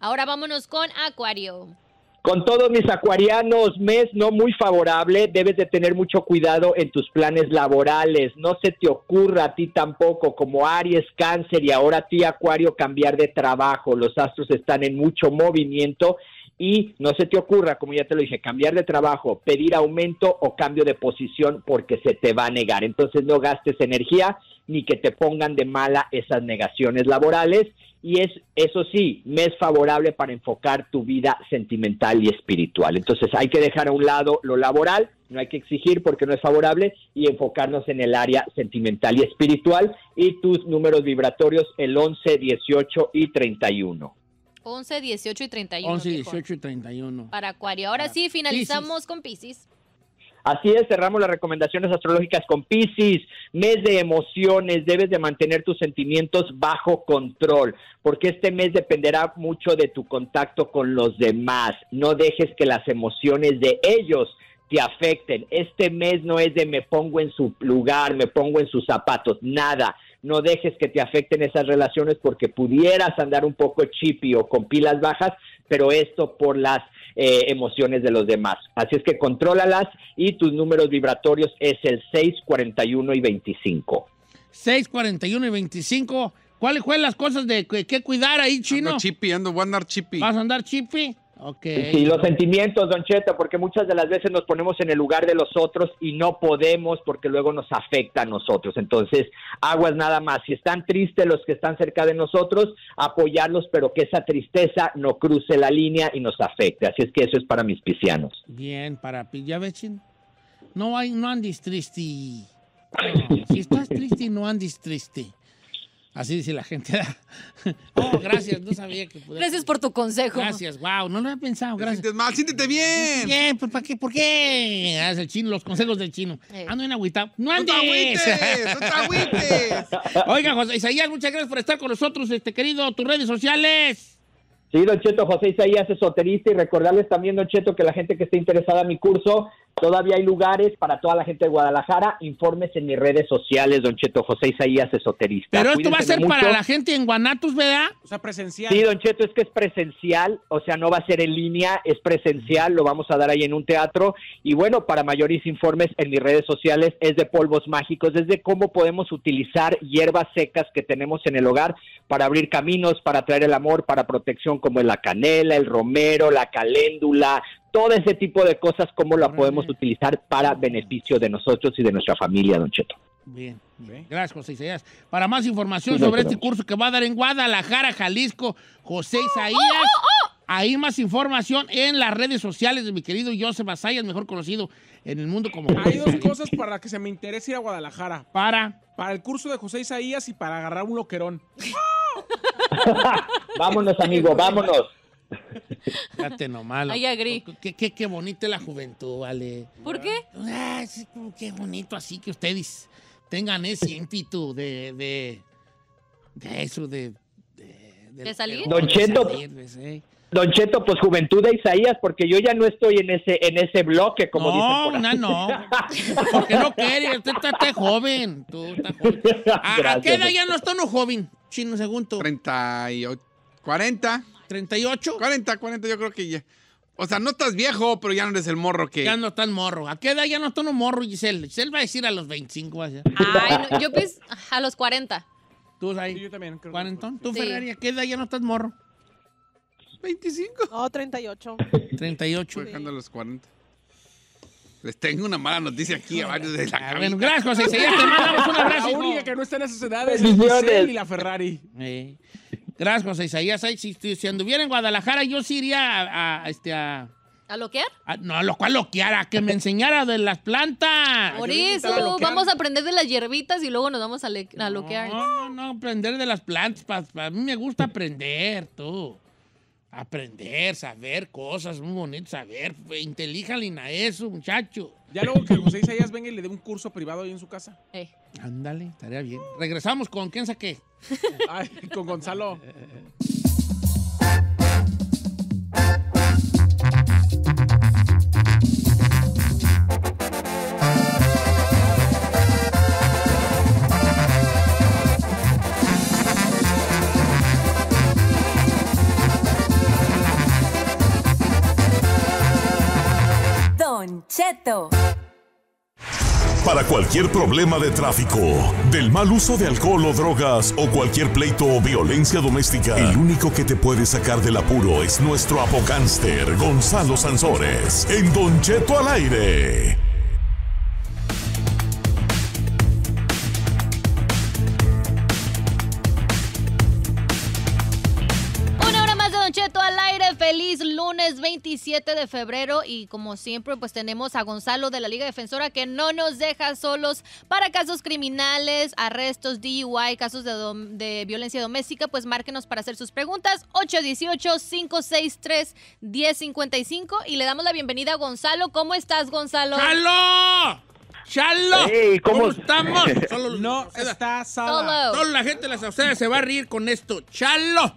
Ahora vámonos con Acuario. Con todos mis acuarianos, mes no muy favorable, debes de tener mucho cuidado en tus planes laborales, no se te ocurra a ti tampoco, como Aries, Cáncer y ahora a ti, Acuario, cambiar de trabajo, los astros están en mucho movimiento y no se te ocurra, como ya te lo dije, cambiar de trabajo, pedir aumento o cambio de posición porque se te va a negar, entonces no gastes energía ni que te pongan de mala esas negaciones laborales. Y es, eso sí, mes favorable para enfocar tu vida sentimental y espiritual. Entonces hay que dejar a un lado lo laboral, no hay que exigir porque no es favorable, y enfocarnos en el área sentimental y espiritual. Y tus números vibratorios, el once, dieciocho y treinta y uno. once, dieciocho y treinta y uno. once, dieciocho y treinta y uno. Para Acuario. Ahora sí, finalizamos Piscis. con Piscis. Así es, cerramos las recomendaciones astrológicas con Piscis, mes de emociones, debes de mantener tus sentimientos bajo control, porque este mes dependerá mucho de tu contacto con los demás, no dejes que las emociones de ellos te afecten, este mes no es de me pongo en su lugar, me pongo en sus zapatos, nada. No dejes que te afecten esas relaciones porque pudieras andar un poco chippy o con pilas bajas, pero esto por las eh, emociones de los demás. Así es que contrólalas y tus números vibratorios es el seis, cuarenta y uno y veinticinco. seis, cuarenta y uno y veinticinco. ¿Cuáles fueron las cosas de que, que cuidar ahí, Chino? Ando chippy, ando, voy a andar chippy. ¿Vas a andar chippy? Okay. Sí, los sentimientos, Don Cheto, porque muchas de las veces nos ponemos en el lugar de los otros y no podemos porque luego nos afecta a nosotros. Entonces, aguas nada más. Si están tristes los que están cerca de nosotros, apoyarlos, pero que esa tristeza no cruce la línea y nos afecte. Así es que eso es para mis piscianos. Bien, para ya ves, Chin. No, hay, no andes triste. No, si estás triste, no andes triste. Así dice la gente. Oh, gracias, no sabía que podía. Gracias por tu consejo. Gracias, wow, no lo había pensado. Gracias. Sientes mal, siéntete bien. Bien, pues ¿para qué? ¿Por qué? Ah, es el chino, los consejos del chino. Eh. Ando en agüita. ¡No andes! ¡No te agüites! ¡No te agüites! Oiga, José Isaías, muchas gracias por estar con nosotros, este querido. Tus redes sociales. Sí, Don Cheto, José Isaías, esoterista, y recordarles también, Don Cheto, que la gente que esté interesada en mi curso Todavía hay lugares para toda la gente de Guadalajara. Informes en mis redes sociales, Don Cheto, José Isaías Esoterista. Pero esto Cuídense va a ser mucho. Para la gente en Guanatos, ¿verdad? O sea, presencial. Sí, Don Cheto, es que es presencial, o sea, no va a ser en línea, es presencial, lo vamos a dar ahí en un teatro. Y bueno, para mayores informes en mis redes sociales es de polvos mágicos, es de cómo podemos utilizar hierbas secas que tenemos en el hogar para abrir caminos, para traer el amor, para protección, como es la canela, el romero, la caléndula, todo ese tipo de cosas, cómo la podemos utilizar para beneficio de nosotros y de nuestra familia, Don Cheto. Bien, bien. Gracias, José Isaías. Para más información sí, sobre este curso que va a dar en Guadalajara, Jalisco, José Isaías, oh, oh, oh. Ahí más información en las redes sociales de mi querido José Isaías, mejor conocido en el mundo como... Hay dos cosas para las que se me interesa ir a Guadalajara. ¿Para? Para el curso de José Isaías y para agarrar un loquerón. Vámonos, amigo, vámonos. Fíjate nomás. Ay, agri. Qué, qué, qué bonita es la juventud, vale. ¿Por qué? Ah, sí, qué bonito así que ustedes tengan ese ímpetu de, de, de eso, de... ¿De, de, ¿De salir? Don Cheto, ¿eh? Don Cheto, pues juventud de Isaías, porque yo ya no estoy en ese, en ese bloque, como no, dicen por ahí. No, no, porque no quieres, usted está, está joven, tú estás joven. ¿A, Gracias, ¿a qué edad ya no está uno joven? Chino, según tú. treinta y ocho, cuarenta. ¿treinta y ocho? cuarenta, cuarenta, yo creo que ya. O sea, no estás viejo, pero ya no eres el morro que... Ya no estás morro. ¿A qué edad ya no estás un morro, Giselle? Giselle va a decir a los veinticinco. Allá. Ay, no, yo pienso a los cuarenta. ¿Tú, ahí? Sí, yo también creo. ¿cuarenta? ¿Tú, sí. Ferrari, a qué edad ya no estás morro? veinticinco. No, treinta y ocho. treinta y ocho. Sí. Dejando a los cuarenta. Les tengo una mala noticia aquí a varios de la cabina. Bueno, gracias, José Isaías. Te mandamos un abrazo. La única que no está en esas edades es Giselle y la Ferrari. Sí. Gracias, José Isaías. Si, si anduviera en Guadalajara, yo sí iría a... ¿A, a, este, a, ¿A loquear? A, no, a lo cual loquear, a que me enseñara de las plantas. Por eso, a vamos a aprender de las hierbitas y luego nos vamos a, le, a loquear. No, no, no, aprender de las plantas. Pa, pa, a mí me gusta aprender, tú. Aprender, saber cosas, muy bonito saber. Inteligente a eso, muchacho. Ya luego que José Isaías venga y le dé un curso privado ahí en su casa. Eh. Ándale, estaría bien. Regresamos con ¿quién saqué? Ay, con Gonzalo. Don Cheto. Para cualquier problema de tráfico, del mal uso de alcohol o drogas o cualquier pleito o violencia doméstica, el único que te puede sacar del apuro es nuestro apocánster, Gonzalo Sansores, en Don Cheto al Aire. Feliz lunes veintisiete de febrero y como siempre pues tenemos a Gonzalo de la Liga Defensora que no nos deja solos para casos criminales, arrestos, D U I, casos de, de violencia doméstica. Pues márquenos para hacer sus preguntas ocho uno ocho, cinco seis tres, uno cero cinco cinco y le damos la bienvenida a Gonzalo. ¿Cómo estás, Gonzalo? ¡Halo! ¡Chalo! Hey, ¿cómo? ¿Cómo estamos? Solo, no está Sala. Solo la gente de la Sauceda se va a reír con esto. ¡Chalo!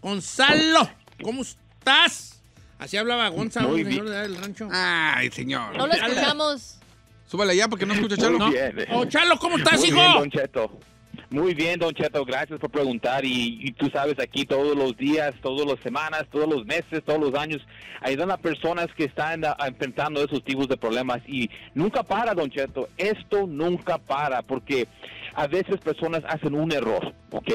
¡Gonzalo! ¿Cómo estás? Así hablaba Gonzalo, señor del rancho. Ay, señor. No lo escuchamos. Súbale ya porque no escucha Chalo. Muy bien. Oh, Chalo, ¿cómo estás, hijo? Muy bien, Don Cheto. Muy bien, Don Cheto. Gracias por preguntar. Y, y tú sabes, aquí todos los días, todas las semanas, todos los meses, todos los años, ayudan a personas que están a, enfrentando esos tipos de problemas. Y nunca para, Don Cheto. Esto nunca para porque... a veces personas hacen un error, ¿ok?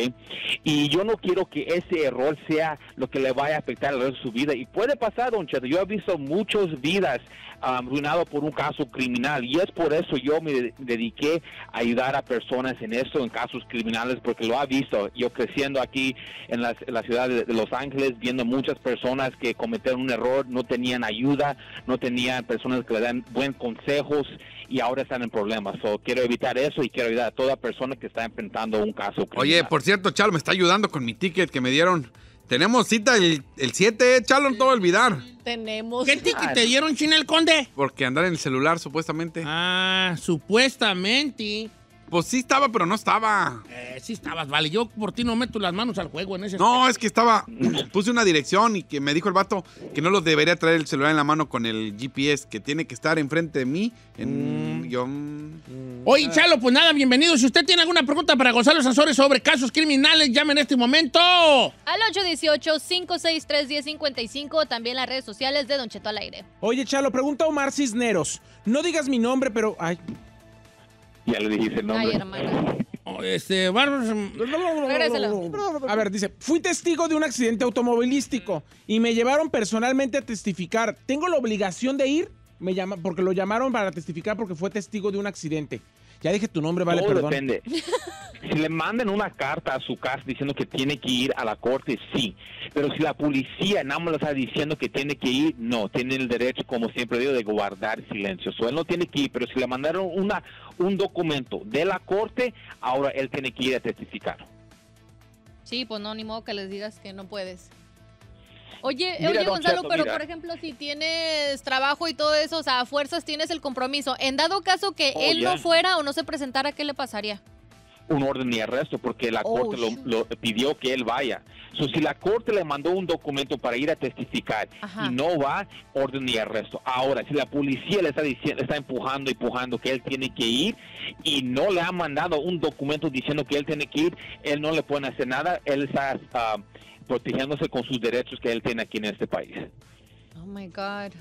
Y yo no quiero que ese error sea lo que le vaya a afectar el resto de su vida. Y puede pasar, Don Cheto. Yo he visto muchas vidas um, arruinadas por un caso criminal. Y es por eso yo me dediqué a ayudar a personas en esto, en casos criminales, porque lo he visto. Yo creciendo aquí en la, en la ciudad de Los Ángeles, viendo muchas personas que cometieron un error, no tenían ayuda, no tenían personas que le dan buenos consejos y ahora están en problemas. So, quiero evitar eso y quiero ayudar a toda persona que está enfrentando un caso criminal. Oye, por cierto, Chalo, me está ayudando con mi ticket que me dieron. Tenemos cita el, el siete, Chalo, no te voy a olvidar. Tenemos. ¿Qué ticket te dieron, Chinel Conde? Porque andar en el celular, supuestamente. Ah, supuestamente. Pues sí estaba, pero no estaba. Eh, sí estabas, vale. Yo por ti no meto las manos al juego en ese... No, es que estaba... Puse una dirección y que me dijo el vato que no los debería traer el celular en la mano con el G P S, que tiene que estar enfrente de mí. En... Mm. Yo... Oye, Chalo, pues nada, bienvenido. Si usted tiene alguna pregunta para Gonzalo Sansores sobre casos criminales, llame en este momento al ocho uno ocho, cinco seis tres, uno cero cinco cinco, también las redes sociales de Don Cheto Al Aire. Oye, Chalo, pregunta a Omar Cisneros. No digas mi nombre, pero... Ay... Ya le dijiste el nombre. Ay, hermana. Oh, este, Bárbaro. A ver, dice, fui testigo de un accidente automovilístico y me llevaron personalmente a testificar. ¿Tengo la obligación de ir? Me llama, porque lo llamaron para testificar porque fue testigo de un accidente. Ya dije tu nombre, vale, todo perdón. Depende. Si le mandan una carta a su casa diciendo que tiene que ir a la corte, sí. Pero si la policía nada más le está diciendo que tiene que ir, no. Tiene el derecho, como siempre digo, de guardar silencio. So, él no tiene que ir, pero si le mandaron una, un documento de la corte, ahora él tiene que ir a testificar. Sí, pues no, ni modo que les digas que no puedes. Oye, mira, oye Gonzalo, Cheto, pero mira, por ejemplo, si tienes trabajo y todo eso, o sea, a fuerzas tienes el compromiso. En dado caso que oh, él yeah. no fuera o no se presentara, ¿qué le pasaría? Un orden de arresto, porque la oh, corte lo, lo pidió que él vaya. So, si la corte le mandó un documento para ir a testificar Ajá. y no va, orden de arresto. Ahora, si la policía le está diciendo, le está empujando, empujando que él tiene que ir y no le han mandado un documento diciendo que él tiene que ir, él no le puede hacer nada, él está uh, protegiéndose con sus derechos que él tiene aquí en este país. Oh, my God.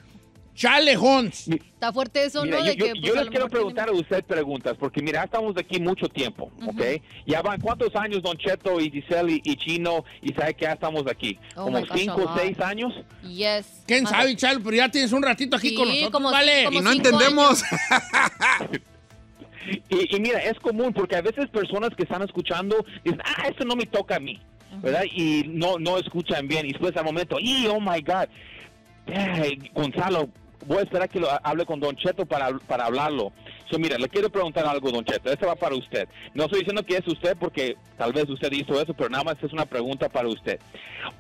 Chale, Jones. Está fuerte eso, mira, ¿no? Yo, de yo, que, pues, yo les quiero preguntar tiene... a usted preguntas, porque mira, estamos aquí mucho tiempo, uh-huh. ¿ok? Ya van cuántos años, Don Cheto y Giselle y, y Chino, y sabe que ya estamos aquí. Oh, ¿como cinco o seis años? Yes. ¿Quién Madre. sabe, Chale? Pero ya tienes un ratito aquí sí, con nosotros, como, ¿vale? Como y no entendemos. y, y mira, es común, porque a veces personas que están escuchando dicen, ah, esto no me toca a mí, uh-huh. ¿verdad? Y no, no escuchan bien, y después al momento, y oh my God. Ay, Gonzalo, voy a esperar que lo hable con Don Cheto para, para hablarlo. So, mira, le quiero preguntar algo, Don Cheto. Este va para usted. No estoy diciendo que es usted porque tal vez usted hizo eso, pero nada más es una pregunta para usted.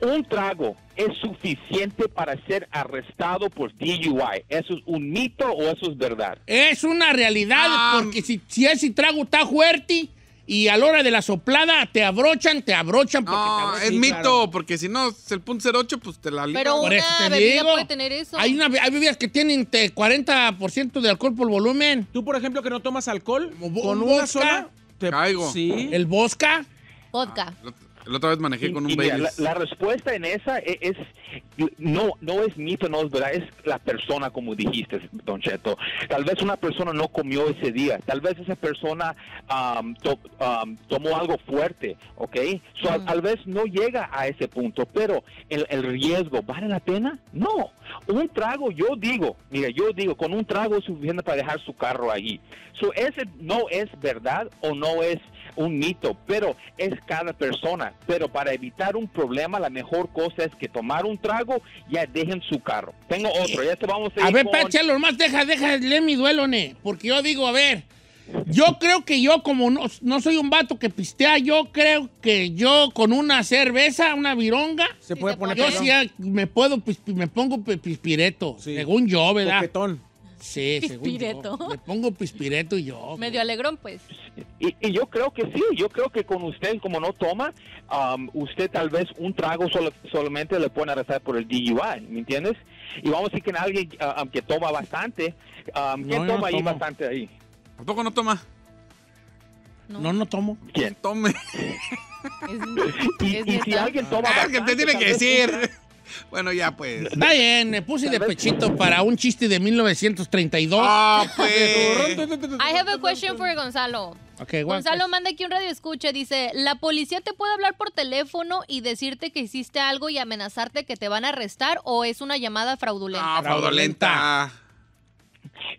¿Un trago es suficiente para ser arrestado por D U I? ¿Eso es un mito o eso es verdad? Es una realidad, ah. porque si, si ese trago está fuerte... Y a la hora de la soplada te abrochan, te abrochan. Porque no, te abrochan, es sí, mito, claro. porque si no es el punto cero ocho, pues te la liga. Pero una te bebida digo, puede tener eso. Hay, una, hay bebidas que tienen cuarenta por ciento de alcohol por volumen. Tú, por ejemplo, que no tomas alcohol, con ¿Un una vodka? sola te caigo. Sí. ¿El vodka? Vodka. Ah, la otra vez manejé con un y, Baileys. La, la respuesta en esa es, es no, no es mito, no es verdad, es la persona, como dijiste, Don Cheto. Tal vez una persona no comió ese día, tal vez esa persona um, to, um, tomó algo fuerte, ¿ok? So, mm. Tal vez no llega a ese punto, pero el, el riesgo, ¿vale la pena? No. Un trago, yo digo, mira, yo digo, con un trago es suficiente para dejar su carro allí. So, ese no es verdad o no es un mito, pero es cada persona. Pero para evitar un problema, la mejor cosa es que tomar un trago, ya dejen su carro. Tengo otro, ya te vamos a ir A ver, con... Pachelo, más deja, deja, lee mi duelo, ne. Porque yo digo, a ver, yo creo que yo, como no, no soy un vato que pistea, yo creo que yo con una cerveza, una vironga, se puede poner yo sí me puedo, me pongo pispireto, sí. según yo, ¿verdad? Coquetón. Sí, pispireto. Según yo, me pongo pispireto y yo. Medio alegrón, pues. Y, y yo creo que sí, yo creo que con usted, como no toma, um, usted tal vez un trago solo, solamente le pueden arrestar por el D U I, ¿me entiendes? Y vamos a decir que en alguien um, que toma bastante, um, no, ¿quién no toma ahí tomo. bastante ahí? ¿Por poco no toma? No, no, no tomo. ¿Quién? No tome. Es, y, es y si alguien toma ah, bastante. Es que usted tiene que decir... Bueno, ya pues. Está bien, me puse de pechito para un chiste de mil novecientos treinta y dos. Ah, oh, pues. I have a question for Gonzalo. Okay, Gonzalo, manda aquí un radio escucha. Dice, ¿la policía te puede hablar por teléfono y decirte que hiciste algo y amenazarte que te van a arrestar o es una llamada fraudulenta? Ah, fraudulenta.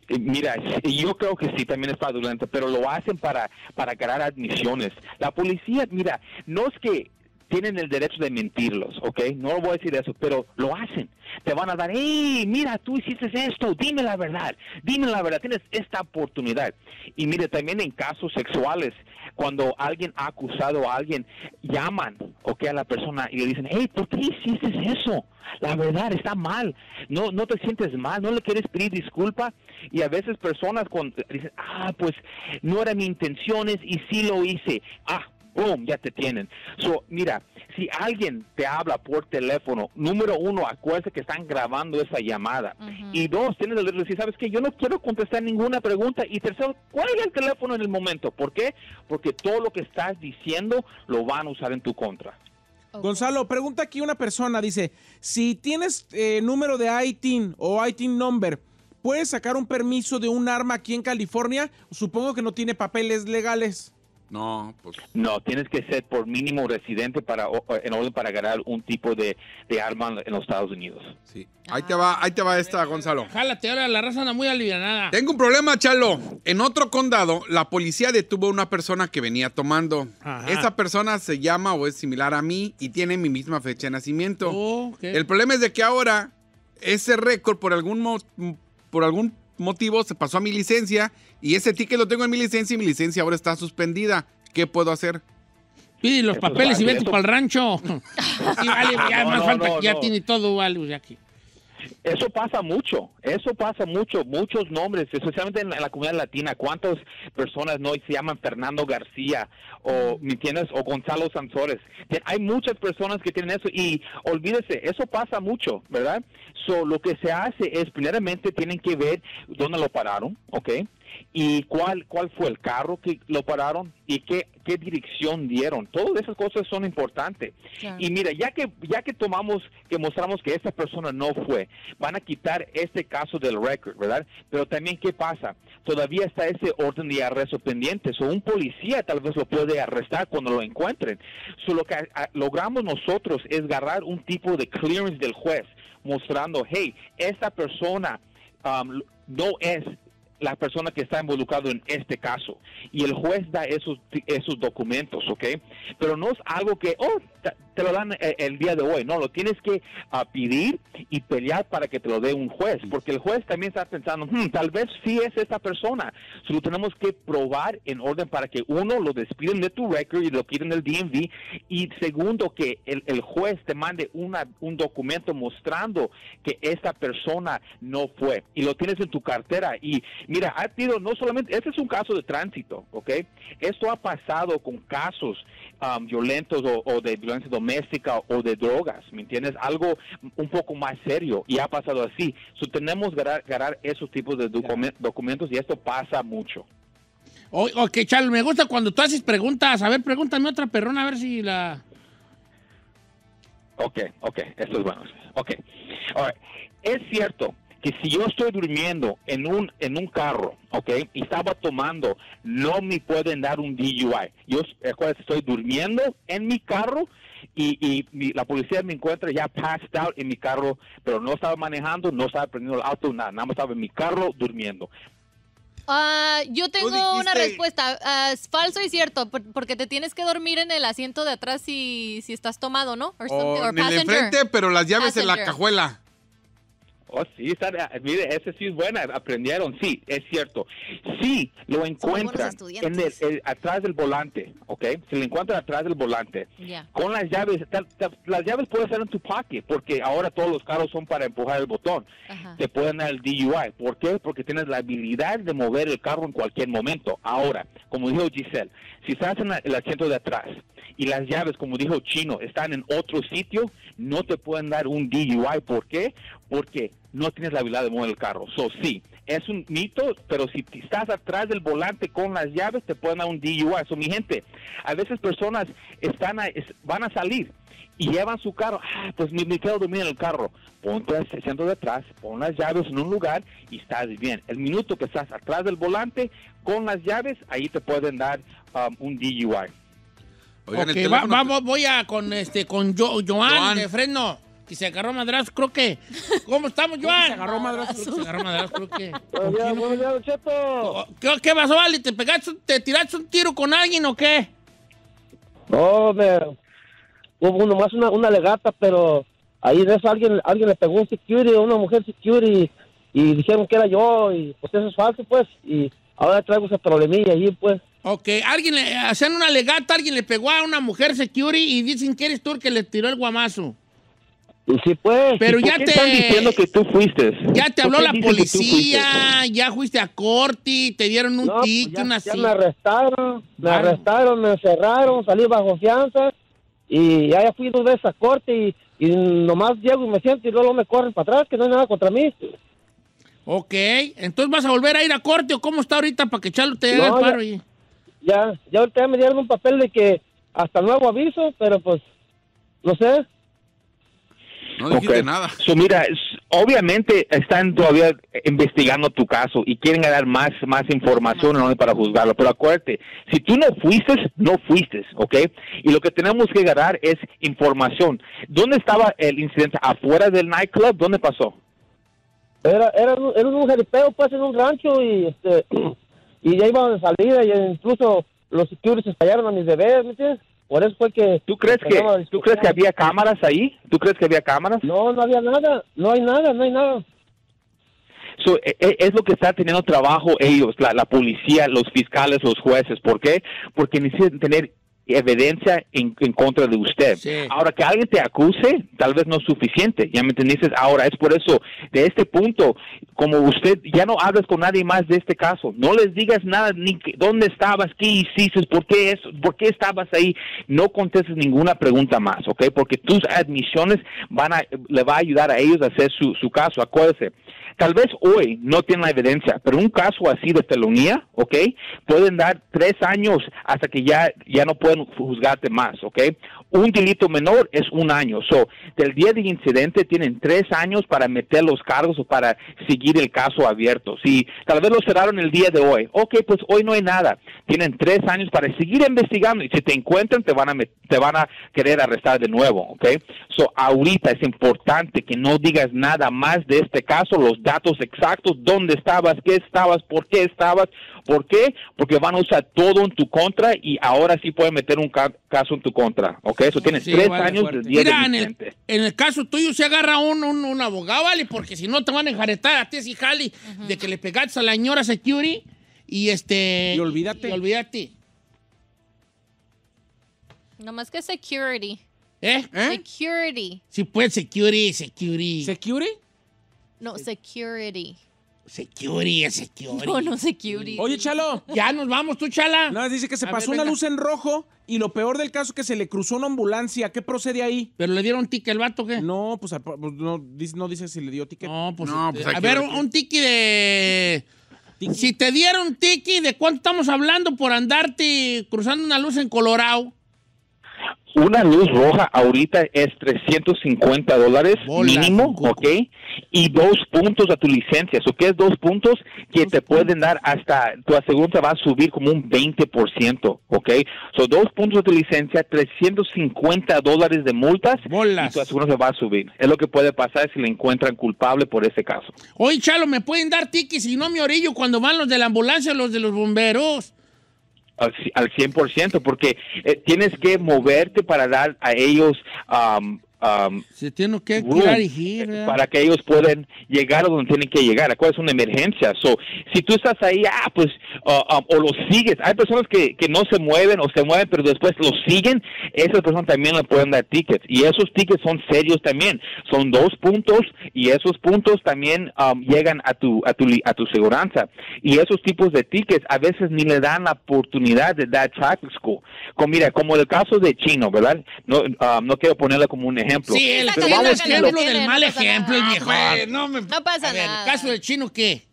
Mira, yo creo que sí, también es fraudulenta, pero lo hacen para, para ganar admisiones. La policía, mira, no es que... tienen el derecho de mentirlos, ¿ok? No voy a decir eso, pero lo hacen. Te van a dar, hey, mira, tú hiciste esto, dime la verdad, dime la verdad, tienes esta oportunidad. Y mire, también en casos sexuales, cuando alguien ha acusado a alguien, llaman, ¿ok?, a la persona y le dicen, hey, ¿por qué hiciste eso? La verdad, está mal, no, no te sientes mal, no le quieres pedir disculpa. Y a veces personas cuando dicen, ah, pues no era mi intención y sí lo hice, ah, boom, ya te tienen. So, mira, si alguien te habla por teléfono, número uno, acuérdate que están grabando esa llamada. Uh-huh. Y dos, tienes el derecho de decir, ¿sabes qué? Yo no quiero contestar ninguna pregunta. Y tercero, cuelga el teléfono en el momento. ¿Por qué? Porque todo lo que estás diciendo lo van a usar en tu contra. Okay. Gonzalo, pregunta aquí una persona, dice, si tienes eh, número de I T I N o I T I N number, ¿puedes sacar un permiso de un arma aquí en California? Supongo que no tiene papeles legales. No, pues... no, tienes que ser por mínimo residente para en orden para ganar un tipo de, de arma en los Estados Unidos. Sí. Ahí te va, ahí te va esta, Gonzalo. Jálate, ahora la raza anda muy alivianada. Tengo un problema, Chalo. En otro condado, la policía detuvo a una persona que venía tomando. Ajá. Esa persona se llama o es similar a mí y tiene mi misma fecha de nacimiento. Oh, okay. El problema es de que ahora ese récord por algún mo por algún motivo se pasó a mi licencia y ese ticket lo tengo en mi licencia y mi licencia ahora está suspendida. ¿Qué puedo hacer? Pide los Eso papeles vale, y vete eso... para el rancho. Sí, vale, ya no, más no, falta no, que no. Ya tiene todo, vale, ya aquí. Eso pasa mucho, eso pasa mucho, muchos nombres, especialmente en la, en la comunidad latina. ¿Cuántas personas no se llaman Fernando García o, ¿me entiendes?, o Gonzalo Sansores? Hay muchas personas que tienen eso y olvídese, eso pasa mucho, ¿verdad? So, lo que se hace es, primeramente, tienen que ver dónde lo pararon, ¿ok?, y cuál cuál fue el carro que lo pararon y qué, qué dirección dieron. Todas esas cosas son importantes. Claro. Y mira, ya que ya que tomamos, que mostramos que esta persona no fue, van a quitar este caso del récord, ¿verdad? Pero también, ¿qué pasa? Todavía está ese orden de arresto pendiente. So, un policía tal vez lo puede arrestar cuando lo encuentren. So, lo que a, logramos nosotros es agarrar un tipo de clearance del juez, mostrando, hey, esta persona um, no es la persona que está involucrado en este caso, y el juez da esos esos documentos, ¿ok? Pero no es algo que, oh, te lo dan el día de hoy, no, lo tienes que uh, pedir y pelear para que te lo dé un juez, porque el juez también está pensando, hmm, tal vez sí es esta persona, so, lo tenemos que probar en orden para que, uno, lo despiden de tu récord y lo quiten del D M V, y segundo, que el, el juez te mande una, un documento mostrando que esta persona no fue, y lo tienes en tu cartera. Y mira, ha sido no solamente, este es un caso de tránsito, ¿ok? Esto ha pasado con casos um, violentos o, o de violencia doméstica o de drogas, ¿me entiendes? Algo un poco más serio y ha pasado así. So, tenemos que ganar, ganar esos tipos de documentos y esto pasa mucho. Oh, ok, Charles, me gusta cuando tú haces preguntas. A ver, pregúntame otra perrona, a ver si la... Ok, ok, esto es bueno. Ok, all right. Es cierto que si yo estoy durmiendo en un en un carro, ¿ok?, y estaba tomando, no me pueden dar un D U I. Yo estoy durmiendo en mi carro y, y mi, la policía me encuentra ya passed out en mi carro, pero no estaba manejando, no estaba prendiendo el auto, nada, nada más estaba en mi carro durmiendo. Uh, yo tengo dijiste... una respuesta, uh, es falso y cierto, por, porque te tienes que dormir en el asiento de atrás si, si estás tomado, ¿no? Or oh, or en el frente, pero las llaves passenger. En la cajuela. Oh, sí, está, mire, esa sí es buena, aprendieron, sí, es cierto. Sí, lo encuentran en el, el, atrás del volante, ¿ok? Se lo encuentran atrás del volante. Yeah. Con las llaves, tal, tal, las llaves pueden estar en tu pocket, porque ahora todos los carros son para empujar el botón. Ajá. Te pueden dar el D U I. ¿Por qué? Porque tienes la habilidad de mover el carro en cualquier momento. Ahora, como dijo Giselle, si estás en el asiento de atrás y las llaves, como dijo Chino, están en otro sitio, no te pueden dar un D U I. ¿Por qué? Porque no tienes la habilidad de mover el carro. So, sí, es un mito, pero si estás atrás del volante con las llaves, te pueden dar un D U I. So, mi gente, a veces personas están a, es, van a salir y llevan su carro. Ah, pues me, me quedo dormido en el carro. Ponte el centro de atrás, pon las llaves en un lugar y estás bien. El minuto que estás atrás del volante con las llaves, ahí te pueden dar um, un D U I. Oigan, okay, va, vamos, voy a con este con jo, Joan, Joan de Fresno, que se agarró madrazo, creo que. ¿Cómo estamos, Joan? Se agarró madrazo, se agarró madrazo, creo que. Buenos días, buenos días, Don Cheto. ¿Qué, ¿Qué pasó, vale? ¿Te pegaste, te tiraste un tiro con alguien o qué? No, me, hubo nomás una, una legata, pero ahí de eso alguien, alguien le pegó un security, una mujer security, y dijeron que era yo, y pues eso es falso, pues, y ahora traigo esa problemilla ahí, pues. Ok, alguien le, hacían una legata, alguien le pegó a una mujer security y dicen que eres tú el que le tiró el guamazo. Sí, pues. Pero ya te están diciendo que tú fuiste. Ya te habló la policía, ya fuiste a corte, te dieron un ticket, una cita. Ya me arrestaron, me arrestaron, me encerraron, salí bajo fianza y ya fui dos veces a corte y, y nomás llego y me siento y luego me corren para atrás, que no hay nada contra mí. Ok, entonces vas a volver a ir a corte o cómo está ahorita para que Chalo te haga el paro. Ya, ya, ya ahorita ya me dieron un papel de que hasta nuevo aviso, pero pues, no sé. No dijiste okay. nada. So, mira, obviamente están todavía investigando tu caso y quieren ganar más, más información ¿no? para juzgarlo. Pero acuérdate, si tú no fuiste, no fuiste, ¿ok? Y lo que tenemos que ganar es información. ¿Dónde estaba el incidente? ¿Afuera del nightclub? ¿Dónde pasó? Era, era, era un jaripeo, pues, en un rancho y, este, y ya iban de salida y incluso los security estallaron a mis bebés, ¿me entiendes? Por eso fue que... ¿Tú crees que, ¿Tú crees que había cámaras ahí? ¿Tú crees que había cámaras? No, no había nada. No hay nada, no hay nada. So, es, es lo que está teniendo trabajo ellos, la, la policía, los fiscales, los jueces. ¿Por qué? Porque necesitan tener evidencia en, en contra de usted. Sí. Ahora, que alguien te acuse, tal vez no es suficiente. ¿Ya me entendiste? Ahora, es por eso, de este punto, como usted, ya no hables con nadie más de este caso. No les digas nada, ni que, dónde estabas, qué hiciste, por qué eso, por qué estabas ahí. No contestes ninguna pregunta más, ¿ok? Porque tus admisiones van a, le va a ayudar a ellos a hacer su, su caso. Acuérdese. Tal vez hoy no tienen la evidencia, pero un caso así de felonía, ¿ok? Pueden dar tres años hasta que ya, ya no pueden juzgarte más, ¿ok? Un delito menor es un año. So, del día del incidente tienen tres años para meter los cargos o para seguir el caso abierto. Si tal vez lo cerraron el día de hoy, ok, pues hoy no hay nada. Tienen tres años para seguir investigando y si te encuentran te van a, te van a querer arrestar de nuevo, ¿ok? So, ahorita es importante que no digas nada más de este caso, los datos exactos, dónde estabas, qué estabas, por qué estabas, ¿por qué? Porque van a usar todo en tu contra y ahora sí pueden meter un ca caso en tu contra, ¿ok? Eso tienes sí, tres vale, años fuerte. Del día Mira, de en el, en el caso tuyo se agarra un, un, un abogado, ¿vale? Porque si no te van a enjaretar a ti, si jali, uh-huh. de que le pegaste a la señora security y este... Y olvídate. Y olvídate. Nomás que security. ¿Eh? ¿Eh? Security. Sí, pues, security, security. ¿Security? No, security. Security, security. No, no, security. Oye, Chalo. Ya nos vamos, tú, Chala. No, dice que se a pasó ver, una venga. luz en rojo y lo peor del caso es que se le cruzó una ambulancia. ¿Qué procede ahí? ¿Pero le dieron ticket al vato qué? No, pues no dice, no dice si le dio ticket. No, pues, no, pues a ver, un, un ticket de... Tiki. Si te dieron ticket, ¿de cuánto estamos hablando por andarte cruzando una luz en Colorado? Una luz roja ahorita es trescientos cincuenta dólares mínimo, ¿ok? Y dos puntos a tu licencia. ¿So qué es dos puntos? Que te pueden dar hasta, tu aseguranza va a subir como un veinte por ciento, ¿ok? Son dos puntos a tu licencia, trescientos cincuenta dólares de multas Bolas. Y tu aseguranza va a subir. Es lo que puede pasar si le encuentran culpable por ese caso. Oye, Chalo, ¿me pueden dar tickets si no me orillo cuando van los de la ambulancia o los de los bomberos? Al cien por ciento, porque eh, tienes que moverte para dar a ellos... Um, um, Se tiene que dirigir, eh, para que ellos puedan llegar a donde tienen que llegar. Acuérdate, es una emergencia. So, si tú estás ahí, ah, pues, uh, um, o los sigues. Hay personas que, que no se mueven o se mueven, pero después los siguen. Esas personas también le pueden dar tickets. Y esos tickets son serios también. Son dos puntos y esos puntos también um, llegan a tu, a tu, a tu seguranza. Y esos tipos de tickets a veces ni le dan la oportunidad de dar traffic school. Como, mira, como el caso de Chino, ¿verdad? No, um, no quiero ponerle como un ejemplo. Sí, el pero vamos ejemplo del no mal ejemplo, nada. Mejor. Hombre, no, me... no pasa a ver, nada. ¿El caso de Chino qué?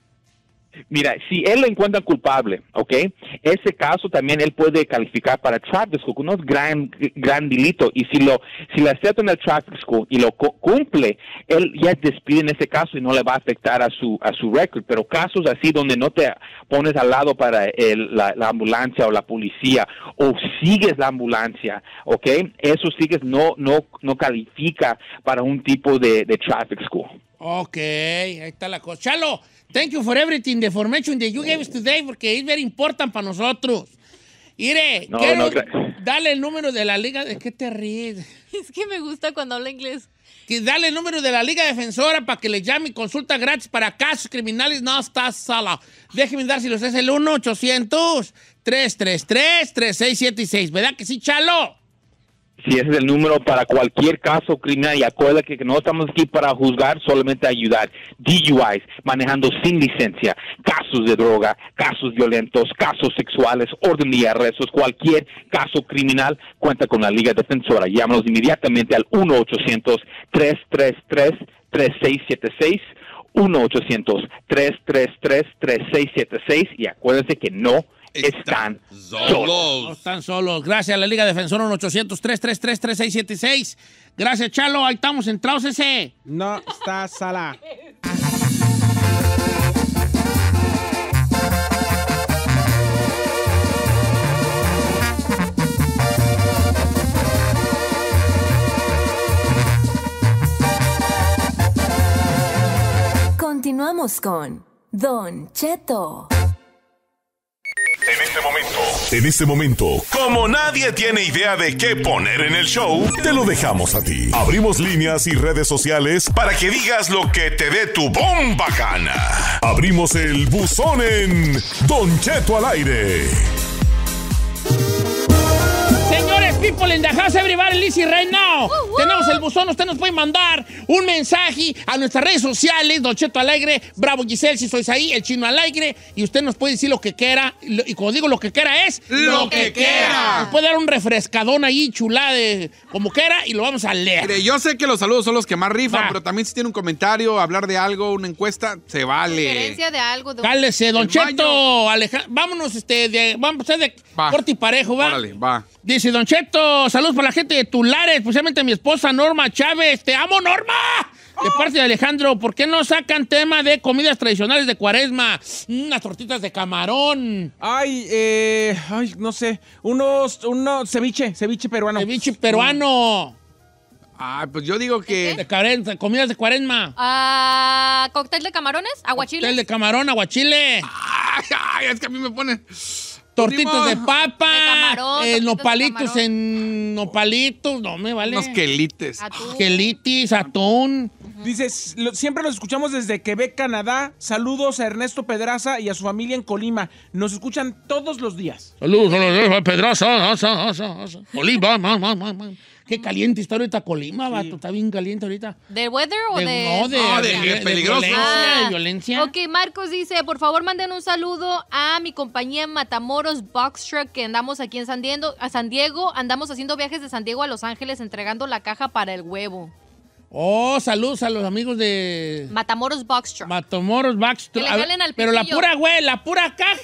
Mira, si él lo encuentra culpable, ¿ok? Ese caso también él puede calificar para traffic school, no es gran, gran delito. Y si lo si le aceptan el traffic school y lo cumple, él ya despide en ese caso y no le va a afectar a su a su récord. Pero casos así donde no te pones al lado para el, la, la ambulancia o la policía o sigues la ambulancia, ¿ok? Eso sigues no no no califica para un tipo de, de traffic school. Ok, ahí está la cosa. Chalo, thank you for everything, the information that you gave us today, porque es very important para nosotros. Mire, no, quiero, no, Dale el número de la Liga... ¿De qué te ríes? Es que me gusta cuando habla inglés. Que dale el número de la Liga Defensora para que le llame y consulta gratis para casos criminales. No estás sala. Déjeme dar si los es el uno ochocientos, trescientos treinta y tres, treinta y seis setenta y seis. ¿Verdad que sí, Chalo? Sí, ese es el número para cualquier caso criminal. Y acuérdate que no estamos aquí para juzgar, solamente ayudar. D U Is, manejando sin licencia, casos de droga, casos violentos, casos sexuales, orden de arrestos, cualquier caso criminal cuenta con la Liga Defensora. Llámanos inmediatamente al uno ochocientos, trescientos treinta y tres, treinta y seis setenta y seis. uno ochocientos, trescientos treinta y tres, treinta y seis setenta y seis. Y acuérdense que no Están, están solos. solos. No están solos. Gracias a la Liga Defensora uno ochocientos, trescientos treinta y tres, treinta y seis setenta y seis. Gracias, Chalo. Ahí estamos entrados ese. No está sala. Continuamos con Don Cheto. En este momento, en este momento, como nadie tiene idea de qué poner en el show, te lo dejamos a ti. Abrimos líneas y redes sociales para que digas lo que te dé tu bomba gana. Abrimos el buzón en Don Cheto al Aire. Señores, people in the house, everybody listen right now. Uh, uh. Tenemos el buzón, usted nos puede mandar un mensaje a nuestras redes sociales, Don Cheto al Aire, Bravo Giselle, si sois ahí, El Chino al Aire, y usted nos puede decir lo que quiera, y cuando digo lo que quiera es... ¡Lo que quiera! Nos puede dar un refrescadón ahí, chulada, de, como quiera, y lo vamos a leer. Mire, yo sé que los saludos son los que más rifan, va, pero también si tiene un comentario, hablar de algo, una encuesta, se vale. Referencia de algo. De... Cálese, Don Cheto, Alejandro, vámonos, este, de, vamos a de va. corte y parejo, ¿va? Órale, va. Dice Don Cheto, saludos para la gente de Tulares, especialmente mi esposa Norma Chávez. ¡Te amo, Norma! De oh. parte de Alejandro, ¿por qué no sacan tema de comidas tradicionales de Cuaresma? Unas tortitas de camarón. Ay, eh, ay, no sé, unos, unos ceviche, ceviche peruano. Ceviche peruano. Ah, pues yo digo que... De cuaresma, comidas de Cuaresma. Ah, ¿cóctel de camarones? ¿Aguachile? Cóctel de camarón, aguachile. Ay, ay, es que a mí me ponen... Tortitos de papa, de camarón, eh, nopalitos de en nopalitos, no me vale. Unos quelites. Quelitis, atún. Uh-huh. Dices, lo, siempre los escuchamos desde Quebec, Canadá. Saludos a Ernesto Pedraza y a su familia en Colima. Nos escuchan todos los días. Saludos a Pedraza. Asa, asa, asa. Colima, man, man, man. Qué caliente está ahorita Colima, sí. Vato. Está bien caliente ahorita. ¿De weather o de...? de... No, de, oh, de, de, de, de peligroso. De violencia, ah. de violencia. Ok, Marcos dice, por favor, manden un saludo a mi compañía Matamoros Box Truck, que andamos aquí en San Diego, a San Diego. Andamos haciendo viajes de San Diego a Los Ángeles, entregando la caja para el huevo. Oh, saludos a los amigos de... Matamoros Box Truck. Matamoros Box Truck. Que le jalen al pitillo. Pero la pura, güey, la pura caja.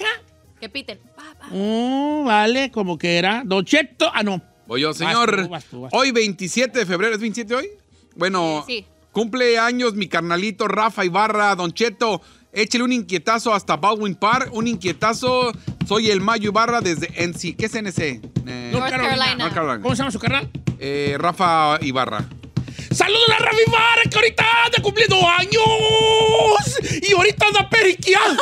Que piten. Va, va. Oh, vale, como que era. Don Cheto, ah, no. Voy yo, señor. Vas tú, vas tú, vas tú. Hoy, veintisiete de febrero, ¿es veintisiete hoy? Bueno, sí, sí. Cumple años mi carnalito Rafa Ibarra. Don Cheto, échale un inquietazo hasta Baldwin Park, un inquietazo. Soy el Mayo Ibarra desde N C. ¿Qué es N C? Eh, North Carolina. Carolina. North Carolina. ¿Cómo se llama su carnal? Eh, Rafa Ibarra. ¡Saludos a Rafa Ibarra, que ahorita anda cumpliendo años! Y ahorita anda periqueando.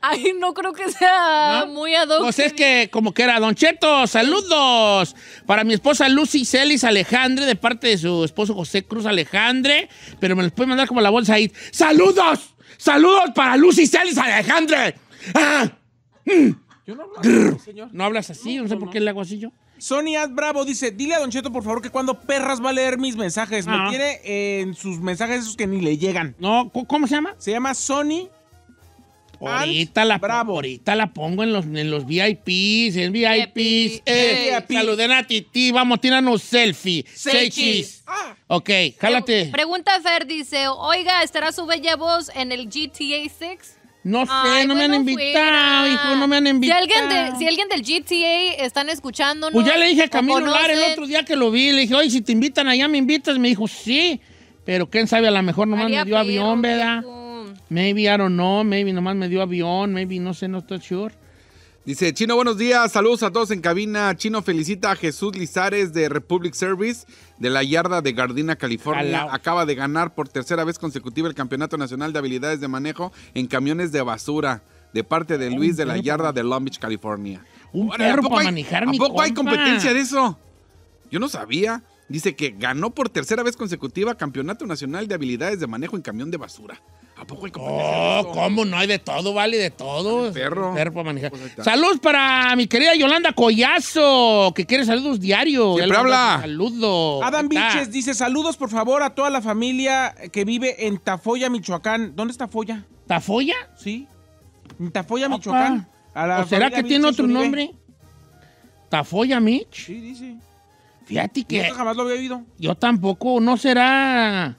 Ay, no creo que sea ¿no? muy ad hoc. Pues es que, como que era, Don Cheto, saludos para mi esposa Lucy Celis Alejandre, de parte de su esposo José Cruz Alejandre, pero me los puede mandar como la bolsa ahí. ¡Saludos! ¡Saludos para Lucy Celis Alejandre! ¡Ah! Mm. Yo no hablo así, señor. No hablas así, no, no sé no, por qué no. le hago así yo. Sonia Bravo dice, dile a Don Cheto, por favor, que cuando perras va a leer mis mensajes. Ah. Me tiene eh, en sus mensajes esos que ni le llegan. No, ¿cómo se llama? Se llama Sony ahorita la Bravo. Ahorita la pongo en los, en los V I Ps, en V I Ps. Eh, eh, V I P. Saluden a Titi, vamos, tíranos selfie. Sechis. Ah. Ok, jálate. Pregunta Fer, dice, oiga, ¿estará su bella voz en el G T A seis? No sé, Ay, no bueno, me han invitado, fuera. hijo, no me han invitado. Si alguien, de, si alguien del G T A están escuchándonos. Pues ya le dije a Camilo Lara el otro día que lo vi, le dije, oye, si te invitan allá, ¿me invitas? Me dijo, sí, pero quién sabe, a lo mejor nomás María me dio Pedro, avión, ¿verdad? Pedro. Maybe, I don't know, maybe nomás me dio avión, maybe, no sé, no estoy sure. Dice, Chino, buenos días, saludos a todos en cabina. Chino felicita a Jesús Lizares de Republic Service de la yarda de Gardena, California. Hello. Acaba de ganar por tercera vez consecutiva el Campeonato Nacional de Habilidades de Manejo en Camiones de Basura. de parte de Luis de la Yarda de Long Beach, California. Un Ahora, perro para hay, manejar mi ¿A poco compa? Hay competencia de eso? Yo no sabía. Dice que ganó por tercera vez consecutiva Campeonato Nacional de Habilidades de Manejo en Camión de Basura. ¿A poco hay competencia oh, de eso? ¿Cómo? No hay de todo, vale, de todo. El perro. El perro para manejar. Pues saludos para mi querida Yolanda Collazo, que quiere saludos diarios. Siempre habla. Saludos. Adam Viches dice, saludos, por favor, a toda la familia que vive en Tafolla, Michoacán. ¿Dónde es Tafolla? ¿Tafolla? Sí. En Tafolla, Michoacán. Opa. ¿O será que tiene otro nombre? ¿Tafolla, Mitch? Sí, dice. Fíjate que... Nunca jamás lo había oído. Yo tampoco. ¿No será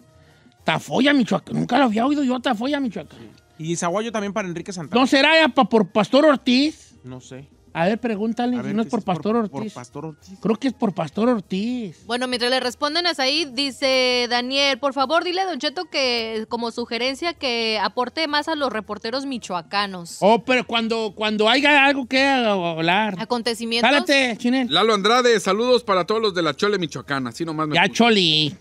Tafolla, Michoacán? Nunca lo había oído yo, Tafolla, Michoacán. Y Zaguayo también para Enrique Santana. ¿No será por Pastor Ortiz? No sé. A ver, pregúntale. A ver, si no es por Pastor por, Ortiz. Por Pastor Ortiz. Creo que es por Pastor Ortiz. Bueno, mientras le responden a Said, dice Daniel, por favor, dile a Don Cheto que, como sugerencia, que aporte más a los reporteros michoacanos. Oh, pero cuando, cuando haya algo que hablar. Acontecimientos. Cálate, Chinel. Lalo Andrade, saludos para todos los de la Chole Michoacana. Así nomás me Ya, puso. Choli.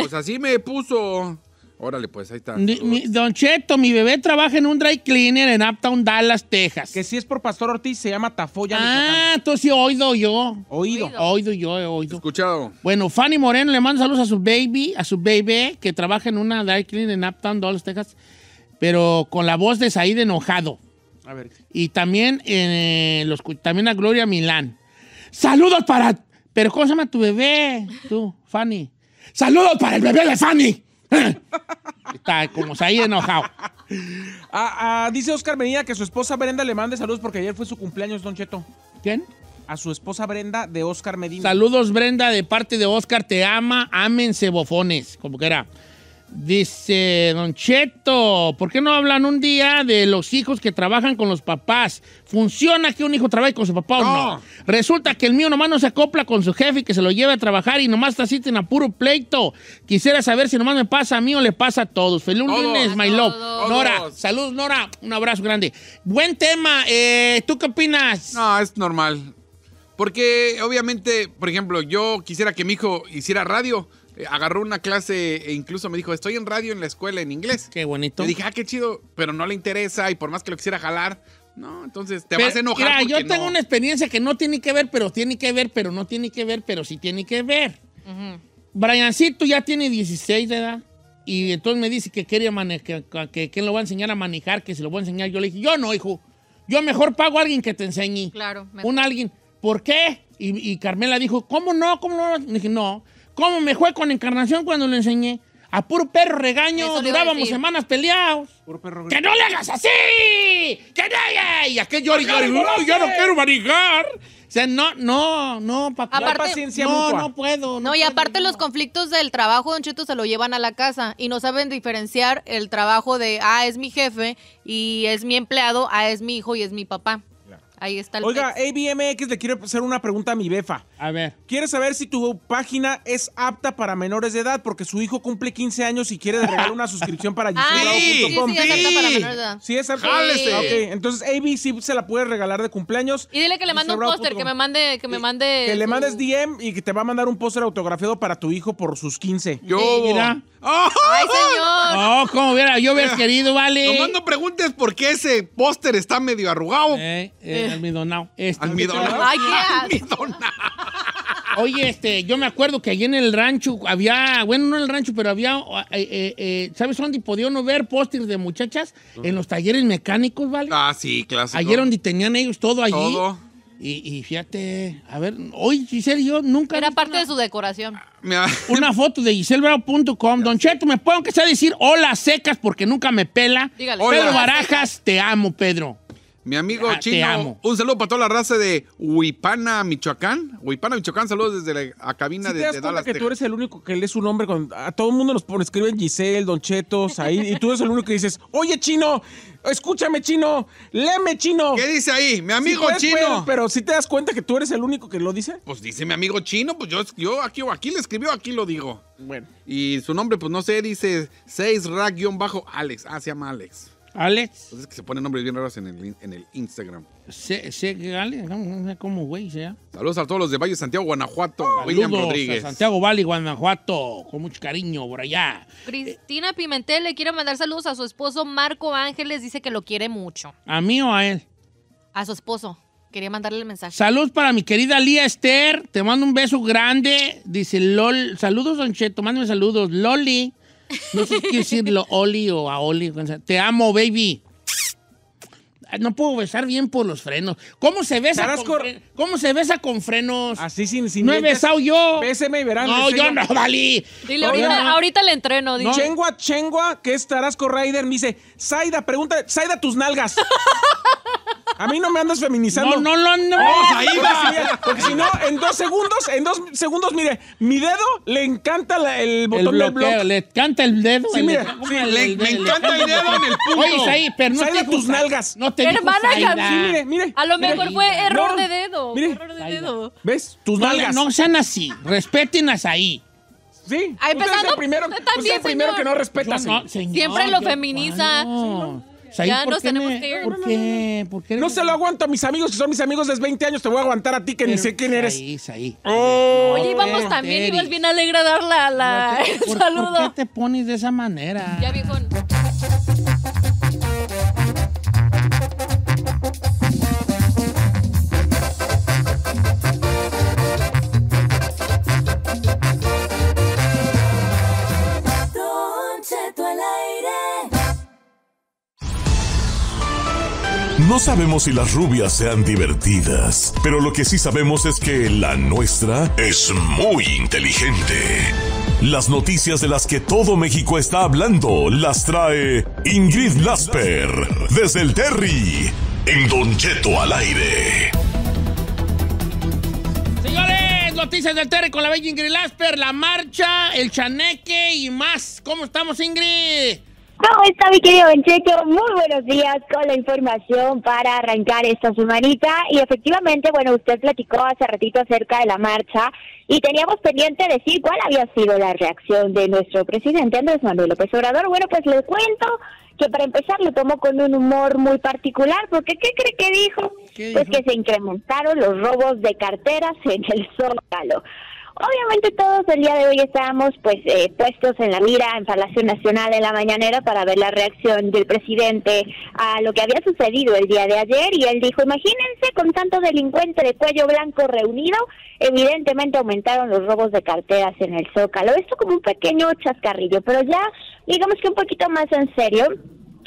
Pues así me puso... Órale, pues, ahí está. Mi, Don Cheto, mi bebé trabaja en un dry cleaner en Uptown, Dallas, Texas. Que si es por Pastor Ortiz, se llama Tafolla. Ah, entonces sí, oído yo. Oído. Oído yo, he oído. Escuchado. Bueno, Fanny Moreno le manda saludos a su baby, a su bebé, que trabaja en una dry cleaner en Uptown, Dallas, Texas, pero con la voz de Said enojado. A ver. Y también, eh, los, también a Gloria Milán. ¡Saludos para... Pero, ¿cómo se llama tu bebé? Tú, Fanny. ¡Saludos para el bebé de Fanny! Está como se ha enojado. Ah, ah, dice Oscar Benilla que su esposa Brenda le mande saludos porque ayer fue su cumpleaños, Don Cheto. ¿Quién? A su esposa Brenda de Oscar Medina. Saludos, Brenda, de parte de Oscar. Te ama, ámense, bofones. Como que era. Dice Don Cheto, ¿por qué no hablan un día de los hijos que trabajan con los papás? ¿Funciona que un hijo trabaje con su papá o no? no? Resulta que el mío nomás no se acopla con su jefe y que se lo lleve a trabajar y nomás está así en apuro pleito. Quisiera saber si nomás me pasa a mí o le pasa a todos. Feliz lunes, my love. Todos. Nora, saludos, Nora. Un abrazo grande. Buen tema. Eh, ¿Tú qué opinas? No, es normal. Porque obviamente, por ejemplo, yo quisiera que mi hijo hiciera radio. Agarró una clase e incluso me dijo, estoy en radio en la escuela en inglés. Qué bonito. Le dije, ah, qué chido, pero no le interesa y por más que lo quisiera jalar, no, entonces te pero, vas a enojar. Mira, yo tengo no. una experiencia que no tiene que ver, pero tiene que ver, pero no tiene que ver, pero sí tiene que ver. Uh-huh. Briancito ya tiene dieciséis de edad y entonces me dice que quiere manejar, que quién lo va a enseñar a manejar, que se lo voy a enseñar. Yo le dije, yo no, hijo, yo mejor pago a alguien que te enseñe. Claro. Mejor. Un alguien. ¿Por qué? Y, y Carmela dijo, ¿cómo no? ¿Cómo no? Le dije, no. ¿Cómo me fue con Encarnación cuando le enseñé? A puro perro regaño, durábamos semanas peleados. Puro perro regaño. ¡Que no le hagas así! ¡Que no! Y aquel llora y llora. ¡No, yo no quiero manejar! O sea, no, no, no, papá. Aparte, no, no puedo. No, no y aparte no. Los conflictos del trabajo, Don Cheto, se lo llevan a la casa y no saben diferenciar el trabajo de, ah, es mi jefe y es mi empleado, ah, es mi hijo y es mi papá. Ahí está el Oiga, text. A B M X le quiero hacer una pregunta a mi befa. A ver. Quiere saber si tu página es apta para menores de edad, porque su hijo cumple quince años y quiere regalar una suscripción para youtube punto com. Sí, sí, sí, es apta para menores de edad. Sí, es apta. Sí. Okay. Entonces, A B sí se la puede regalar de cumpleaños. Y dile que le mande un póster, que me mande... Que, me mande que le mandes D M y que te va a mandar un póster autografiado para tu hijo por sus quince. Yo, sí, mira. Oh, ¡ay, señor! No, como hubiera yo hubiera querido, vale. Nomás no preguntes por qué ese póster está medio arrugado. Eh, eh. Almidonao. Este, almidonao. Ay, qué almidonao. Oye, este, yo me acuerdo que allí en el rancho había, bueno, no en el rancho, pero había, eh, eh, eh, ¿sabes dónde podía uno ver pósters de muchachas? Uh-huh. En los talleres mecánicos, ¿vale? Ah, sí, clásico. Ayer donde tenían ellos todo allí. Todo. Y, y fíjate, a ver, hoy Giselle y yo nunca... Era parte una, de su decoración. Una foto de giselle bravo punto com. Don Cheto, ¿me puedo que sea decir hola secas porque nunca me pela? Dígale. Pedro hola. Barajas, te amo, Pedro. Mi amigo ah, Chino, un saludo para toda la raza de Huipana, Michoacán. Huipana, Michoacán, saludos desde la cabina de Dallas. ¿Sí te das cuenta que tú eres el único que lee su nombre? Con, a todo el mundo nos pone, escriben Giselle, Don Cheto, Said, y tú eres el único que dices, oye, Chino, escúchame, Chino, léeme, Chino. ¿Qué dice ahí? Mi amigo sí, Chino. Puedes, pero si ¿sí te das cuenta que tú eres el único que lo dice? Pues dice mi amigo Chino, pues yo, yo aquí, aquí le escribió, aquí lo digo. Bueno. Y su nombre, pues no sé, dice seis rack guión bajo Alex. Ah, se llama Alex. Alex. Entonces que se ponen nombres bien raros en el, en el Instagram. Se, se, Alex, no sé cómo, güey, sea. Saludos a todos los de Valle Santiago, Guanajuato. Saludos William Rodríguez. A Santiago Valle, Guanajuato, con mucho cariño por allá. Cristina Pimentel le quiere mandar saludos a su esposo Marco Ángeles, dice que lo quiere mucho. ¿A mí o a él? A su esposo. Quería mandarle el mensaje. Saludos para mi querida Lía Esther. Te mando un beso grande. Dice Lol. Saludos, Don Cheto. Mándame saludos. Loli. No sé qué decirlo. Oli o a Oli. Te amo, baby. No puedo besar bien por los frenos. ¿Cómo se besa, con, cor... fre... ¿Cómo se besa con frenos? Así sin... sin no he besado yo. Béseme y verán. No, yo no, Dalí. Dile, ahorita, no, no. ahorita le entreno. No. Chengua, Chengua, que es Tarasco Rider, me dice, Zaida, pregunta, Zaida, tus nalgas. A mí no me andas feminizando. No, no, no, no. Oh, Zaida. Porque si no, en dos segundos, en dos segundos, mire, mi dedo le encanta la, el botón el bloqueo, del blog. Le encanta el dedo. Sí, mire. Sí, le, me encanta el dedo en el punto. Oye, Zaida, pero no Zaida, tus nalgas. No te hermana, sí, mire, mire. A lo mire, mejor fue error no, de dedo. Mire, error de dedo. ¿Ves? Tus no, nalgas. No sean así. Respeten a ahí. Sí. Ay, usted es el primero, usted también, usted el primero que no respeta. No, siempre lo feminiza. No. Sí, ya nos tenemos me, que ir. ¿Por qué? ¿Por qué no se lo aguanto a mis amigos, que son mis amigos desde veinte años. Te voy a aguantar a ti, que pero, ni sé quién eres. Ahí, ahí. Oh, oye, íbamos también, ibas bien alegre a dar la, la no, te, por, saludo. ¿Por qué te pones de esa manera? Ya, viejón. No sabemos si las rubias sean divertidas, pero lo que sí sabemos es que la nuestra es muy inteligente. Las noticias de las que todo México está hablando las trae Ingrid Lasper, desde el Terry, en Don Cheto al Aire. Señores, noticias del Terry con la bella Ingrid Lasper, la marcha, el chaneque y más. ¿Cómo estamos, Ingrid? ¿Cómo está, mi querido Don Cheto? Muy buenos días con la información para arrancar esta semanita. Y efectivamente, bueno, usted platicó hace ratito acerca de la marcha y teníamos pendiente decir cuál había sido la reacción de nuestro presidente Andrés Manuel López Obrador. Bueno, pues les cuento que para empezar lo tomó con un humor muy particular, porque ¿qué cree que dijo? ¿Qué dijo? Pues que se incrementaron los robos de carteras en el Zócalo. Obviamente todos el día de hoy estábamos pues eh, puestos en la mira en Palacio Nacional en la mañanera para ver la reacción del presidente a lo que había sucedido el día de ayer, y él dijo, imagínense con tanto delincuente de cuello blanco reunido, evidentemente aumentaron los robos de carteras en el Zócalo. Esto como un pequeño chascarrillo, pero ya digamos que un poquito más en serio.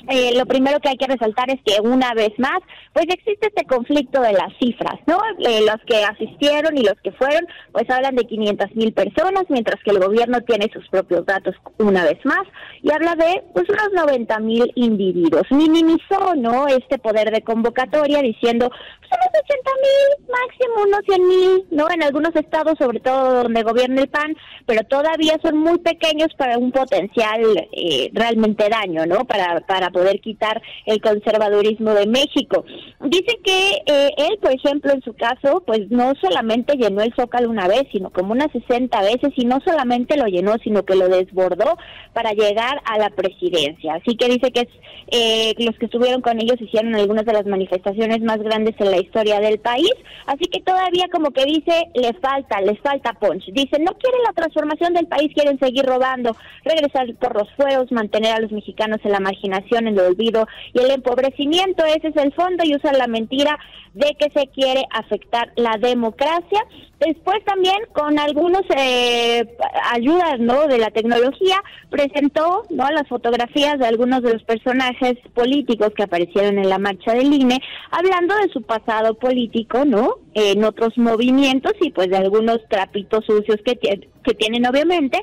Eh, lo primero que hay que resaltar es que una vez más, pues existe este conflicto de las cifras, ¿no? Eh, los que asistieron y los que fueron, pues hablan de quinientas mil personas, mientras que el gobierno tiene sus propios datos una vez más, y habla de, pues, unos noventa mil individuos. Minimizó, ¿no?, este poder de convocatoria diciendo, pues, unos ochenta mil, máximo unos cien mil, ¿no? En algunos estados, sobre todo donde gobierna el P A N, pero todavía son muy pequeños para un potencial eh, realmente daño, ¿no? Para, para poder quitar el conservadurismo de México. Dice que eh, él, por ejemplo, en su caso, pues no solamente llenó el Zócalo una vez, sino como unas sesenta veces, y no solamente lo llenó, sino que lo desbordó para llegar a la presidencia. Así que dice que eh, los que estuvieron con ellos hicieron algunas de las manifestaciones más grandes en la historia del país, así que todavía como que dice, les falta, les falta punch. Dice, no quieren la transformación del país, quieren seguir robando, regresar por los fueros, mantener a los mexicanos en la marginación, en el olvido y el empobrecimiento. Ese es el fondo, y usan la mentira de que se quiere afectar la democracia. Después también con algunos eh, ayudas, ¿no?, de la tecnología, presentó, ¿no?, las fotografías de algunos de los personajes políticos que aparecieron en la marcha del I N E, hablando de su pasado político, ¿no?, en otros movimientos y pues de algunos trapitos sucios que, que tienen obviamente,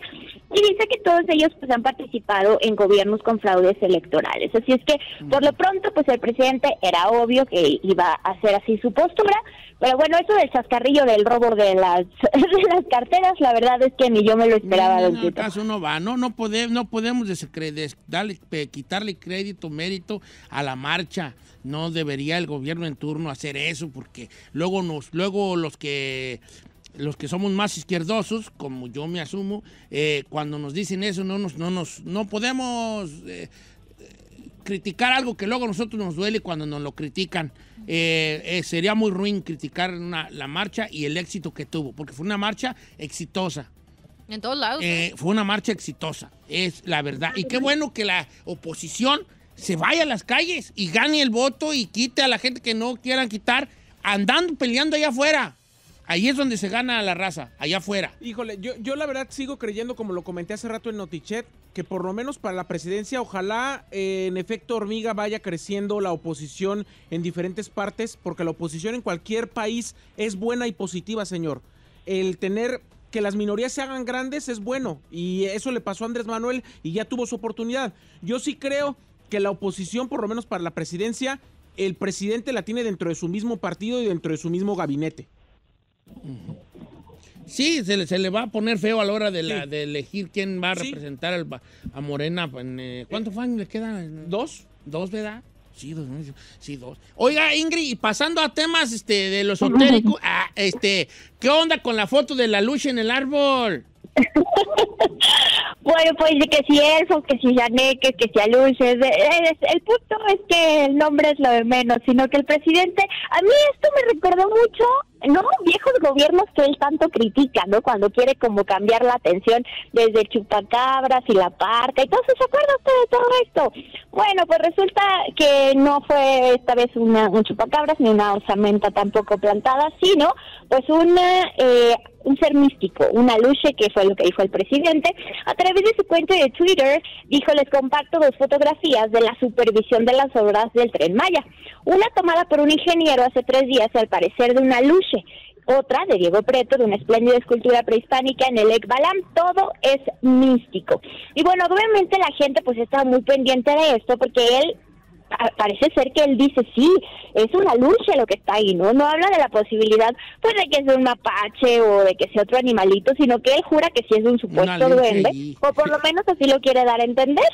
y dice que todos ellos pues han participado en gobiernos con fraudes electorales. Así es que por lo pronto pues el presidente era obvio que iba a hacer así su postura, pero bueno, eso del chascarrillo del robo de las, de las carteras, la verdad es que ni yo me lo esperaba. No, no, no, caso no va, no, no, pode, no podemos darle, quitarle crédito, mérito a la marcha. No debería el gobierno en turno hacer eso, porque luego nos luego los que los que somos más izquierdosos, como yo me asumo, eh, cuando nos dicen eso no nos no nos no podemos eh, criticar algo que luego a nosotros nos duele cuando nos lo critican. Eh, eh, sería muy ruin criticar una, la marcha y el éxito que tuvo, porque fue una marcha exitosa. En todos lados. Eh, fue una marcha exitosa, es la verdad. Y qué bueno que la oposición se vaya a las calles y gane el voto y quite a la gente que no quieran quitar, andando peleando allá afuera. Ahí es donde se gana la raza, allá afuera. Híjole, yo, yo la verdad sigo creyendo, como lo comenté hace rato en Notichet, que por lo menos para la presidencia, ojalá eh, en efecto hormiga vaya creciendo la oposición en diferentes partes, porque la oposición en cualquier país es buena y positiva, señor. El tener que las minorías se hagan grandes es bueno, y eso le pasó a Andrés Manuel y ya tuvo su oportunidad. Yo sí creo que la oposición, por lo menos para la presidencia, el presidente la tiene dentro de su mismo partido y dentro de su mismo gabinete. Sí, se le, se le va a poner feo a la hora de, la, sí. de elegir quién va a representar sí. al, a Morena. ¿Cuántos fans le quedan? ¿Dos? ¿Dos, verdad? Sí, dos. Sí, dos. Oiga, Ingrid, pasando a temas este, de lo esotérico, a, este, ¿qué onda con la foto de la luz en el árbol? Bueno, pues que si eso, que si Yaneque, que si Aluches, el punto es que el nombre es lo de menos, sino que el presidente, a mí esto me recordó mucho, ¿no? Viejos gobiernos que él tanto critica, ¿no? Cuando quiere como cambiar la atención desde Chupacabras y la parca, entonces, ¿se acuerda usted de todo esto? Bueno, pues resulta que no fue esta vez una, un Chupacabras ni una osamenta tampoco plantada, sino pues una... Eh, un ser místico, una luche, que fue lo que dijo el presidente. A través de su cuenta de Twitter, dijo: les comparto dos fotografías de la supervisión de las obras del Tren Maya. Una tomada por un ingeniero hace tres días, al parecer de una luche. Otra, de Diego Preto, de una espléndida escultura prehispánica en el Ekbalam. Todo es místico. Y bueno, obviamente la gente pues está muy pendiente de esto, porque él... parece ser que él dice, sí, es una lucha lo que está ahí, ¿no? No habla de la posibilidad, pues, de que sea un mapache o de que sea otro animalito, sino que él jura que sí es un supuesto duende, y... o por lo menos así lo quiere dar a entender.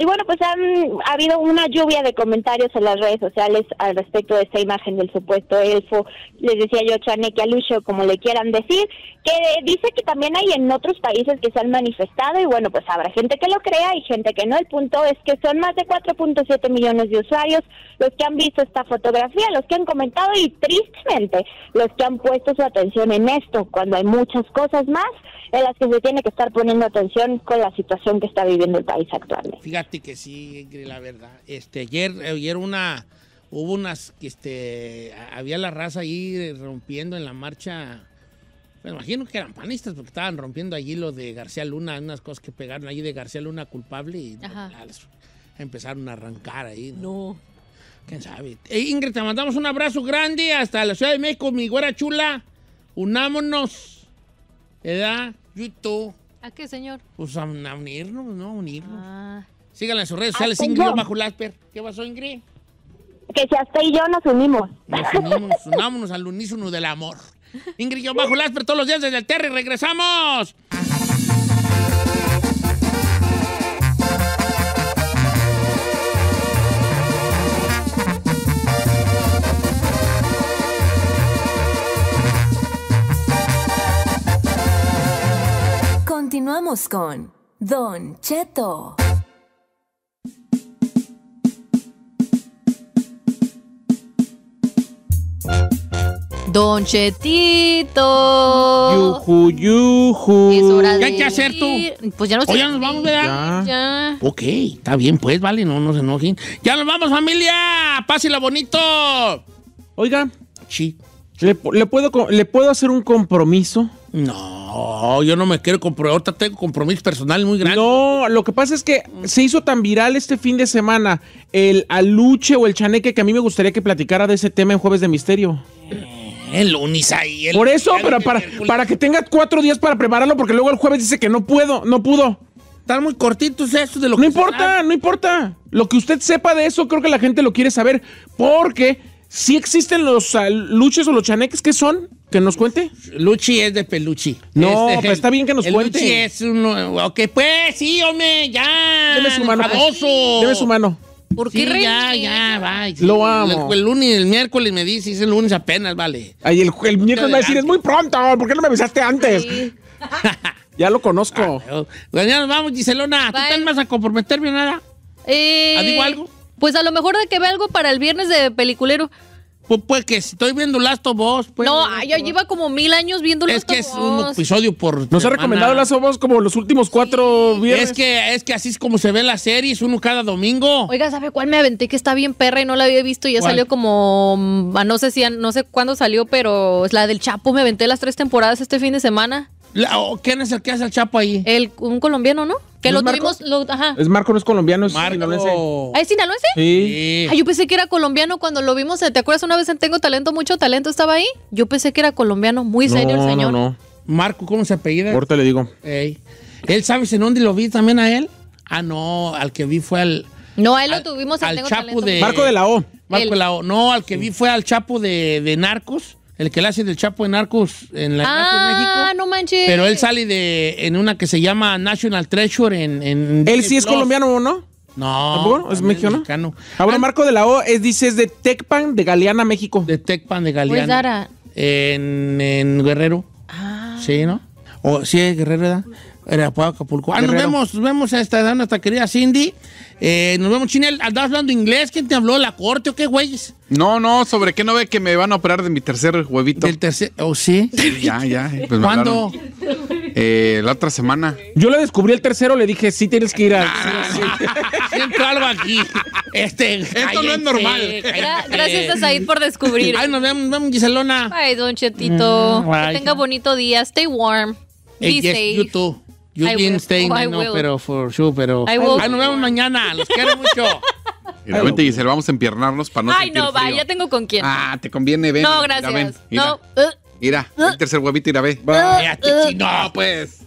Y bueno, pues han, ha habido una lluvia de comentarios en las redes sociales al respecto de esta imagen del supuesto elfo, les decía yo, Chaneque, Aluche, o como le quieran decir, que dice que también hay en otros países que se han manifestado, y bueno, pues habrá gente que lo crea y gente que no. El punto es que son más de cuatro punto siete millones de usuarios los que han visto esta fotografía, los que han comentado y tristemente los que han puesto su atención en esto, cuando hay muchas cosas más en las que se tiene que estar poniendo atención con la situación que está viviendo el país actualmente. Fíjate que sí, la verdad. Este, ayer, ayer una, hubo unas, este, había la raza ahí rompiendo en la marcha. Me imagino que eran panistas porque estaban rompiendo allí lo de García Luna, unas cosas que pegaron allí de García Luna culpable y empezaron a arrancar ahí. No. no. ¿Quién sabe? Eh, Ingrid, te mandamos un abrazo grande hasta la Ciudad de México, mi güera chula. Unámonos. ¿Edad? YouTube. ¿A qué, señor? Pues a, a unirnos, ¿no? Unirnos. Ah. Síganla en sus redes sociales, Ingrid bajo Lasper. ¿Qué pasó, Ingrid? Que si hasta y yo nos unimos. Nos unimos, unámonos al unísono del amor. Ingrid yo bajo Lasper todos los días desde el Terry. ¡Regresamos! Continuamos con Don Cheto. Don Chetito. Yuju, yuju. Es hora de... ¿Qué hay que hacer tú? Pues ya nos, ya nos vamos, ¿verdad? Ya. ya. Ok, está bien, pues, vale, no nos enojen. ¡Ya nos vamos, familia! ¡Pásela bonito! Oiga. Sí. ¿Le, le, puedo, ¿Le puedo hacer un compromiso? No, yo no me quiero comprometer. Ahorita tengo compromisos personales muy grandes. No, lo que pasa es que se hizo tan viral este fin de semana el Aluche o el Chaneque que a mí me gustaría que platicara de ese tema en Jueves de Misterio. El lunes ahí. El Por eso, pero para, para que tenga cuatro días para prepararlo, porque luego el jueves dice que no puedo, no pudo. Están muy cortitos estos de lo no que... No importa, sabe. no importa. Lo que usted sepa de eso, creo que la gente lo quiere saber, porque... ¿Sí existen los luches o los chaneques? ¿Qué son? ¿Que nos cuente? Luchi es de peluchi. No, este, pero está bien que nos el cuente. Luchi es uno... Ok, pues, sí, hombre, ya. Deme su mano. Famoso. Deme su mano. ¿Por qué? Sí, ya, ya, va. Sí. Lo amo. El, el lunes, el miércoles me dice, es el lunes apenas, vale. Ay, el, el miércoles me va a decir, es muy pronto, ¿por qué no me avisaste antes? Sí. Ya lo conozco. Ah, bueno, ya nos vamos, Giselona. Bye. ¿Tú te vas a comprometerme o nada? Eh... ¿Digo algo? Pues a lo mejor de que ve algo para el viernes de peliculero. Pues, pues que estoy viendo Last of Us. Pues, no, yo lleva como mil años viendo Last of Us. Es que es un episodio por semana. Nos ha recomendado Last of Us como los últimos cuatro sí. viernes. Es que, es que así es como se ve las series, uno cada domingo. Oiga, ¿sabe cuál me aventé que está bien perra y no la había visto? Y ya ¿Cuál? Salió como, no sé si, no sé cuándo salió, pero es la del Chapo. Me aventé las tres temporadas este fin de semana. La, oh, ¿Quién es el que hace el Chapo ahí? El, un colombiano, ¿no? Que lo tuvimos, lo, ajá. Es Marco, no es colombiano, es Marco. Sinaloense. ¿Ah, es sinaloense? Sí. Ay, yo pensé que era colombiano cuando lo vimos. ¿Te acuerdas una vez en Tengo Talento, Mucho Talento? Estaba ahí. Yo pensé que era colombiano, muy serio no, el señor. No, no, Marco, ¿cómo se apellida? Ahorita le digo. Ey. ¿Él sabes en dónde lo vi también a él? Ah, no, al que vi fue al... No, a él al, lo tuvimos en al Tengo Chapo Talento. De, Marco de la O. Marco el. de la O. No, al que sí. vi fue al Chapo de, de Narcos. El que le hace del Chapo de Narcos en la ah, México. Ah, no manches. Pero él sale de en una que se llama National Treasure en... en él sí es Plus. colombiano, ¿o no? No. ¿Tampoco? ¿Es mexicano? mexicano. Ahora, And Marco de la O, es, dice, es de Tecpan de Galeana, México. De Tecpan de Galeana. Pues en, en Guerrero. Ah. Sí, ¿no? O, sí, es Guerrero, ¿verdad? Era Acapulco. Ah, Guerrero. nos vemos, nos vemos hasta nuestra querida Cindy. Eh, nos vemos, Chinel. ¿Andás hablando inglés? ¿Quién te habló? ¿La corte o qué, güeyes? No, no, ¿sobre qué no ve que me van a operar de mi tercer huevito? ¿Del tercer? ¿O oh, sí? sí? Ya, ya. Pues ¿Cuándo? Eh, la otra semana. Yo le descubrí el tercero, le dije, sí, tienes que ir a... Nah, sí, nah, sí. Siempre algo aquí. Este, Esto cállate, no es normal. Cállate. Gracias a Said por descubrir. Ay, nos vemos, nos vemos, Giselona. Ay, don Chetito. Mm, que tenga bonito día. Stay warm. Hey, Be yes, safe. You too. You I didn't will. stay, oh, no, pero for sure, pero... Ay, nos vemos mañana, los quiero mucho. Y de repente, Giselle, vamos a empiernarnos para no Ay, sentir no, frío. va, ya tengo con quién. Ah, te conviene, ven. No, gracias. Mira, ven, mira, no. mira uh, el tercer huevito, mira, ve. Uh, uh, no, pues.